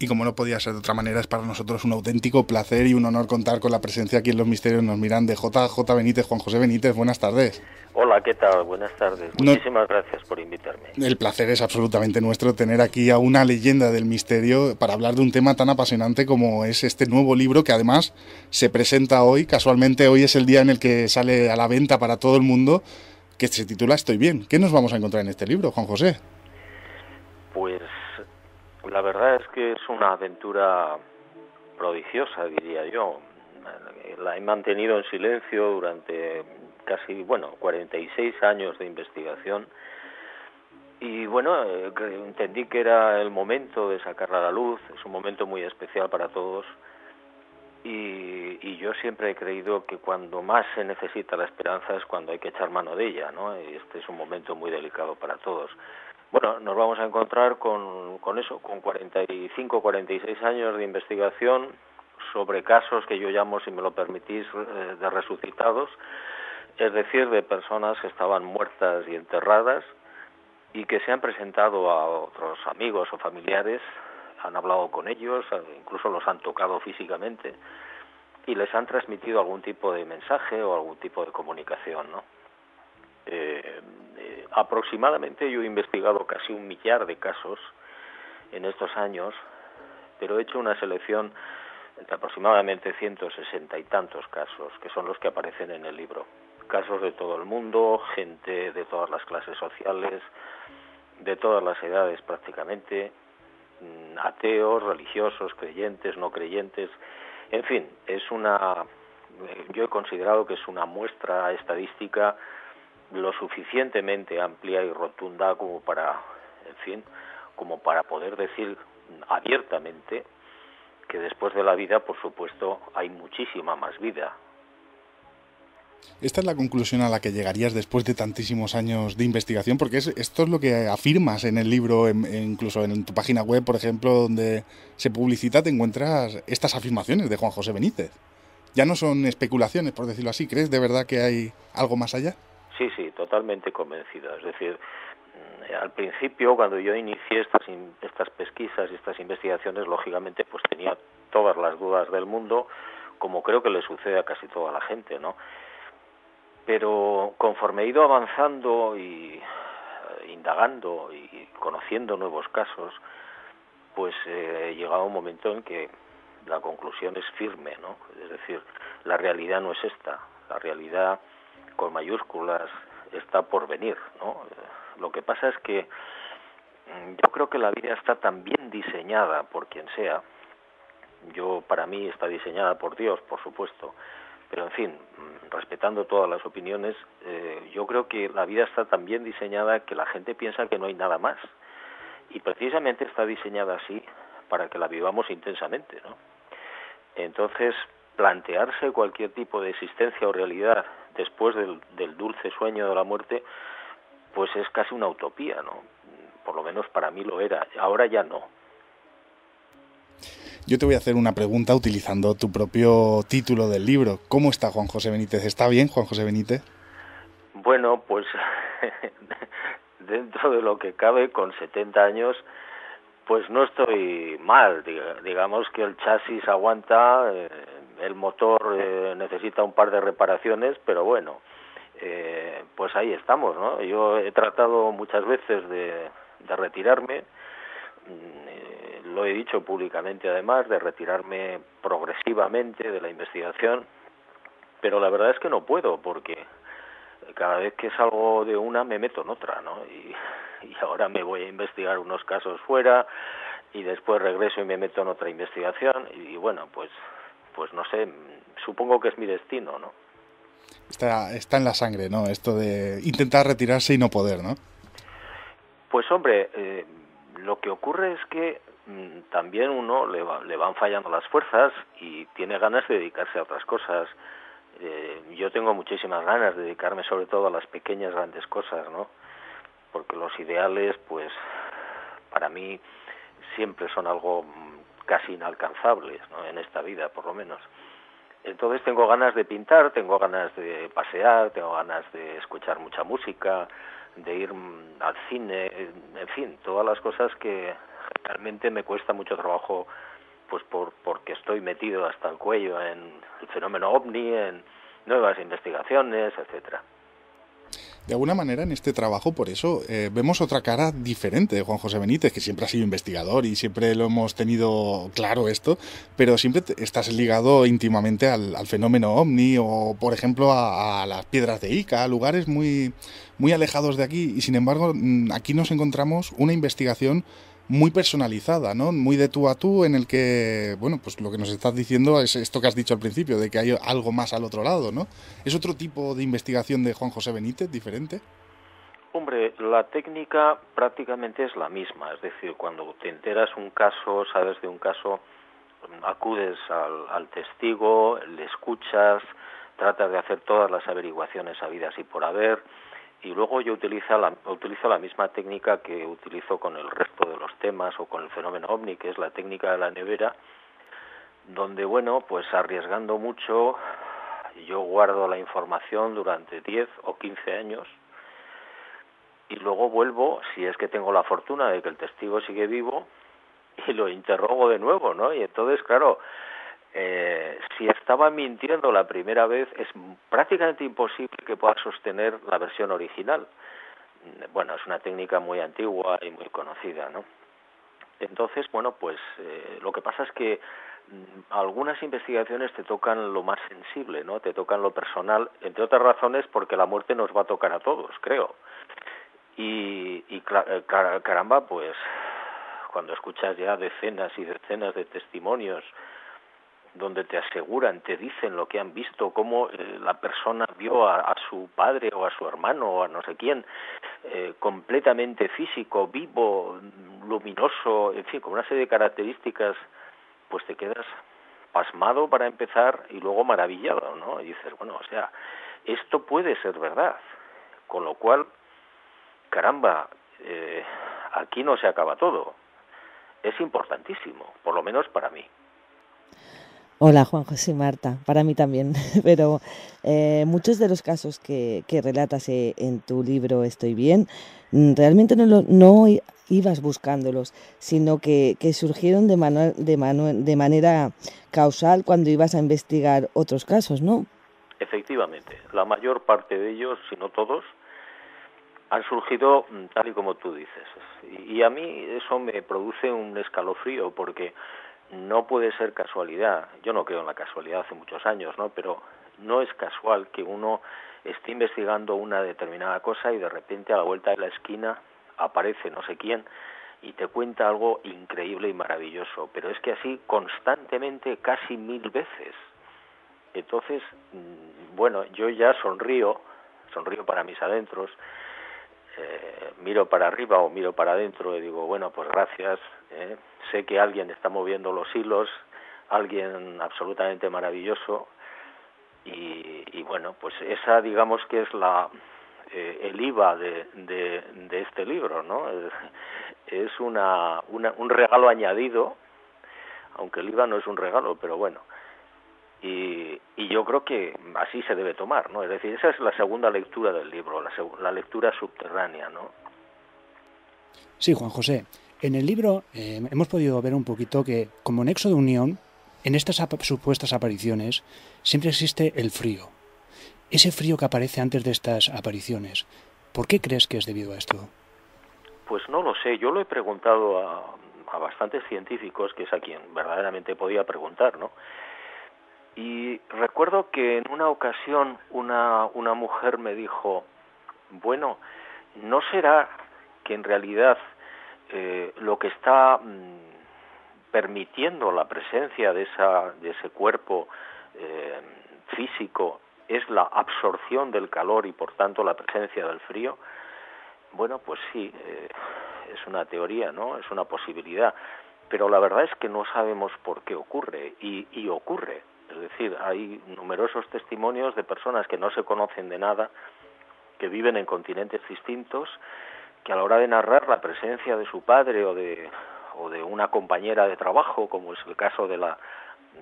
Y como no podía ser de otra manera, es para nosotros un auténtico placer y un honor contar con la presencia aquí en Los Misterios Nos Miran de J J Benítez, Juan José Benítez. Buenas tardes. Hola, ¿qué tal? Buenas tardes. No, muchísimas gracias por invitarme. El placer es absolutamente nuestro tener aquí a una leyenda del misterio para hablar de un tema tan apasionante como es este nuevo libro, que además se presenta hoy. Casualmente hoy es el día en el que sale a la venta para todo el mundo, que se titula Estoy bien. ¿Qué nos vamos a encontrar en este libro, Juan José? Pues... la verdad es que es una aventura prodigiosa, diría yo. La he mantenido en silencio durante casi, bueno, cuarenta y seis años de investigación. Y bueno, entendí que era el momento de sacarla a la luz. Es un momento muy especial para todos. Y, y yo siempre he creído que cuando más se necesita la esperanza es cuando hay que echar mano de ella, ¿no? Y este es un momento muy delicado para todos. Bueno, nos vamos a encontrar con, con eso, con cuarenta y cinco, cuarenta y seis años de investigación sobre casos que yo llamo, si me lo permitís, de resucitados, es decir, de personas que estaban muertas y enterradas y que se han presentado a otros amigos o familiares, han hablado con ellos, incluso los han tocado físicamente y les han transmitido algún tipo de mensaje o algún tipo de comunicación, ¿no? Eh, eh, aproximadamente yo he investigado casi un millar de casos en estos años, pero he hecho una selección entre aproximadamente ciento sesenta y tantos casos, que son los que aparecen en el libro. Casos de todo el mundo, gente de todas las clases sociales, de todas las edades prácticamente, ateos, religiosos, creyentes, no creyentes, en fin, es una, yo he considerado que es una muestra estadística lo suficientemente amplia y rotunda como para, en fin, como para poder decir abiertamente que después de la vida, por supuesto, hay muchísima más vida. Esta es la conclusión a la que llegarías después de tantísimos años de investigación, porque es, esto es lo que afirmas en el libro, en, en, incluso en tu página web, por ejemplo, donde se publicita, te encuentras estas afirmaciones de Juan José Benítez. Ya no son especulaciones, por decirlo así. ¿Crees de verdad que hay algo más allá? Sí, sí, totalmente convencido. Es decir, al principio, cuando yo inicié estas, estas pesquisas y estas investigaciones, lógicamente, pues tenía todas las dudas del mundo, como creo que le sucede a casi toda la gente, ¿no? Pero conforme he ido avanzando y indagando y conociendo nuevos casos, pues eh, he llegado a un momento en que la conclusión es firme, ¿no? Es decir, la realidad no es esta, la realidad con mayúsculas está por venir, ¿no? Lo que pasa es que yo creo que la vida está tan bien diseñada por quien sea. Yo, para mí, está diseñada por Dios, por supuesto, pero en fin, respetando todas las opiniones, eh, yo creo que la vida está tan bien diseñada que la gente piensa que no hay nada más, y precisamente está diseñada así para que la vivamos intensamente, ¿no? Entonces, plantearse cualquier tipo de existencia o realidad después del, del dulce sueño de la muerte, pues es casi una utopía, ¿no? Por lo menos para mí lo era, ahora ya no. Yo te voy a hacer una pregunta utilizando tu propio título del libro. ¿Cómo está Juan José Benítez? ¿Está bien Juan José Benítez? Bueno, pues dentro de lo que cabe, con setenta años, pues no estoy mal. Digamos que el chasis aguanta, eh, el motor eh, necesita un par de reparaciones, pero bueno, eh, pues ahí estamos, ¿no? Yo he tratado muchas veces de, de retirarme, eh, lo he dicho públicamente además, de retirarme progresivamente de la investigación, pero la verdad es que no puedo, porque cada vez que salgo de una me meto en otra, ¿no? Y y ahora me voy a investigar unos casos fuera y después regreso y me meto en otra investigación y, y bueno, pues pues no sé, supongo que es mi destino, ¿no? Está, está en la sangre, ¿no? Esto de intentar retirarse y no poder, ¿no? Pues hombre, eh, lo que ocurre es que mmm, también uno le, va, le van fallando las fuerzas y tiene ganas de dedicarse a otras cosas. Eh, yo tengo muchísimas ganas de dedicarme sobre todo a las pequeñas grandes cosas, ¿no? Porque los ideales, pues, para mí siempre son algo casi inalcanzables, ¿no? En esta vida, por lo menos. Entonces tengo ganas de pintar, tengo ganas de pasear, tengo ganas de escuchar mucha música, de ir al cine, en fin, todas las cosas que realmente me cuesta mucho trabajo, pues por, porque estoy metido hasta el cuello en el fenómeno ovni, en nuevas investigaciones, etcétera. De alguna manera en este trabajo, por eso, eh, vemos otra cara diferente de Juan José Benítez, que siempre ha sido investigador y siempre lo hemos tenido claro esto, pero siempre estás ligado íntimamente al, al fenómeno ovni o, por ejemplo, a, a las piedras de Ica, a lugares muy, muy alejados de aquí, y sin embargo aquí nos encontramos una investigación muy personalizada, ¿no? Muy de tú a tú, en el que, bueno, pues lo que nos estás diciendo es esto que has dicho al principio, de que hay algo más al otro lado, ¿no? ¿Es otro tipo de investigación de Juan José Benítez diferente? Hombre, la técnica prácticamente es la misma, es decir, cuando te enteras un caso, sabes de un caso, acudes al, al testigo, le escuchas, tratas de hacer todas las averiguaciones habidas y por haber. Y luego yo utilizo la, utilizo la misma técnica que utilizo con el resto de los temas o con el fenómeno ovni, que es la técnica de la nevera, donde, bueno, pues arriesgando mucho, yo guardo la información durante diez o quince años y luego vuelvo, si es que tengo la fortuna de que el testigo sigue vivo, y lo interrogo de nuevo, ¿no? Y entonces, claro, Eh, si estaba mintiendo la primera vez, es prácticamente imposible que pueda sostener la versión original. Bueno, es una técnica muy antigua y muy conocida, ¿no? Entonces, bueno, pues eh, lo que pasa es que algunas investigaciones te tocan lo más sensible, ¿no? Te tocan lo personal, entre otras razones porque la muerte nos va a tocar a todos, creo. Y, y caramba, pues cuando escuchas ya decenas y decenas de testimonios donde te aseguran, te dicen lo que han visto, cómo eh, la persona vio a, a su padre o a su hermano o a no sé quién, eh, completamente físico, vivo, luminoso, en fin, con una serie de características, pues te quedas pasmado para empezar y luego maravillado, ¿no? Y dices, bueno, o sea, esto puede ser verdad, con lo cual, caramba, eh, aquí no se acaba todo, es importantísimo, por lo menos para mí. Hola Juan José y Marta, para mí también, pero eh, muchos de los casos que, que relatas en tu libro Estoy bien, realmente no, lo, no ibas buscándolos, sino que, que surgieron de, manu, de, manu, de manera causal cuando ibas a investigar otros casos, ¿no? Efectivamente, la mayor parte de ellos, si no todos, han surgido tal y como tú dices, y, y a mí eso me produce un escalofrío porque no puede ser casualidad. Yo no creo en la casualidad hace muchos años, ¿no? Pero no es casual que uno esté investigando una determinada cosa y de repente a la vuelta de la esquina aparece no sé quién y te cuenta algo increíble y maravilloso. Pero es que así constantemente, casi mil veces. Entonces, bueno, yo ya sonrío, sonrío para mis adentros, Eh, miro para arriba o miro para adentro y digo, bueno, pues gracias, eh, sé que alguien está moviendo los hilos, alguien absolutamente maravilloso, y, y bueno, pues esa digamos que es la eh, el I V A de, de, de este libro, ¿no? Es una, una un regalo añadido, aunque el I V A no es un regalo, pero bueno. Y, y yo creo que así se debe tomar, ¿no? Es decir, esa es la segunda lectura del libro, la, la lectura subterránea, ¿no? Sí, Juan José. En el libro eh, hemos podido ver un poquito que, como nexo de unión, en estas ap- supuestas apariciones siempre existe el frío. Ese frío que aparece antes de estas apariciones. ¿Por qué crees que es debido a esto? Pues no lo sé. Yo lo he preguntado a, a bastantes científicos, que es a quien verdaderamente podía preguntar, ¿no? Y recuerdo que en una ocasión una, una mujer me dijo, bueno, ¿no será que en realidad eh, lo que está mm, permitiendo la presencia de, esa, de ese cuerpo eh, físico es la absorción del calor y por tanto la presencia del frío, bueno, pues sí, eh, es una teoría, ¿no? Es una posibilidad, pero la verdad es que no sabemos por qué ocurre y, y ocurre. Es decir, hay numerosos testimonios de personas que no se conocen de nada, que viven en continentes distintos, que a la hora de narrar la presencia de su padre o de, o de una compañera de trabajo, como es el caso de la,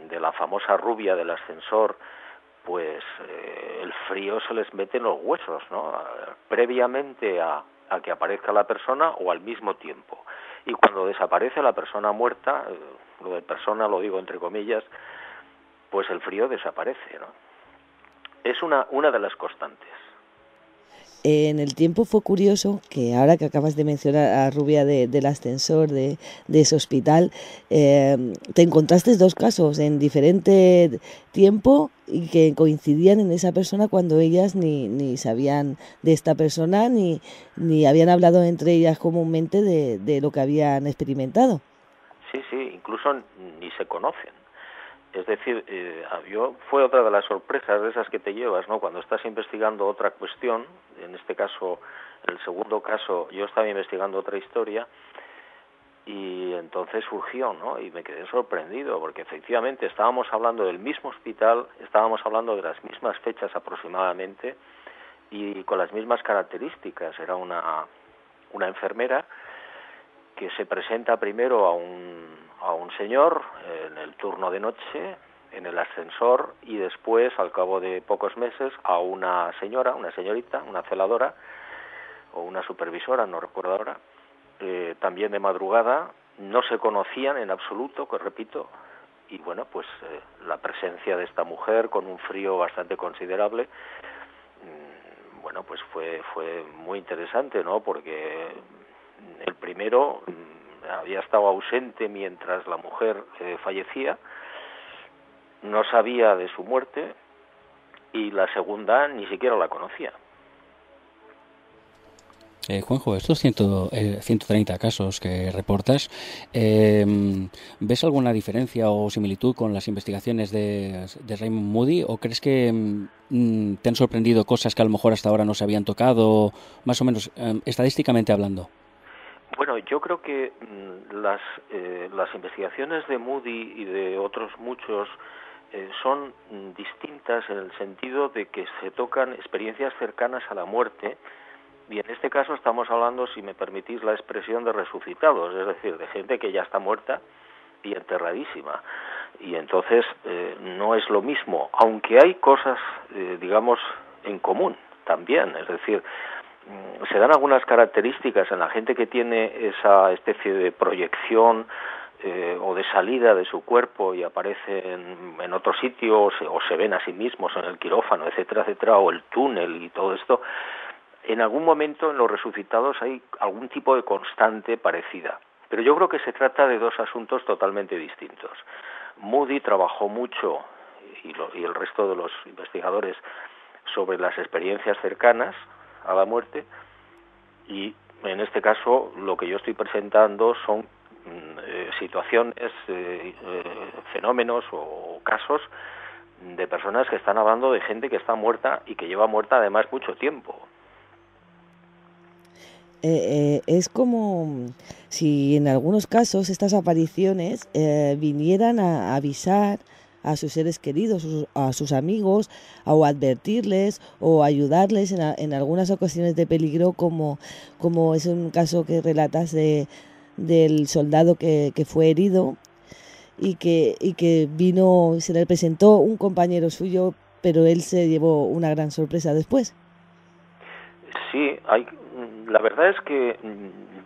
de la famosa rubia del ascensor, pues eh, el frío se les mete en los huesos, ¿no? Previamente a, a que aparezca la persona o al mismo tiempo. Y cuando desaparece la persona muerta, eh, lo de persona lo digo entre comillas, pues el frío desaparece, ¿no? Es una, una de las constantes. En el tiempo fue curioso que ahora que acabas de mencionar a Rubia de, del ascensor, de, de ese hospital, eh, te encontraste dos casos en diferente tiempo y que coincidían en esa persona cuando ellas ni, ni sabían de esta persona ni, ni habían hablado entre ellas comúnmente de, de lo que habían experimentado. Sí, sí, incluso ni se conocen. Es decir, eh, yo fue otra de las sorpresas de esas que te llevas, ¿no? Cuando estás investigando otra cuestión, en este caso, en el segundo caso, yo estaba investigando otra historia y entonces surgió, ¿no? Y me quedé sorprendido porque efectivamente estábamos hablando del mismo hospital, estábamos hablando de las mismas fechas aproximadamente y con las mismas características. Era una, una enfermera que se presenta primero a un a un señor en el turno de noche, en el ascensor, y después, al cabo de pocos meses, a una señora, una señorita, una celadora o una supervisora, no recuerdo ahora, eh, también de madrugada, no se conocían en absoluto, que repito, y bueno, pues eh, la presencia de esta mujer con un frío bastante considerable, mmm, bueno, pues fue, fue muy interesante, ¿no? Porque el primero había estado ausente mientras la mujer eh, fallecía, no sabía de su muerte y la segunda ni siquiera la conocía. Eh, Juanjo, estos ciento treinta casos que reportas, eh, ¿ves alguna diferencia o similitud con las investigaciones de, de Raymond Moody o crees que mm, te han sorprendido cosas que a lo mejor hasta ahora no se habían tocado, más o menos eh, estadísticamente hablando? Bueno, yo creo que las, eh, las investigaciones de Moody y de otros muchos eh, son distintas en el sentido de que se tocan experiencias cercanas a la muerte y en este caso estamos hablando, si me permitís la expresión, de resucitados, es decir, de gente que ya está muerta y enterradísima. Y entonces eh, no es lo mismo, aunque hay cosas, eh, digamos, en común también, es decir, se dan algunas características en la gente que tiene esa especie de proyección eh, o de salida de su cuerpo y aparece en, en otro sitio o se, o se ven a sí mismos en el quirófano, etcétera, etcétera, o el túnel y todo esto. En algún momento en los resucitados hay algún tipo de constante parecida, pero yo creo que se trata de dos asuntos totalmente distintos. Moody trabajó mucho y, lo, y el resto de los investigadores sobre las experiencias cercanas a la muerte y en este caso lo que yo estoy presentando son eh, situaciones, eh, eh, fenómenos o casos de personas que están hablando de gente que está muerta y que lleva muerta además mucho tiempo. Eh, eh, es como si en algunos casos estas apariciones eh, vinieran a avisar a sus seres queridos, a sus amigos, o advertirles o ayudarles en, a, en algunas ocasiones de peligro, como, como es un caso que relatas de, del soldado que, que fue herido y que, y que vino, se le presentó un compañero suyo, pero él se llevó una gran sorpresa después. Sí, hay, la verdad es que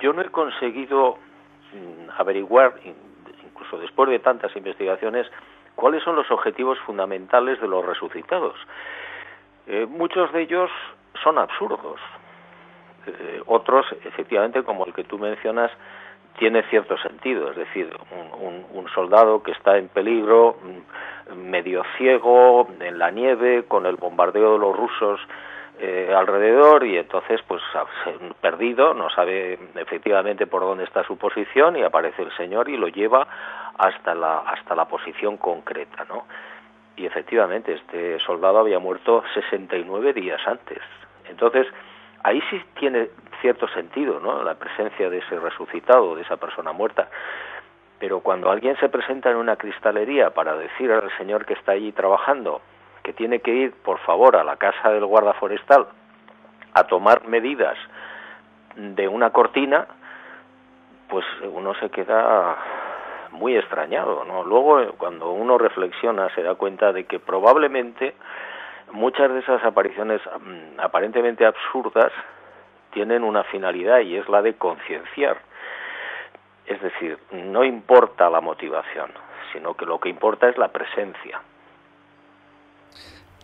yo no he conseguido averiguar, incluso después de tantas investigaciones, ¿cuáles son los objetivos fundamentales de los resucitados? Eh, muchos de ellos son absurdos. Eh, otros, efectivamente, como el que tú mencionas, tiene cierto sentido. Es decir, un, un, un soldado que está en peligro, medio ciego, en la nieve, con el bombardeo de los rusos eh, alrededor, y entonces pues perdido, no sabe efectivamente por dónde está su posición, y aparece el Señor y lo lleva hasta la hasta la posición concreta, ¿no? Y efectivamente este soldado había muerto sesenta y nueve días antes. Entonces ahí sí tiene cierto sentido, ¿no?, la presencia de ese resucitado, de esa persona muerta. Pero cuando alguien se presenta en una cristalería para decir al señor que está allí trabajando que tiene que ir, por favor, a la casa del guarda forestal a tomar medidas de una cortina, pues uno se queda muy extrañado, ¿no? Luego, cuando uno reflexiona, se da cuenta de que probablemente muchas de esas apariciones aparentemente absurdas tienen una finalidad, y es la de concienciar. Es decir, no importa la motivación, sino que lo que importa es la presencia.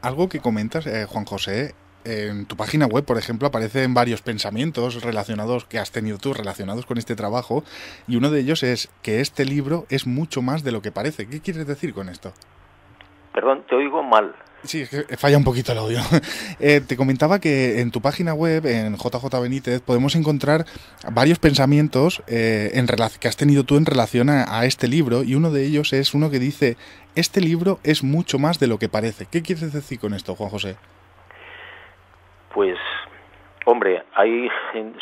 Algo que comentas, eh, Juan José, eh, en tu página web, por ejemplo, aparecen varios pensamientos relacionados que has tenido tú relacionados con este trabajo, y uno de ellos es que este libro es mucho más de lo que parece. ¿Qué quieres decir con esto? Perdón, te oigo mal. Sí, es que falla un poquito el audio. Eh, te comentaba que en tu página web, en J J Benítez, podemos encontrar varios pensamientos eh, en que has tenido tú en relación a, a este libro, y uno de ellos es uno que dice, este libro es mucho más de lo que parece. ¿Qué quieres decir con esto, Juan José? Pues, hombre, hay,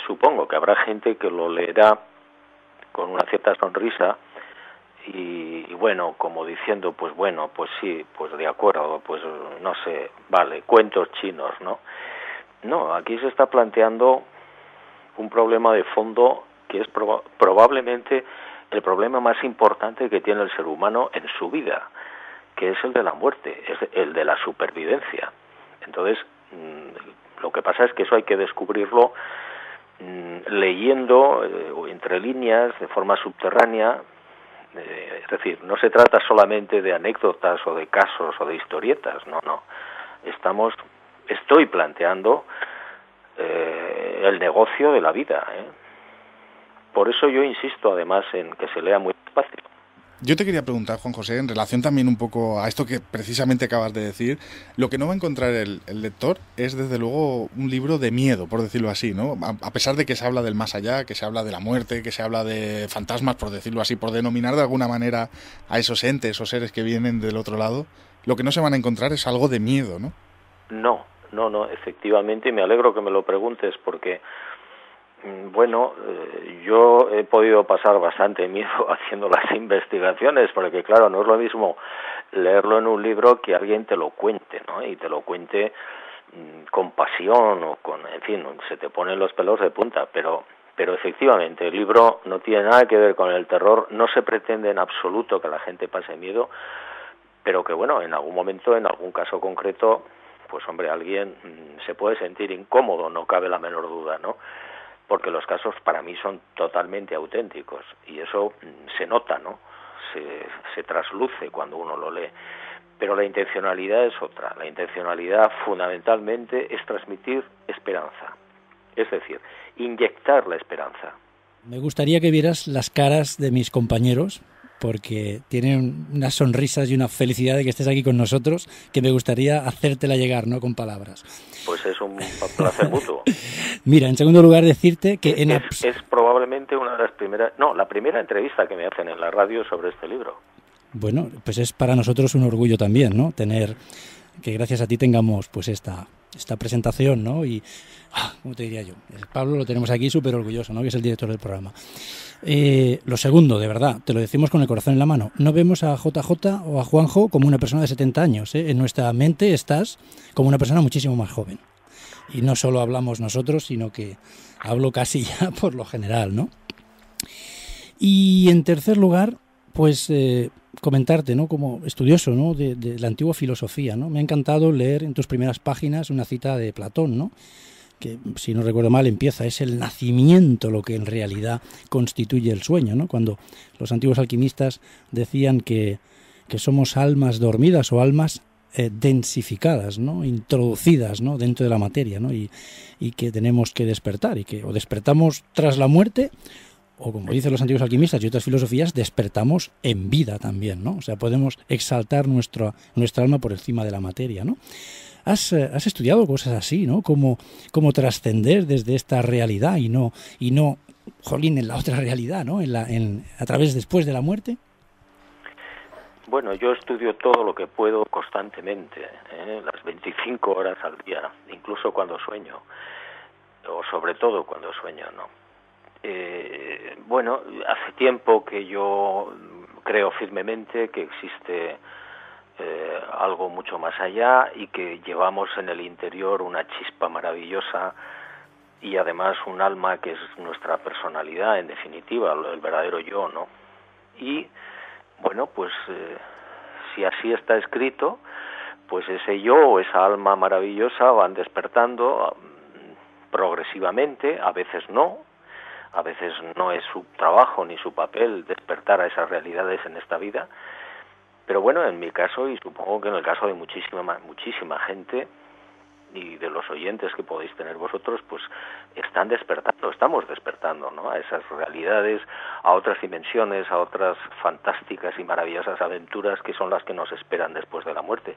supongo que habrá gente que lo leerá con una cierta sonrisa, Y, y bueno, como diciendo, pues bueno, pues sí, pues de acuerdo, pues no sé, vale, cuentos chinos, ¿no? No, aquí se está planteando un problema de fondo que es proba- probablemente el problema más importante que tiene el ser humano en su vida, que es el de la muerte, es el de la supervivencia. Entonces, mmm, lo que pasa es que eso hay que descubrirlo mmm, leyendo eh, entre líneas, de forma subterránea. Eh, es decir, no se trata solamente de anécdotas o de casos o de historietas, no, no. Estamos, estoy planteando eh, el negocio de la vida, ¿eh? Por eso yo insisto, además, en que se lea muy despacio. Yo te quería preguntar, Juan José, en relación también un poco a esto que precisamente acabas de decir, lo que no va a encontrar el, el lector es, desde luego, un libro de miedo, por decirlo así, ¿no? A, a pesar de que se habla del más allá, que se habla de la muerte, que se habla de fantasmas, por decirlo así, por denominar de alguna manera a esos entes o seres que vienen del otro lado, lo que no se van a encontrar es algo de miedo, ¿no? No, no, no, efectivamente, y me alegro que me lo preguntes, porque... Bueno, yo he podido pasar bastante miedo haciendo las investigaciones, porque claro, no es lo mismo leerlo en un libro que alguien te lo cuente, ¿no? Y te lo cuente con pasión o con, en fin, se te ponen los pelos de punta, pero pero efectivamente el libro no tiene nada que ver con el terror, no se pretende en absoluto que la gente pase miedo, pero que bueno, en algún momento, en algún caso concreto, pues hombre, alguien se puede sentir incómodo, no cabe la menor duda, ¿no? Porque los casos para mí son totalmente auténticos, y eso se nota, ¿no? Se, se trasluce cuando uno lo lee. Pero la intencionalidad es otra. La intencionalidad fundamentalmente es transmitir esperanza, es decir, inyectar la esperanza. Me gustaría que vieras las caras de mis compañeros, porque tienen unas sonrisas y una felicidad de que estés aquí con nosotros, que me gustaría hacértela llegar, no con palabras. Pues es un placer mutuo. Mira, en segundo lugar decirte que... En es, es probablemente una de las primeras... No, la primera entrevista que me hacen en la radio sobre este libro. Bueno, pues es para nosotros un orgullo también, ¿no? Tener... Que gracias a ti tengamos pues esta... esta presentación, ¿no? Y, ah, ¿cómo te diría yo? El Pablo lo tenemos aquí súper orgulloso, ¿no? Que es el director del programa. Eh, lo segundo, de verdad, te lo decimos con el corazón en la mano. No vemos a J J o a Juanjo como una persona de setenta años, ¿eh? En nuestra mente estás como una persona muchísimo más joven. Y no solo hablamos nosotros, sino que hablo casi ya por lo general, ¿no? Y en tercer lugar, pues... Eh, comentarte, ¿no?, como estudioso, ¿no?, de, de la antigua filosofía, ¿no? Me ha encantado leer en tus primeras páginas una cita de Platón, ¿no?, que, si no recuerdo mal, empieza, es el nacimiento lo que en realidad constituye el sueño, ¿no?, cuando los antiguos alquimistas decían que, que somos almas dormidas o almas eh, densificadas, ¿no?, introducidas, ¿no?, dentro de la materia, ¿no?, y, y que tenemos que despertar, y que o despertamos tras la muerte, o como dicen los antiguos alquimistas y otras filosofías, despertamos en vida también, ¿no? O sea, podemos exaltar nuestra, nuestra alma por encima de la materia, ¿no? has, has estudiado cosas así, ¿no? Como, como trascender desde esta realidad y no, y no, jolín, en la otra realidad, ¿no? En la, en, a través después de la muerte. Bueno, yo estudio todo lo que puedo constantemente, ¿eh? Las veinticinco horas al día, incluso cuando sueño, o sobre todo cuando sueño, ¿no? Eh, bueno, hace tiempo que yo creo firmemente que existe eh, algo mucho más allá y que llevamos en el interior una chispa maravillosa y además un alma que es nuestra personalidad, en definitiva, el verdadero yo, ¿no? Y, bueno, pues eh, si así está escrito, pues ese yo o esa alma maravillosa van despertando progresivamente, a veces no. A veces no es su trabajo ni su papel despertar a esas realidades en esta vida. Pero bueno, en mi caso, y supongo que en el caso de muchísima, muchísima gente y de los oyentes que podéis tener vosotros, pues están despertando, estamos despertando, ¿no? A esas realidades, a otras dimensiones, a otras fantásticas y maravillosas aventuras que son las que nos esperan después de la muerte.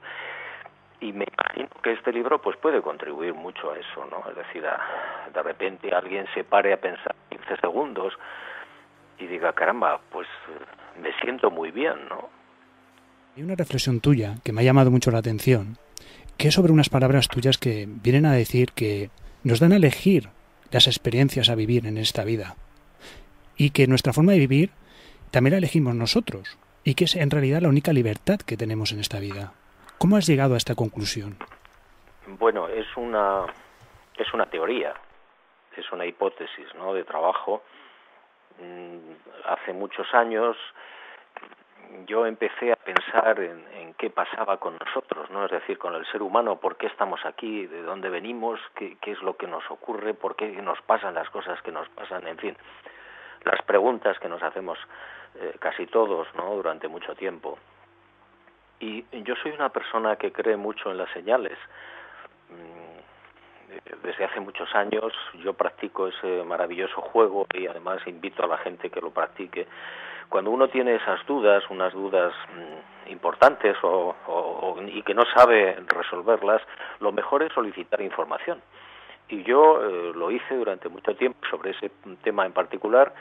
Y me imagino que este libro pues puede contribuir mucho a eso, ¿no? Es decir, a, de repente alguien se pare a pensar quince segundos y diga, caramba, pues me siento muy bien, ¿no? Hay una reflexión tuya que me ha llamado mucho la atención, que es sobre unas palabras tuyas que vienen a decir que nos dan a elegir las experiencias a vivir en esta vida y que nuestra forma de vivir también la elegimos nosotros y que es en realidad la única libertad que tenemos en esta vida. ¿Cómo has llegado a esta conclusión? Bueno, es una es una teoría, es una hipótesis, ¿no? De trabajo. Hace muchos años yo empecé a pensar en, en qué pasaba con nosotros, ¿no? Es decir, con el ser humano, por qué estamos aquí, de dónde venimos, qué, qué es lo que nos ocurre, por qué nos pasan las cosas que nos pasan, en fin, las preguntas que nos hacemos eh, casi todos, ¿no? Durante mucho tiempo. Y yo soy una persona que cree mucho en las señales. Desde hace muchos años yo practico ese maravilloso juego y además invito a la gente que lo practique. Cuando uno tiene esas dudas, unas dudas importantes o, o, y que no sabe resolverlas, lo mejor es solicitar información. Y yo eh, lo hice durante mucho tiempo sobre ese tema en particular,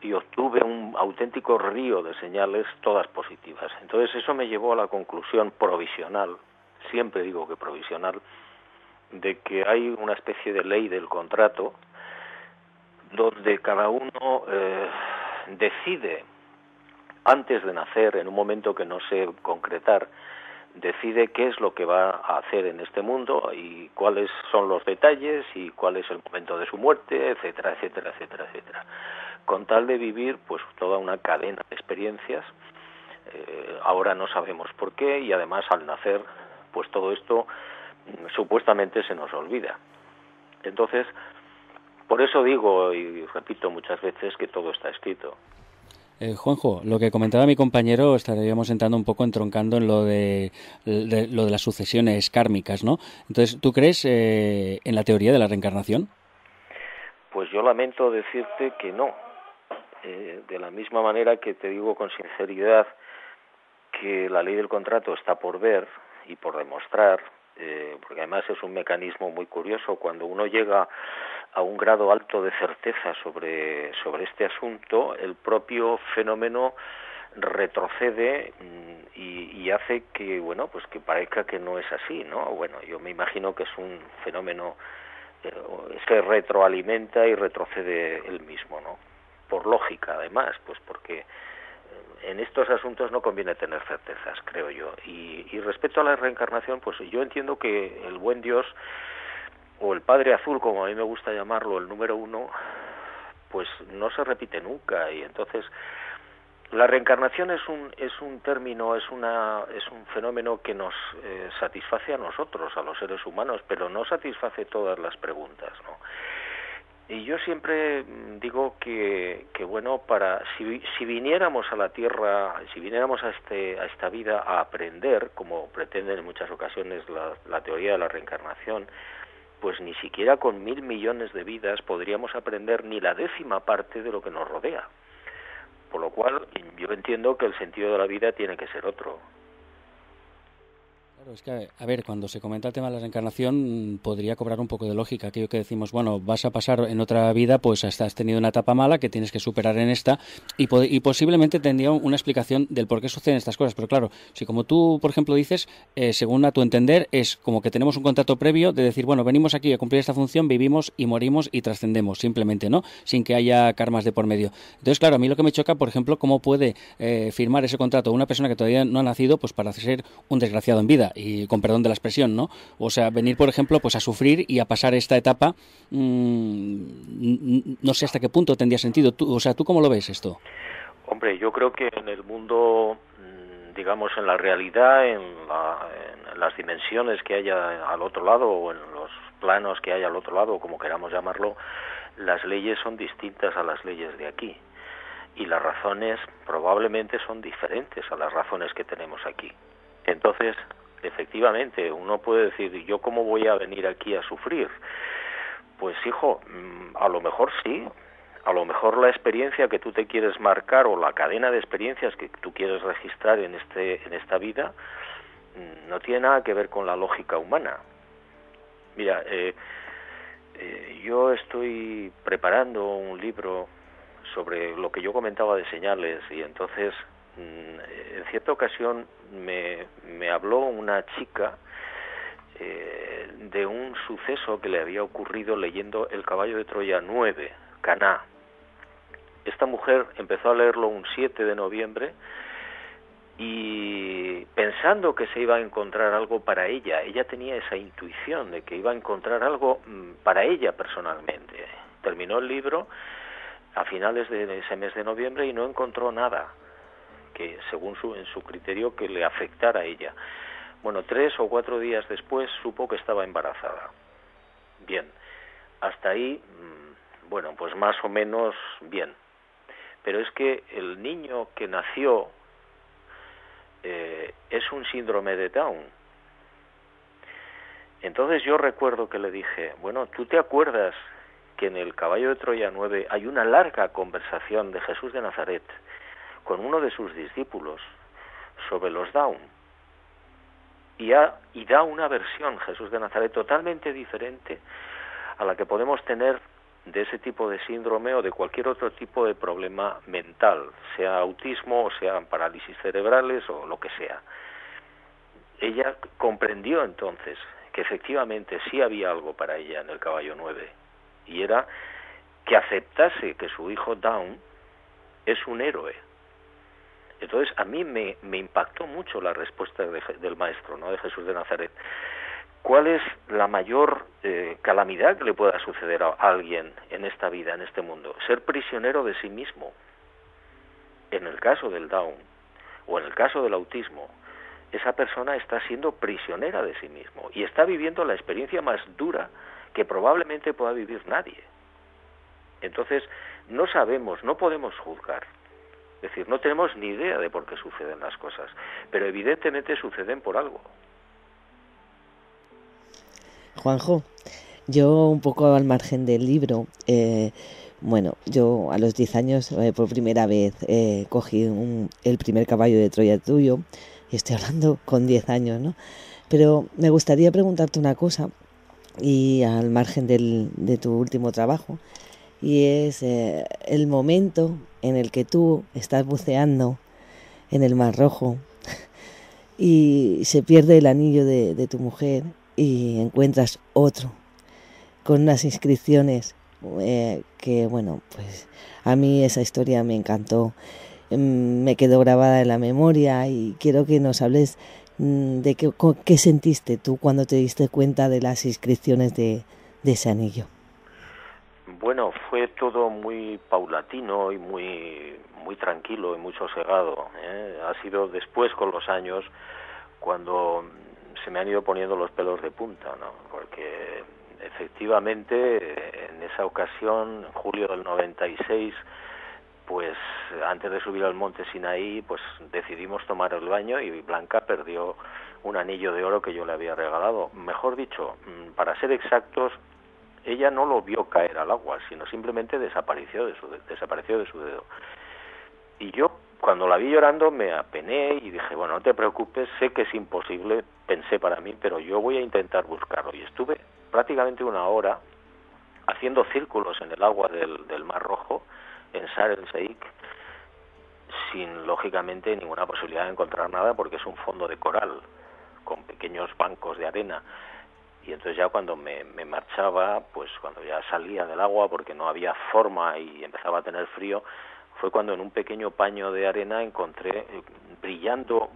y obtuve un auténtico río de señales, todas positivas. Entonces eso me llevó a la conclusión provisional, siempre digo que provisional, de que hay una especie de ley del contrato donde cada uno eh, decide, antes de nacer, en un momento que no sé concretar, decide qué es lo que va a hacer en este mundo y cuáles son los detalles y cuál es el momento de su muerte, etcétera, etcétera, etcétera, etcétera. Con tal de vivir pues toda una cadena de experiencias, eh, ahora no sabemos por qué y además al nacer pues todo esto supuestamente se nos olvida. Entonces, por eso digo y repito muchas veces que todo está escrito. Eh, Juanjo, lo que comentaba mi compañero, estaríamos entrando un poco entroncando en lo de, de, lo de las sucesiones kármicas, ¿no? Entonces, ¿tú crees eh, en la teoría de la reencarnación? Pues yo lamento decirte que no. Eh, de la misma manera que te digo con sinceridad que la ley del contrato está por ver y por demostrar, eh, porque además es un mecanismo muy curioso. Cuando uno llega a un grado alto de certeza sobre, sobre este asunto, el propio fenómeno retrocede y, y hace que, bueno, pues que parezca que no es así, ¿no? Bueno, yo me imagino que es un fenómeno eh, se retroalimenta y retrocede él mismo, ¿no? Por lógica, además, pues porque en estos asuntos no conviene tener certezas, creo yo. Y, y respecto a la reencarnación, pues yo entiendo que el buen Dios, o el Padre Azul, como a mí me gusta llamarlo, el número uno, pues no se repite nunca. Y entonces la reencarnación es un es un término, es una es un fenómeno que nos eh, satisface a nosotros, a los seres humanos, pero no satisface todas las preguntas, ¿no? Y yo siempre digo que que bueno, para si si viniéramos a la Tierra, si viniéramos a este a esta vida a aprender, como pretenden en muchas ocasiones la, la teoría de la reencarnación, pues ni siquiera con mil millones de vidas podríamos aprender ni la décima parte de lo que nos rodea. Por lo cual, yo entiendo que el sentido de la vida tiene que ser otro. Claro, es que, a ver, cuando se comenta el tema de la reencarnación, podría cobrar un poco de lógica aquello que decimos, bueno, vas a pasar en otra vida, pues hasta has tenido una etapa mala que tienes que superar en esta, y, y posiblemente tendría una explicación del por qué suceden estas cosas. Pero claro, si como tú, por ejemplo, dices, eh, según a tu entender, es como que tenemos un contrato previo de decir, bueno, venimos aquí a cumplir esta función, vivimos y morimos y trascendemos, simplemente, ¿no? Sin que haya karmas de por medio. Entonces, claro, a mí lo que me choca, por ejemplo, cómo puede eh, firmar ese contrato una persona que todavía no ha nacido, pues para ser un desgraciado en vida, y con perdón de la expresión, ¿no? O sea, venir, por ejemplo, pues a sufrir y a pasar esta etapa, mmm, no sé hasta qué punto tendría sentido. Tú, o sea, ¿tú cómo lo ves esto? Hombre, yo creo que en el mundo, digamos, en la realidad, en, la, en las dimensiones que haya al otro lado, o en los planos que haya al otro lado, como queramos llamarlo, las leyes son distintas a las leyes de aquí. Y las razones probablemente son diferentes a las razones que tenemos aquí. Entonces, efectivamente, uno puede decir, ¿yo cómo voy a venir aquí a sufrir? Pues, hijo, a lo mejor sí, a lo mejor la experiencia que tú te quieres marcar o la cadena de experiencias que tú quieres registrar en este en esta vida no tiene nada que ver con la lógica humana. Mira, eh, eh, yo estoy preparando un libro sobre lo que yo comentaba de señales, y entonces en cierta ocasión me, me habló una chica eh, de un suceso que le había ocurrido leyendo El Caballo de Troya nueve, Caná. Esta mujer empezó a leerlo un siete de noviembre y pensando que se iba a encontrar algo para ella, ella tenía esa intuición de que iba a encontrar algo para ella personalmente. Terminó el libro a finales de ese mes de noviembre y no encontró nada que, según su, en su criterio, que le afectara a ella. Bueno, tres o cuatro días después supo que estaba embarazada. Bien, hasta ahí, bueno, pues más o menos bien. Pero es que el niño que nació eh, es un síndrome de Down. Entonces yo recuerdo que le dije, bueno, ¿tú te acuerdas que en el Caballo de Troya nueve hay una larga conversación de Jesús de Nazaret con uno de sus discípulos sobre los Down? Y, ha, y da una versión Jesús de Nazaret totalmente diferente a la que podemos tener de ese tipo de síndrome o de cualquier otro tipo de problema mental, sea autismo o sean parálisis cerebrales o lo que sea. Ella comprendió entonces que efectivamente sí había algo para ella en el Caballo nueve, y era que aceptase que su hijo Down es un héroe. Entonces a mí me, me impactó mucho la respuesta de, del maestro, ¿no?, de Jesús de Nazaret. ¿Cuál es la mayor eh, calamidad que le pueda suceder a alguien en esta vida, en este mundo? Ser prisionero de sí mismo, en el caso del Down, o en el caso del autismo. Esa persona está siendo prisionera de sí mismo y está viviendo la experiencia más dura que probablemente pueda vivir nadie. Entonces, no sabemos, no podemos juzgar. Es decir, no tenemos ni idea de por qué suceden las cosas, pero evidentemente suceden por algo. Juanjo, yo un poco al margen del libro, eh, bueno, yo a los diez años eh, por primera vez eh, cogí un, el primer Caballo de Troya tuyo, y estoy hablando con diez años, ¿no? Pero me gustaría preguntarte una cosa, y al margen del, de tu último trabajo, y es eh, el momento en el que tú estás buceando en el Mar Rojo y se pierde el anillo de, de tu mujer y encuentras otro con unas inscripciones eh, que, bueno, pues a mí esa historia me encantó, me quedó grabada en la memoria, y quiero que nos hables de qué, qué sentiste tú cuando te diste cuenta de las inscripciones de, de ese anillo. Bueno, fue todo muy paulatino y muy muy tranquilo y muy sosegado, ¿eh? Ha sido después, con los años, cuando se me han ido poniendo los pelos de punta, ¿no? Porque efectivamente en esa ocasión, en julio del noventa y seis, pues antes de subir al monte Sinaí, pues decidimos tomar el baño y Blanca perdió un anillo de oro que yo le había regalado. Mejor dicho, para ser exactos, ella no lo vio caer al agua, sino simplemente desapareció de su, de, desapareció de su dedo. Y yo, cuando la vi llorando, me apené y dije, bueno, no te preocupes, sé que es imposible, pensé para mí, pero yo voy a intentar buscarlo. Y estuve prácticamente una hora haciendo círculos en el agua del, del Mar Rojo, en Sharm el Sheikh, sin lógicamente ninguna posibilidad de encontrar nada, porque es un fondo de coral con pequeños bancos de arena. Y entonces ya cuando me, me marchaba, pues cuando ya salía del agua porque no había forma y empezaba a tener frío, fue cuando en un pequeño paño de arena encontré eh, brillando,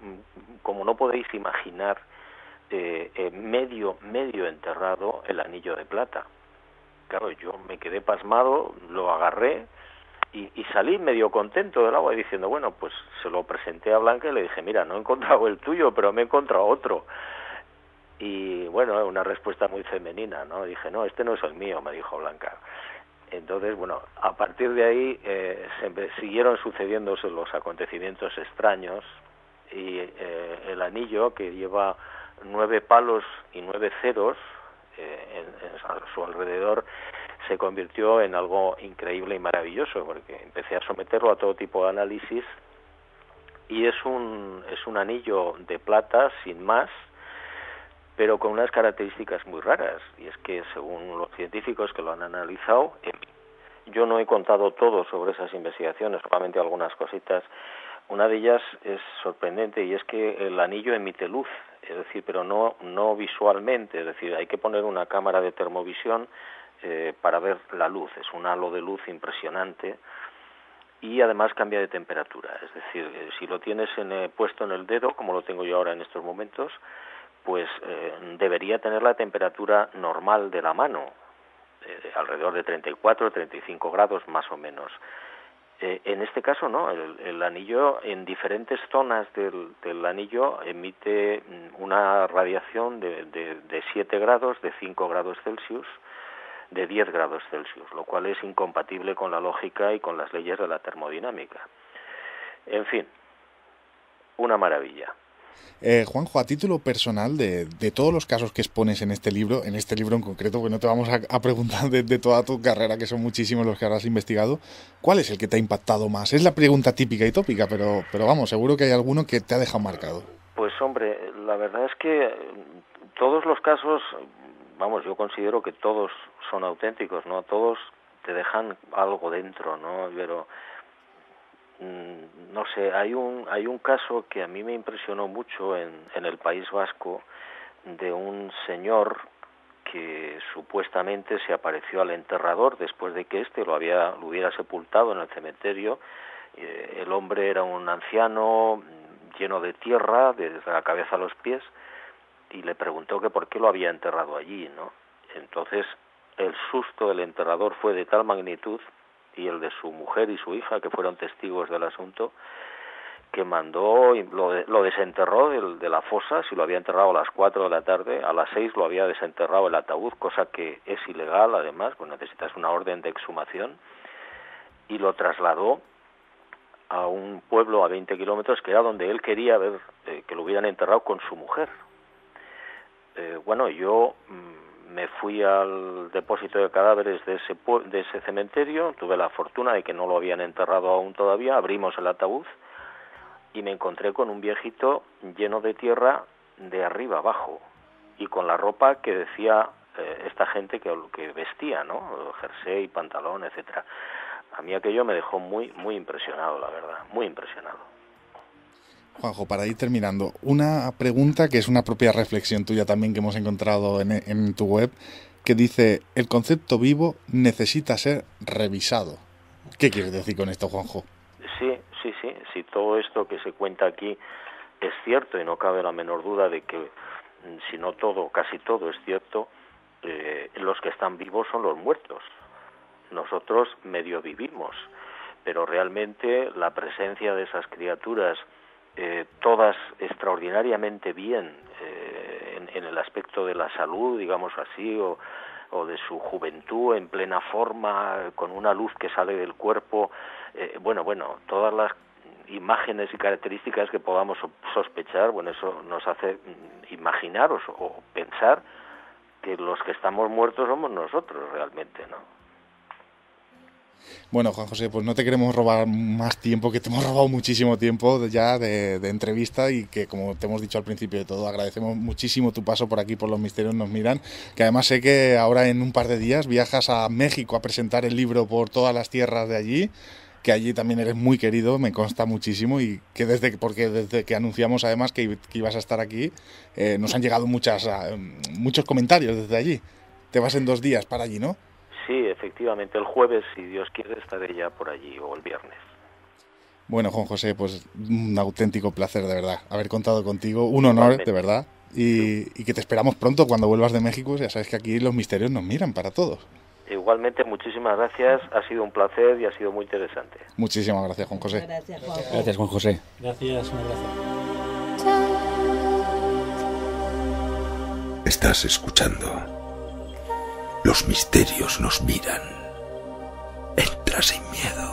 como no podéis imaginar, eh, eh, medio, medio enterrado el anillo de plata. Claro, yo me quedé pasmado, lo agarré y, y salí medio contento del agua, diciendo, bueno, pues se lo presenté a Blanca y le dije, mira, no he encontrado el tuyo, pero me he encontrado otro. Y bueno, una respuesta muy femenina, ¿no? Dije, no, este no es el mío, me dijo Blanca. Entonces, bueno, a partir de ahí eh, se siguieron sucediéndose los acontecimientos extraños y eh, el anillo, que lleva nueve palos y nueve ceros eh, en, en, a su alrededor, se convirtió en algo increíble y maravilloso, porque empecé a someterlo a todo tipo de análisis, y es un, es un anillo de plata sin más, pero con unas características muy raras, y es que según los científicos que lo han analizado, yo no he contado todo sobre esas investigaciones, solamente algunas cositas. Una de ellas es sorprendente, y es que el anillo emite luz, es decir, pero no, no visualmente, es decir, hay que poner una cámara de termovisión eh, para ver la luz, es un halo de luz impresionante, y además cambia de temperatura, es decir, eh, si lo tienes en, eh, puesto en el dedo, como lo tengo yo ahora en estos momentos, pues eh, debería tener la temperatura normal de la mano, eh, alrededor de treinta y cuatro, treinta y cinco grados más o menos. Eh, en este caso no, el, el anillo en diferentes zonas del, del anillo emite una radiación de, de, de siete grados, de cinco grados Celsius, de diez grados Celsius, lo cual es incompatible con la lógica y con las leyes de la termodinámica. En fin, una maravilla. Eh, Juanjo, a título personal, de, de todos los casos que expones en este libro, en este libro en concreto, porque no te vamos a, a preguntar de, de toda tu carrera, que son muchísimos los que habrás investigado, ¿cuál es el que te ha impactado más? Es la pregunta típica y tópica, pero, pero vamos, seguro que hay alguno que te ha dejado marcado. Pues hombre, la verdad es que todos los casos, vamos, yo considero que todos son auténticos, ¿no? Todos te dejan algo dentro, ¿no? Pero... no sé, hay un hay un caso que a mí me impresionó mucho en, en el País Vasco, de un señor que supuestamente se apareció al enterrador después de que éste lo había lo hubiera sepultado en el cementerio. Eh, el hombre era un anciano lleno de tierra, desde la cabeza a los pies, y le preguntó que por qué lo había enterrado allí, ¿no? Entonces el susto del enterrador fue de tal magnitud, y el de su mujer y su hija, que fueron testigos del asunto, que mandó, lo, lo desenterró de, de la fosa. Si lo había enterrado a las cuatro de la tarde, a las seis lo había desenterrado el ataúd, cosa que es ilegal además, pues necesitas una orden de exhumación, y lo trasladó a un pueblo a veinte kilómetros, que era donde él quería ver eh, que lo hubieran enterrado con su mujer. Eh, bueno, yo... Mmm, me fui al depósito de cadáveres de ese, de ese cementerio, tuve la fortuna de que no lo habían enterrado aún todavía, abrimos el ataúd y me encontré con un viejito lleno de tierra de arriba abajo, y con la ropa que decía eh, esta gente que, que vestía, ¿no? Jersey, pantalón, etcétera. A mí aquello me dejó muy, muy impresionado, la verdad, muy impresionado. Juanjo, para ir terminando, una pregunta que es una propia reflexión tuya también, que hemos encontrado en, en tu web, que dice, el concepto vivo necesita ser revisado. ¿Qué quieres decir con esto, Juanjo? Sí, sí, sí, si todo esto que se cuenta aquí es cierto, y no cabe la menor duda de que, si no todo, casi todo es cierto, eh, los que están vivos son los muertos. Nosotros medio vivimos, pero realmente la presencia de esas criaturas, Eh, todas extraordinariamente bien eh, en, en el aspecto de la salud, digamos así, o, o de su juventud en plena forma, con una luz que sale del cuerpo, eh, bueno, bueno, todas las imágenes y características que podamos sospechar, bueno, eso nos hace imaginar o, o pensar que los que estamos muertos somos nosotros realmente, ¿no? Bueno, Juan José, pues no te queremos robar más tiempo, que te hemos robado muchísimo tiempo ya de, de entrevista, y que, como te hemos dicho al principio de todo, agradecemos muchísimo tu paso por aquí, por Los Misterios Nos Miran, que además sé que ahora en un par de días viajas a México a presentar el libro por todas las tierras de allí, que allí también eres muy querido, me consta muchísimo, y que desde, porque desde que anunciamos además que, que ibas a estar aquí, eh, nos han llegado muchas, muchos comentarios desde allí. Te vas en dos días para allí, ¿no? Sí, efectivamente, el jueves, si Dios quiere, estaré ya por allí, o el viernes. Bueno, Juan José, pues un auténtico placer, de verdad, haber contado contigo, un honor, de verdad, y, y que te esperamos pronto cuando vuelvas de México. Ya sabes que aquí Los Misterios Nos Miran para todos. Igualmente, muchísimas gracias, ha sido un placer y ha sido muy interesante. Muchísimas gracias, Juan José. Gracias, Juan, gracias, Juan José. Gracias, un abrazo. Estás escuchando Los Misterios Nos Miran. Entra sin miedo.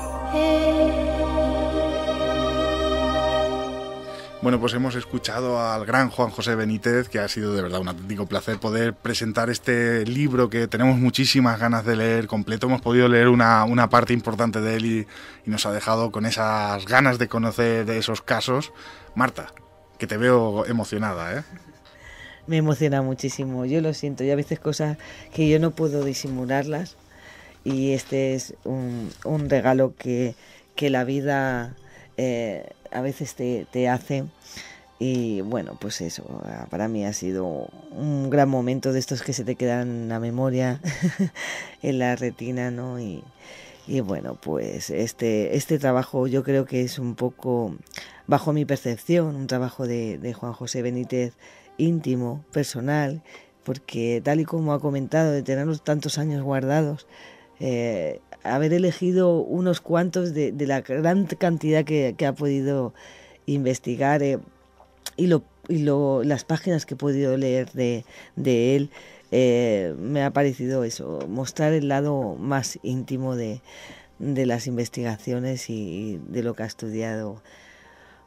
Bueno, pues hemos escuchado al gran Juan José Benítez, que ha sido de verdad un auténtico placer poder presentar este libro que tenemos muchísimas ganas de leer completo. Hemos podido leer una, una parte importante de él y, y nos ha dejado con esas ganas de conocer esos casos. Marta, que te veo emocionada, ¿eh? Me emociona muchísimo, yo lo siento, y a veces cosas que yo no puedo disimularlas, y este es un, un regalo que, que la vida eh, a veces te, te hace, y bueno, pues eso, para mí ha sido un gran momento de estos que se te quedan en la memoria, en la retina, ¿no? Y, y bueno, pues este, este trabajo yo creo que es un poco, bajo mi percepción, un trabajo de, de Juan José Benítez, íntimo, personal, porque tal y como ha comentado, de tenerlos tantos años guardados, eh, haber elegido unos cuantos de, de la gran cantidad que, que ha podido investigar, eh, y, lo, y lo, las páginas que he podido leer de, de él, eh, me ha parecido eso, mostrar el lado más íntimo de, de las investigaciones y, y de lo que ha estudiado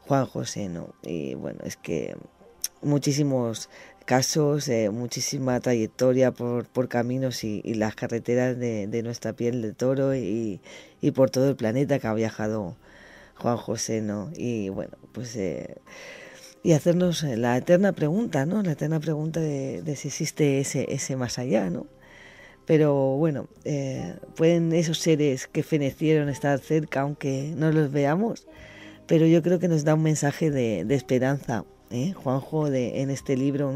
Juan José, ¿no? Y bueno, es que muchísimos casos, eh, muchísima trayectoria por, por caminos y, y las carreteras de, de nuestra piel de toro, y, y por todo el planeta que ha viajado Juan José, ¿no? Y bueno, pues eh, y hacernos la eterna pregunta, ¿no? La eterna pregunta de, de si existe ese, ese más allá, ¿no? Pero bueno, eh, pueden esos seres que fenecieron estar cerca, aunque no los veamos, pero yo creo que nos da un mensaje de, de esperanza, ¿eh? Juanjo, de, en este libro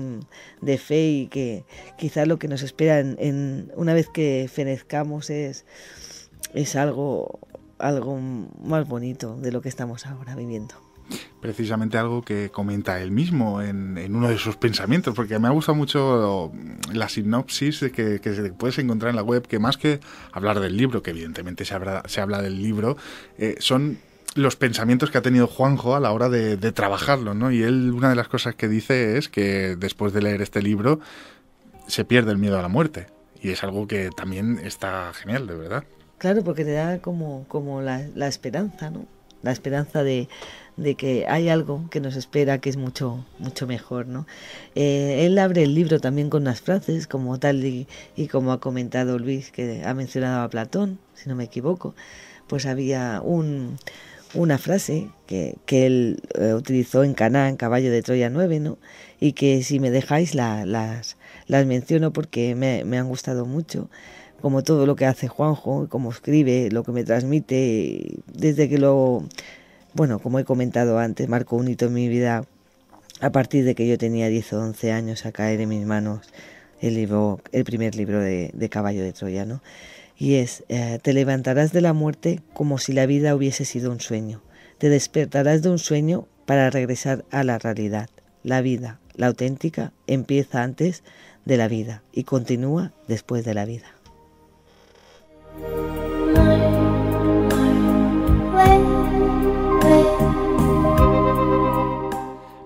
de fe, y que quizás lo que nos espera en, en, una vez que fenezcamos es, es algo, algo más bonito de lo que estamos ahora viviendo. Precisamente algo que comenta él mismo en, en uno de sus pensamientos, porque me ha gustado mucho la sinopsis que, que puedes encontrar en la web, que más que hablar del libro, que evidentemente se habla, se habla del libro, eh, son los pensamientos que ha tenido Juanjo a la hora de, de trabajarlo, ¿no? Y él, una de las cosas que dice es que después de leer este libro se pierde el miedo a la muerte, y es algo que también está genial, de verdad. Claro, porque te da como, como la, la esperanza, ¿no? La esperanza de, de que hay algo que nos espera, que es mucho, mucho mejor, ¿no? Eh, él abre el libro también con unas frases, como tal y, y como ha comentado Luis, que ha mencionado a Platón, si no me equivoco, pues había un... una frase que, que él eh, utilizó en Caná, en Caballo de Troya nueve, ¿no? Y que, si me dejáis, la, las, las menciono porque me, me han gustado mucho, como todo lo que hace Juanjo, como escribe, lo que me transmite, desde que lo, bueno, como he comentado antes, marcó un hito en mi vida a partir de que yo tenía diez o once años, a caer en mis manos el libro, el primer libro de, de Caballo de Troya, ¿no? Y es, eh, te levantarás de la muerte como si la vida hubiese sido un sueño. Te despertarás de un sueño para regresar a la realidad. La vida, la auténtica, empieza antes de la vida y continúa después de la vida.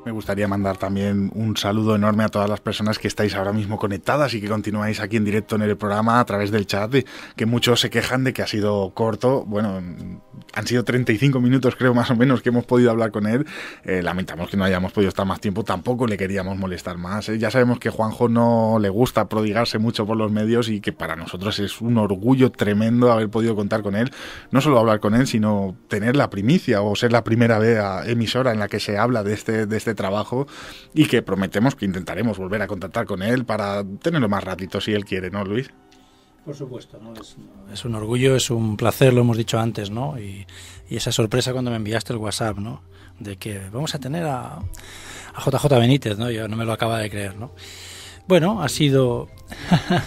Me gustaría mandar también un saludo enorme a todas las personas que estáis ahora mismo conectadas y que continuáis aquí en directo en el programa a través del chat, que muchos se quejan de que ha sido corto. Bueno, han sido treinta y cinco minutos, creo, más o menos, que hemos podido hablar con él. Eh, lamentamos que no hayamos podido estar más tiempo, tampoco le queríamos molestar más, ¿eh? Ya sabemos que Juanjo no le gusta prodigarse mucho por los medios y que para nosotros es un orgullo tremendo haber podido contar con él, no solo hablar con él, sino tener la primicia o ser la primera vez a emisora en la que se habla de este, de este trabajo, y que prometemos que intentaremos volver a contactar con él para tenerlo más ratito si él quiere, ¿no, Luis? Por supuesto, ¿no? Es, es un orgullo, es un placer, lo hemos dicho antes, ¿no? Y, y esa sorpresa cuando me enviaste el WhatsApp, ¿no? De que vamos a tener a, a J J Benítez, ¿no? Yo no me lo acababa de creer, ¿no? Bueno, ha sido...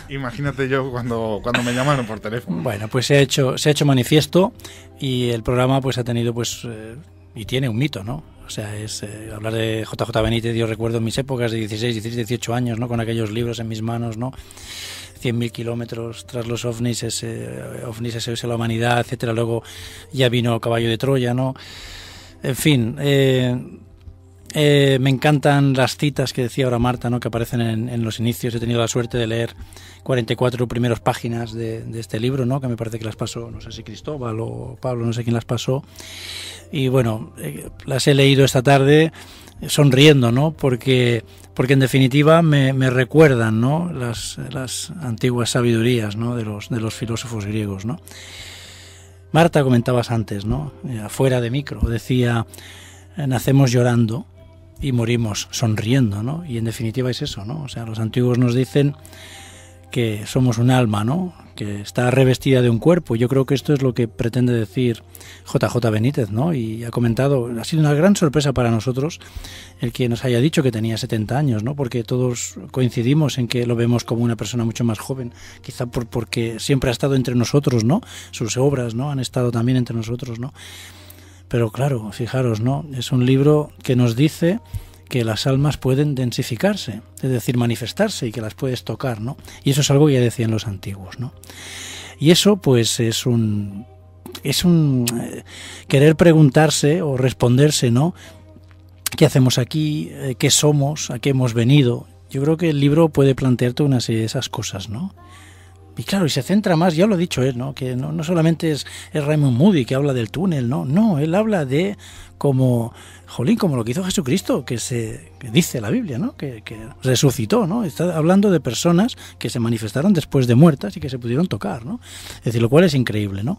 Imagínate yo cuando, cuando me llamaron por teléfono. Bueno, pues se ha hecho, se ha hecho manifiesto, y el programa pues ha tenido pues... Eh, y tiene un mito, ¿no? O sea, es eh, hablar de J J Benítez. Yo recuerdo mis épocas de dieciséis, diecisiete, dieciocho años, ¿no? Con aquellos libros en mis manos, ¿no? cien mil kilómetros tras los ovnis, ese, ovnis, ese, ese, la humanidad, etcétera. Luego ya vino Caballo de Troya, ¿no? En fin, eh, eh, me encantan las citas que decía ahora Marta, ¿no? Que aparecen en, en los inicios. He tenido la suerte de leer cuarenta y cuatro primeras páginas de, de este libro, ¿no? Que me parece que las pasó, no sé si Cristóbal o Pablo, no sé quién las pasó. Y bueno, eh, las he leído esta tarde sonriendo, ¿no? Porque, porque en definitiva me, me recuerdan, ¿no? Las, las antiguas sabidurías, ¿no? De los, de los filósofos griegos, ¿no? Marta, comentabas antes, ¿no? Afuera de micro, decía, nacemos llorando y morimos sonriendo, ¿no? Y en definitiva es eso, ¿no? O sea, los antiguos nos dicen que somos un alma, ¿no? Que está revestida de un cuerpo. Yo creo que esto es lo que pretende decir J J Benítez, ¿no? Y ha comentado, ha sido una gran sorpresa para nosotros el que nos haya dicho que tenía setenta años, ¿no? Porque todos coincidimos en que lo vemos como una persona mucho más joven, quizá por, porque siempre ha estado entre nosotros, ¿no? Sus obras, ¿no? Han estado también entre nosotros, ¿no? Pero claro, fijaros, ¿no? Es un libro que nos dice que las almas pueden densificarse, es decir, manifestarse, y que las puedes tocar, ¿no? Y eso es algo que ya decían los antiguos, ¿no? Y eso, pues, es un... es un... Eh, querer preguntarse o responderse, ¿no? ¿Qué hacemos aquí? Eh, ¿Qué somos? ¿A qué hemos venido? Yo creo que el libro puede plantearte una serie de esas cosas, ¿no? Y claro, y se centra más, ya lo ha dicho él, ¿no? Que no, no solamente es, es Raymond Moody que habla del túnel, ¿no? No, él habla de como... Jolín, como lo que hizo Jesucristo, que se que dice la Biblia, ¿no? Que, que resucitó, ¿no? Está hablando de personas que se manifestaron después de muertas y que se pudieron tocar, ¿no? Es decir, lo cual es increíble, ¿no?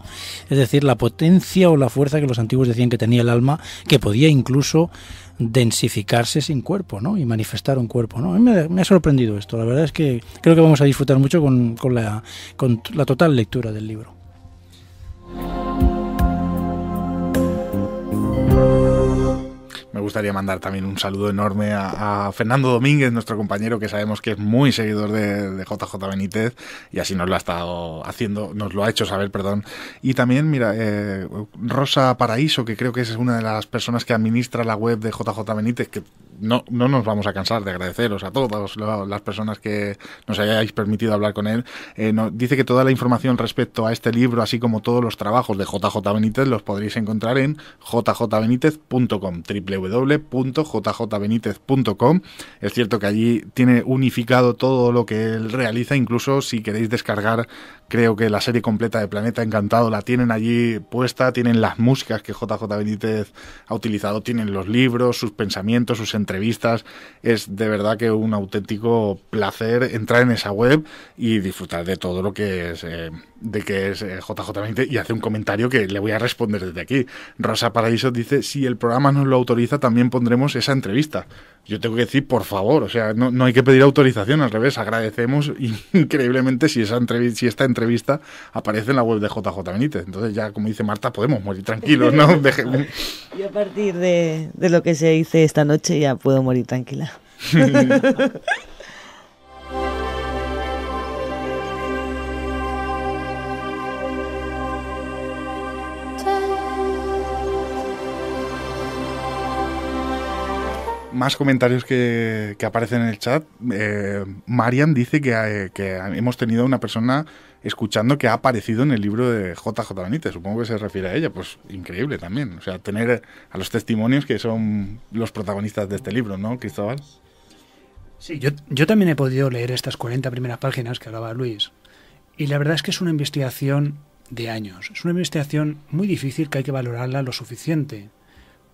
Es decir, la potencia o la fuerza que los antiguos decían que tenía el alma, que podía incluso densificarse sin cuerpo, ¿no? Y manifestar un cuerpo, ¿no? A mí me, me ha sorprendido esto. La verdad es que creo que vamos a disfrutar mucho con, con, la, con la total lectura del libro. Me gustaría mandar también un saludo enorme a, a Fernando Domínguez, nuestro compañero, que sabemos que es muy seguidor de, de J J Benítez, y así nos lo ha estado haciendo, nos lo ha hecho saber, perdón. Y también, mira, eh, Rosa Paraíso, que creo que es una de las personas que administra la web de J J Benítez, que no, no nos vamos a cansar de agradeceros a todas las personas que nos hayáis permitido hablar con él. Eh, nos dice que toda la información respecto a este libro, así como todos los trabajos de J J Benítez, los podréis encontrar en j j benítez punto com, triple doble u doble u doble u punto j j benítez punto com. Es cierto que allí tiene unificado todo lo que él realiza, incluso si queréis descargar, creo que la serie completa de Planeta Encantado la tienen allí puesta, tienen las músicas que J J Benítez ha utilizado, tienen los libros, sus pensamientos, sus entrevistas. Es de verdad que un auténtico placer entrar en esa web y disfrutar de todo lo que es, eh, de que es eh, J J Benítez, y hace un comentario que le voy a responder desde aquí. Rosa Paraíso dice, si el programa nos lo autoriza también pondremos esa entrevista. Yo tengo que decir, por favor, o sea, no, no hay que pedir autorización, al revés, agradecemos increíblemente si esa entrevista, si esta entrevista aparece en la web de J J Benítez. Entonces ya, como dice Marta, podemos morir tranquilos, ¿no? Dejemos. Yo a partir de, de lo que se dice esta noche ya puedo morir tranquila. Más comentarios que, que aparecen en el chat. Eh, Marian dice que, eh, que hemos tenido a una persona escuchando que ha aparecido en el libro de J J Benítez. Supongo que se refiere a ella. Pues increíble también. O sea, tener a los testimonios que son los protagonistas de este libro, ¿no, Cristóbal? Sí, yo, yo también he podido leer estas cuarenta primeras páginas que hablaba Luis. Y la verdad es que es una investigación de años. Es una investigación muy difícil que hay que valorarla lo suficiente,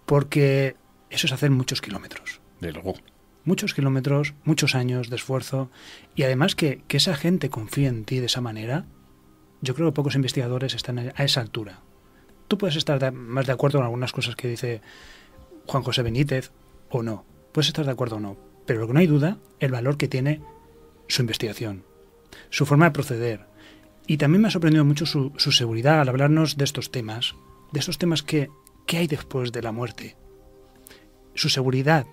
porque eso es hacer muchos kilómetros. De luego. Muchos kilómetros, muchos años de esfuerzo, y además que, que esa gente confíe en ti de esa manera, yo creo que pocos investigadores están a esa altura. Tú puedes estar de, más de acuerdo con algunas cosas que dice Juan José Benítez o no, puedes estar de acuerdo o no, pero lo que no hay duda, el valor que tiene su investigación, su forma de proceder, y también me ha sorprendido mucho su, su seguridad al hablarnos de estos temas, de estos temas que, que hay después de la muerte. Su seguridad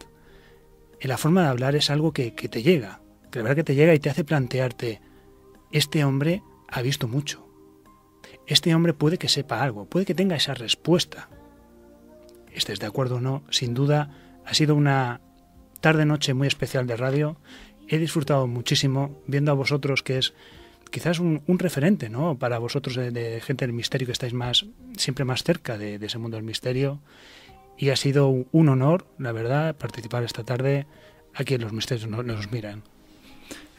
en la forma de hablar es algo que, que te llega, que la verdad que te llega y te hace plantearte, este hombre ha visto mucho, este hombre puede que sepa algo, puede que tenga esa respuesta. Estés de acuerdo o no, sin duda ha sido una tarde-noche muy especial de radio, he disfrutado muchísimo viendo a vosotros, que es quizás un, un referente, ¿no?, para vosotros de, de gente del misterio, que estáis más siempre más cerca de, de ese mundo del misterio. Y ha sido un honor, la verdad, participar esta tarde aquí en Los Misterios nos, nos miran.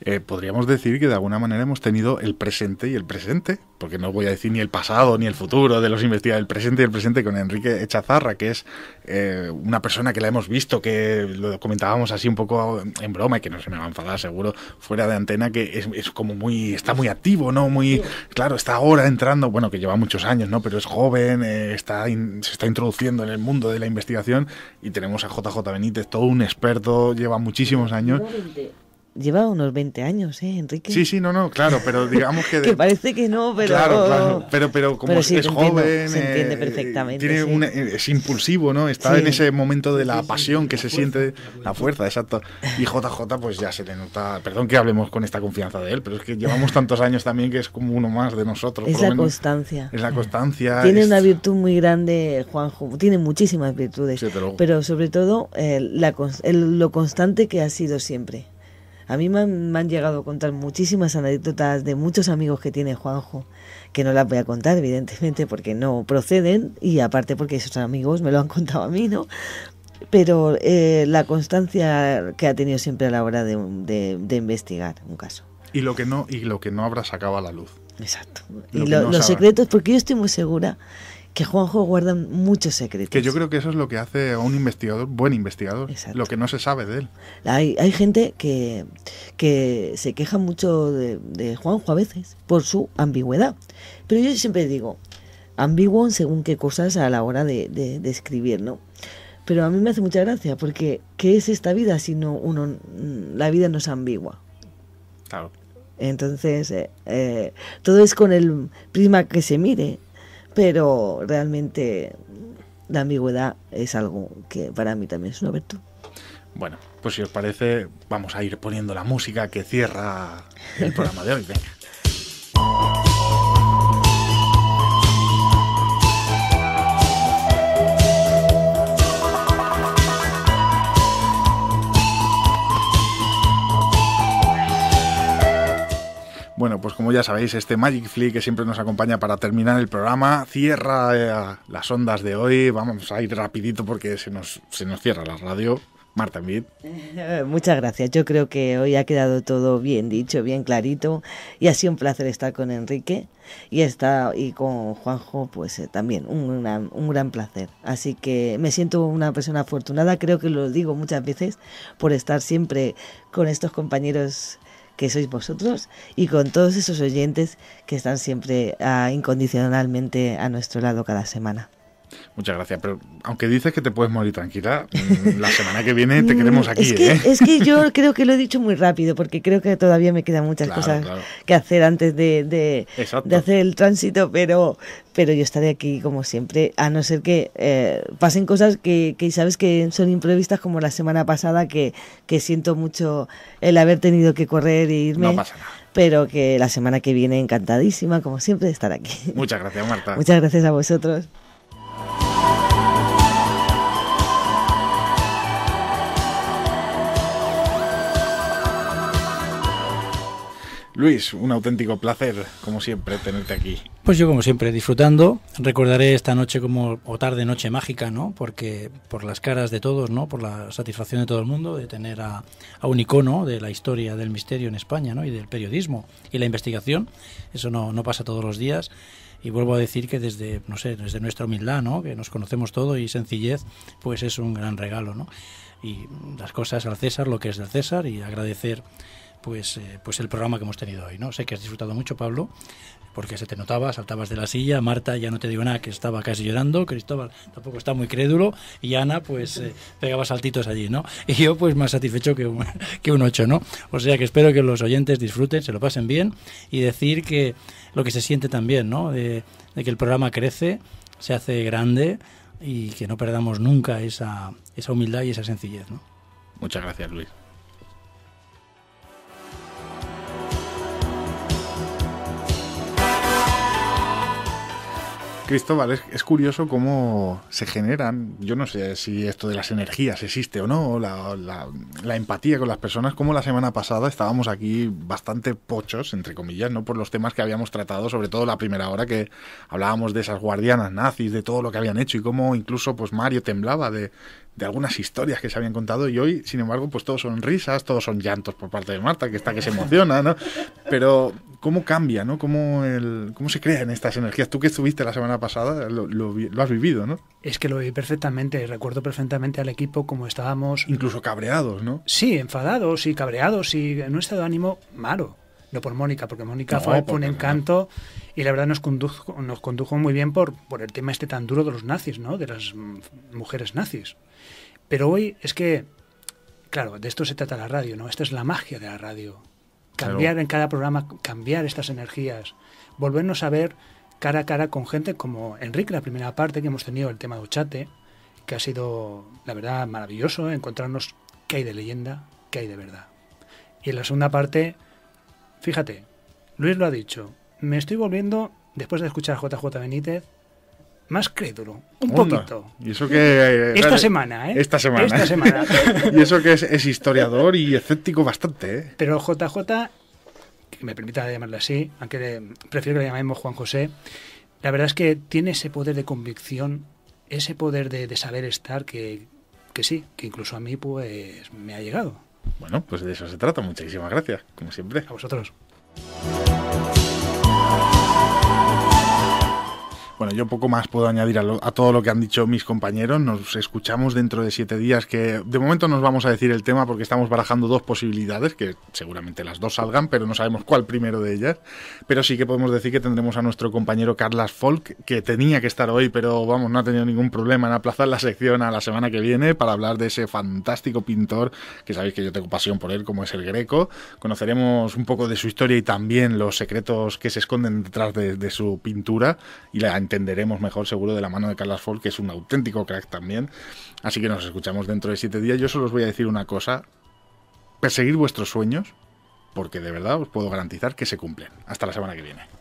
Eh, podríamos decir que de alguna manera hemos tenido el presente y el presente, porque no voy a decir ni el pasado ni el futuro de los investigadores, el presente y el presente con Enrique Echazarra, que es eh, una persona que la hemos visto, que lo comentábamos así un poco en broma y que no se me va a enfadar seguro fuera de antena, que es, es como muy, está muy activo, ¿no? Muy, claro, está ahora entrando, bueno, que lleva muchos años, ¿no? Pero es joven, eh, está in, se está introduciendo en el mundo de la investigación, y tenemos a J J Benítez, todo un experto, lleva muchísimos años. Lleva unos veinte años, ¿eh, Enrique? Sí, sí, no, no, claro, pero digamos que... De... que parece que no, pero... Claro, claro, pero, pero como pero sí, es joven... Entiendo, se entiende perfectamente. Tiene sí. una, es impulsivo, ¿no? Está sí. en ese momento de la sí, pasión sí, sí, que la se fuerza, siente... La fuerza, exacto. Y J J, pues ya se le nota... Perdón que hablemos con esta confianza de él, pero es que llevamos tantos años también que es como uno más de nosotros. Es por la menos, constancia. Es la constancia. Tiene es... una virtud muy grande, Juanjo. Tiene muchísimas virtudes, sí, pero... pero sobre todo eh, la, el, lo constante que ha sido siempre. A mí me han, me han llegado a contar muchísimas anécdotas de muchos amigos que tiene Juanjo, que no las voy a contar, evidentemente, porque no proceden, y aparte porque esos amigos me lo han contado a mí, ¿no? Pero eh, la constancia que ha tenido siempre a la hora de, de, de investigar un caso. Y lo que no, y lo que no habrá sacado a la luz. Exacto. Lo y lo, no los sabrá. Secretos, porque yo estoy muy segura que Juanjo guarda muchos secretos. Que yo creo que eso es lo que hace a un investigador, buen investigador, exacto, lo que no se sabe de él. Hay, hay gente que, que se queja mucho de, de Juanjo a veces por su ambigüedad. Pero yo siempre digo, ambiguo según qué cosas a la hora de, de, de escribir, ¿no? Pero a mí me hace mucha gracia, porque ¿qué es esta vida si no uno, la vida no es ambigua? Claro. Entonces, eh, eh, todo es con el prisma que se mire. Pero realmente la ambigüedad es algo que para mí también es una virtud. Bueno, pues si os parece, vamos a ir poniendo la música que cierra el programa de hoy. Venga. Bueno, pues como ya sabéis, este Magic Flea que siempre nos acompaña para terminar el programa cierra eh, las ondas de hoy. Vamos a ir rapidito porque se nos, se nos cierra la radio. Marta Envid. Muchas gracias. Yo creo que hoy ha quedado todo bien dicho, bien clarito, y ha sido un placer estar con Enrique y, está, y con Juanjo, pues eh, también un gran, un gran placer. Así que me siento una persona afortunada, creo que lo digo muchas veces, por estar siempre con estos compañeros que sois vosotros y con todos esos oyentes que están siempre uh, incondicionalmente a nuestro lado cada semana. Muchas gracias, pero aunque dices que te puedes morir tranquila, la semana que viene te queremos aquí. Es que, ¿eh? es que yo creo que lo he dicho muy rápido, porque creo que todavía me quedan muchas claro, cosas claro. que hacer antes de, de, de hacer el tránsito, pero, pero yo estaré aquí como siempre, a no ser que eh, pasen cosas que, que sabes que son imprevistas, como la semana pasada, que, que siento mucho el haber tenido que correr e irme. No pasa nada. Pero que la semana que viene encantadísima, como siempre, de estar aquí. Muchas gracias, Marta. Muchas gracias a vosotros. Luis, un auténtico placer, como siempre, tenerte aquí. Pues yo, como siempre, disfrutando. Recordaré esta noche como, o tarde noche mágica, ¿no? Porque por las caras de todos, ¿no? Por la satisfacción de todo el mundo de tener a, a un icono de la historia del misterio en España, ¿no? Y del periodismo y la investigación. Eso no, no pasa todos los días. y vuelvo a decir que desde, no sé, desde nuestra humildad, ¿no?, que nos conocemos todo, y sencillez, pues es un gran regalo, ¿no? Y las cosas al César, lo que es del César, y agradecer pues eh, pues el programa que hemos tenido hoy, ¿no? Sé que has disfrutado mucho, Pablo, porque se te notaba, saltabas de la silla. Marta, ya no te digo nada, que estaba casi llorando. Cristóbal tampoco está muy crédulo. Y Ana, pues eh, pegaba saltitos allí, ¿no? Y yo, pues más satisfecho que un, que un ocho, ¿no? O sea que espero que los oyentes disfruten, se lo pasen bien, y decir que lo que se siente también, ¿no? De, de que el programa crece, se hace grande, y que no perdamos nunca esa, esa humildad y esa sencillez, ¿no? Muchas gracias, Luis. Cristóbal, es, es curioso cómo se generan, yo no sé si esto de las energías existe o no, la, la, la empatía con las personas, como la semana pasada estábamos aquí bastante pochos, entre comillas, no, por los temas que habíamos tratado, sobre todo la primera hora, que hablábamos de esas guardianas nazis, de todo lo que habían hecho, y cómo incluso pues Mario temblaba de, de algunas historias que se habían contado, y hoy, sin embargo, pues todos son risas, todos son llantos por parte de Marta, que está que se emociona, ¿no? Pero cómo cambia, ¿no? Cómo, el, cómo se crean estas energías. Tú que estuviste la semana pasada, lo, lo, lo has vivido, ¿no? Es que lo vi perfectamente, recuerdo perfectamente al equipo como estábamos. Incluso cabreados, ¿no? Sí, enfadados y cabreados y en un estado de ánimo malo. No por Mónica, porque Mónica no, fue por un encanto, no. Y la verdad nos condujo, nos condujo muy bien por, por el tema este tan duro de los nazis, ¿no? De las mujeres nazis. Pero hoy es que, claro, de esto se trata la radio, ¿no? Esta es la magia de la radio. Cambiar claro. En cada programa, cambiar estas energías, volvernos a ver cara a cara con gente como Enrique, la primera parte que hemos tenido, el tema de Ochate, que ha sido, la verdad, maravilloso, encontrarnos qué hay de leyenda, qué hay de verdad. Y en la segunda parte, fíjate, Luis lo ha dicho, me estoy volviendo, después de escuchar a J J Benítez, más crédulo, un Onda. poquito. Y eso que eh, esta, vale, semana, ¿eh? esta semana, esta semana. Y eso que es, es historiador y escéptico bastante, ¿eh? Pero J J, que me permita llamarle así, aunque le, prefiero que le llamemos Juan José, la verdad es que tiene ese poder de convicción, ese poder de, de saber estar que, que sí, que incluso a mí pues me ha llegado. Bueno, pues de eso se trata. Muchísimas gracias, como siempre. A vosotros. Bueno, yo poco más puedo añadir a, lo, a todo lo que han dicho mis compañeros. Nos escuchamos dentro de siete días, que de momento nos vamos a decir el tema porque estamos barajando dos posibilidades, que seguramente las dos salgan, pero no sabemos cuál primero de ellas. Pero sí que podemos decir que tendremos a nuestro compañero Carlas Folk, que tenía que estar hoy, pero vamos, no ha tenido ningún problema en aplazar la sección a la semana que viene para hablar de ese fantástico pintor, que sabéis que yo tengo pasión por él, como es el Greco. Conoceremos un poco de su historia y también los secretos que se esconden detrás de, de su pintura, y la entenderemos mejor seguro de la mano de Carlas Folk, que es un auténtico crack también. Así que nos escuchamos dentro de siete días. Yo solo os voy a decir una cosa: perseguid vuestros sueños, porque de verdad os puedo garantizar que se cumplen. Hasta la semana que viene.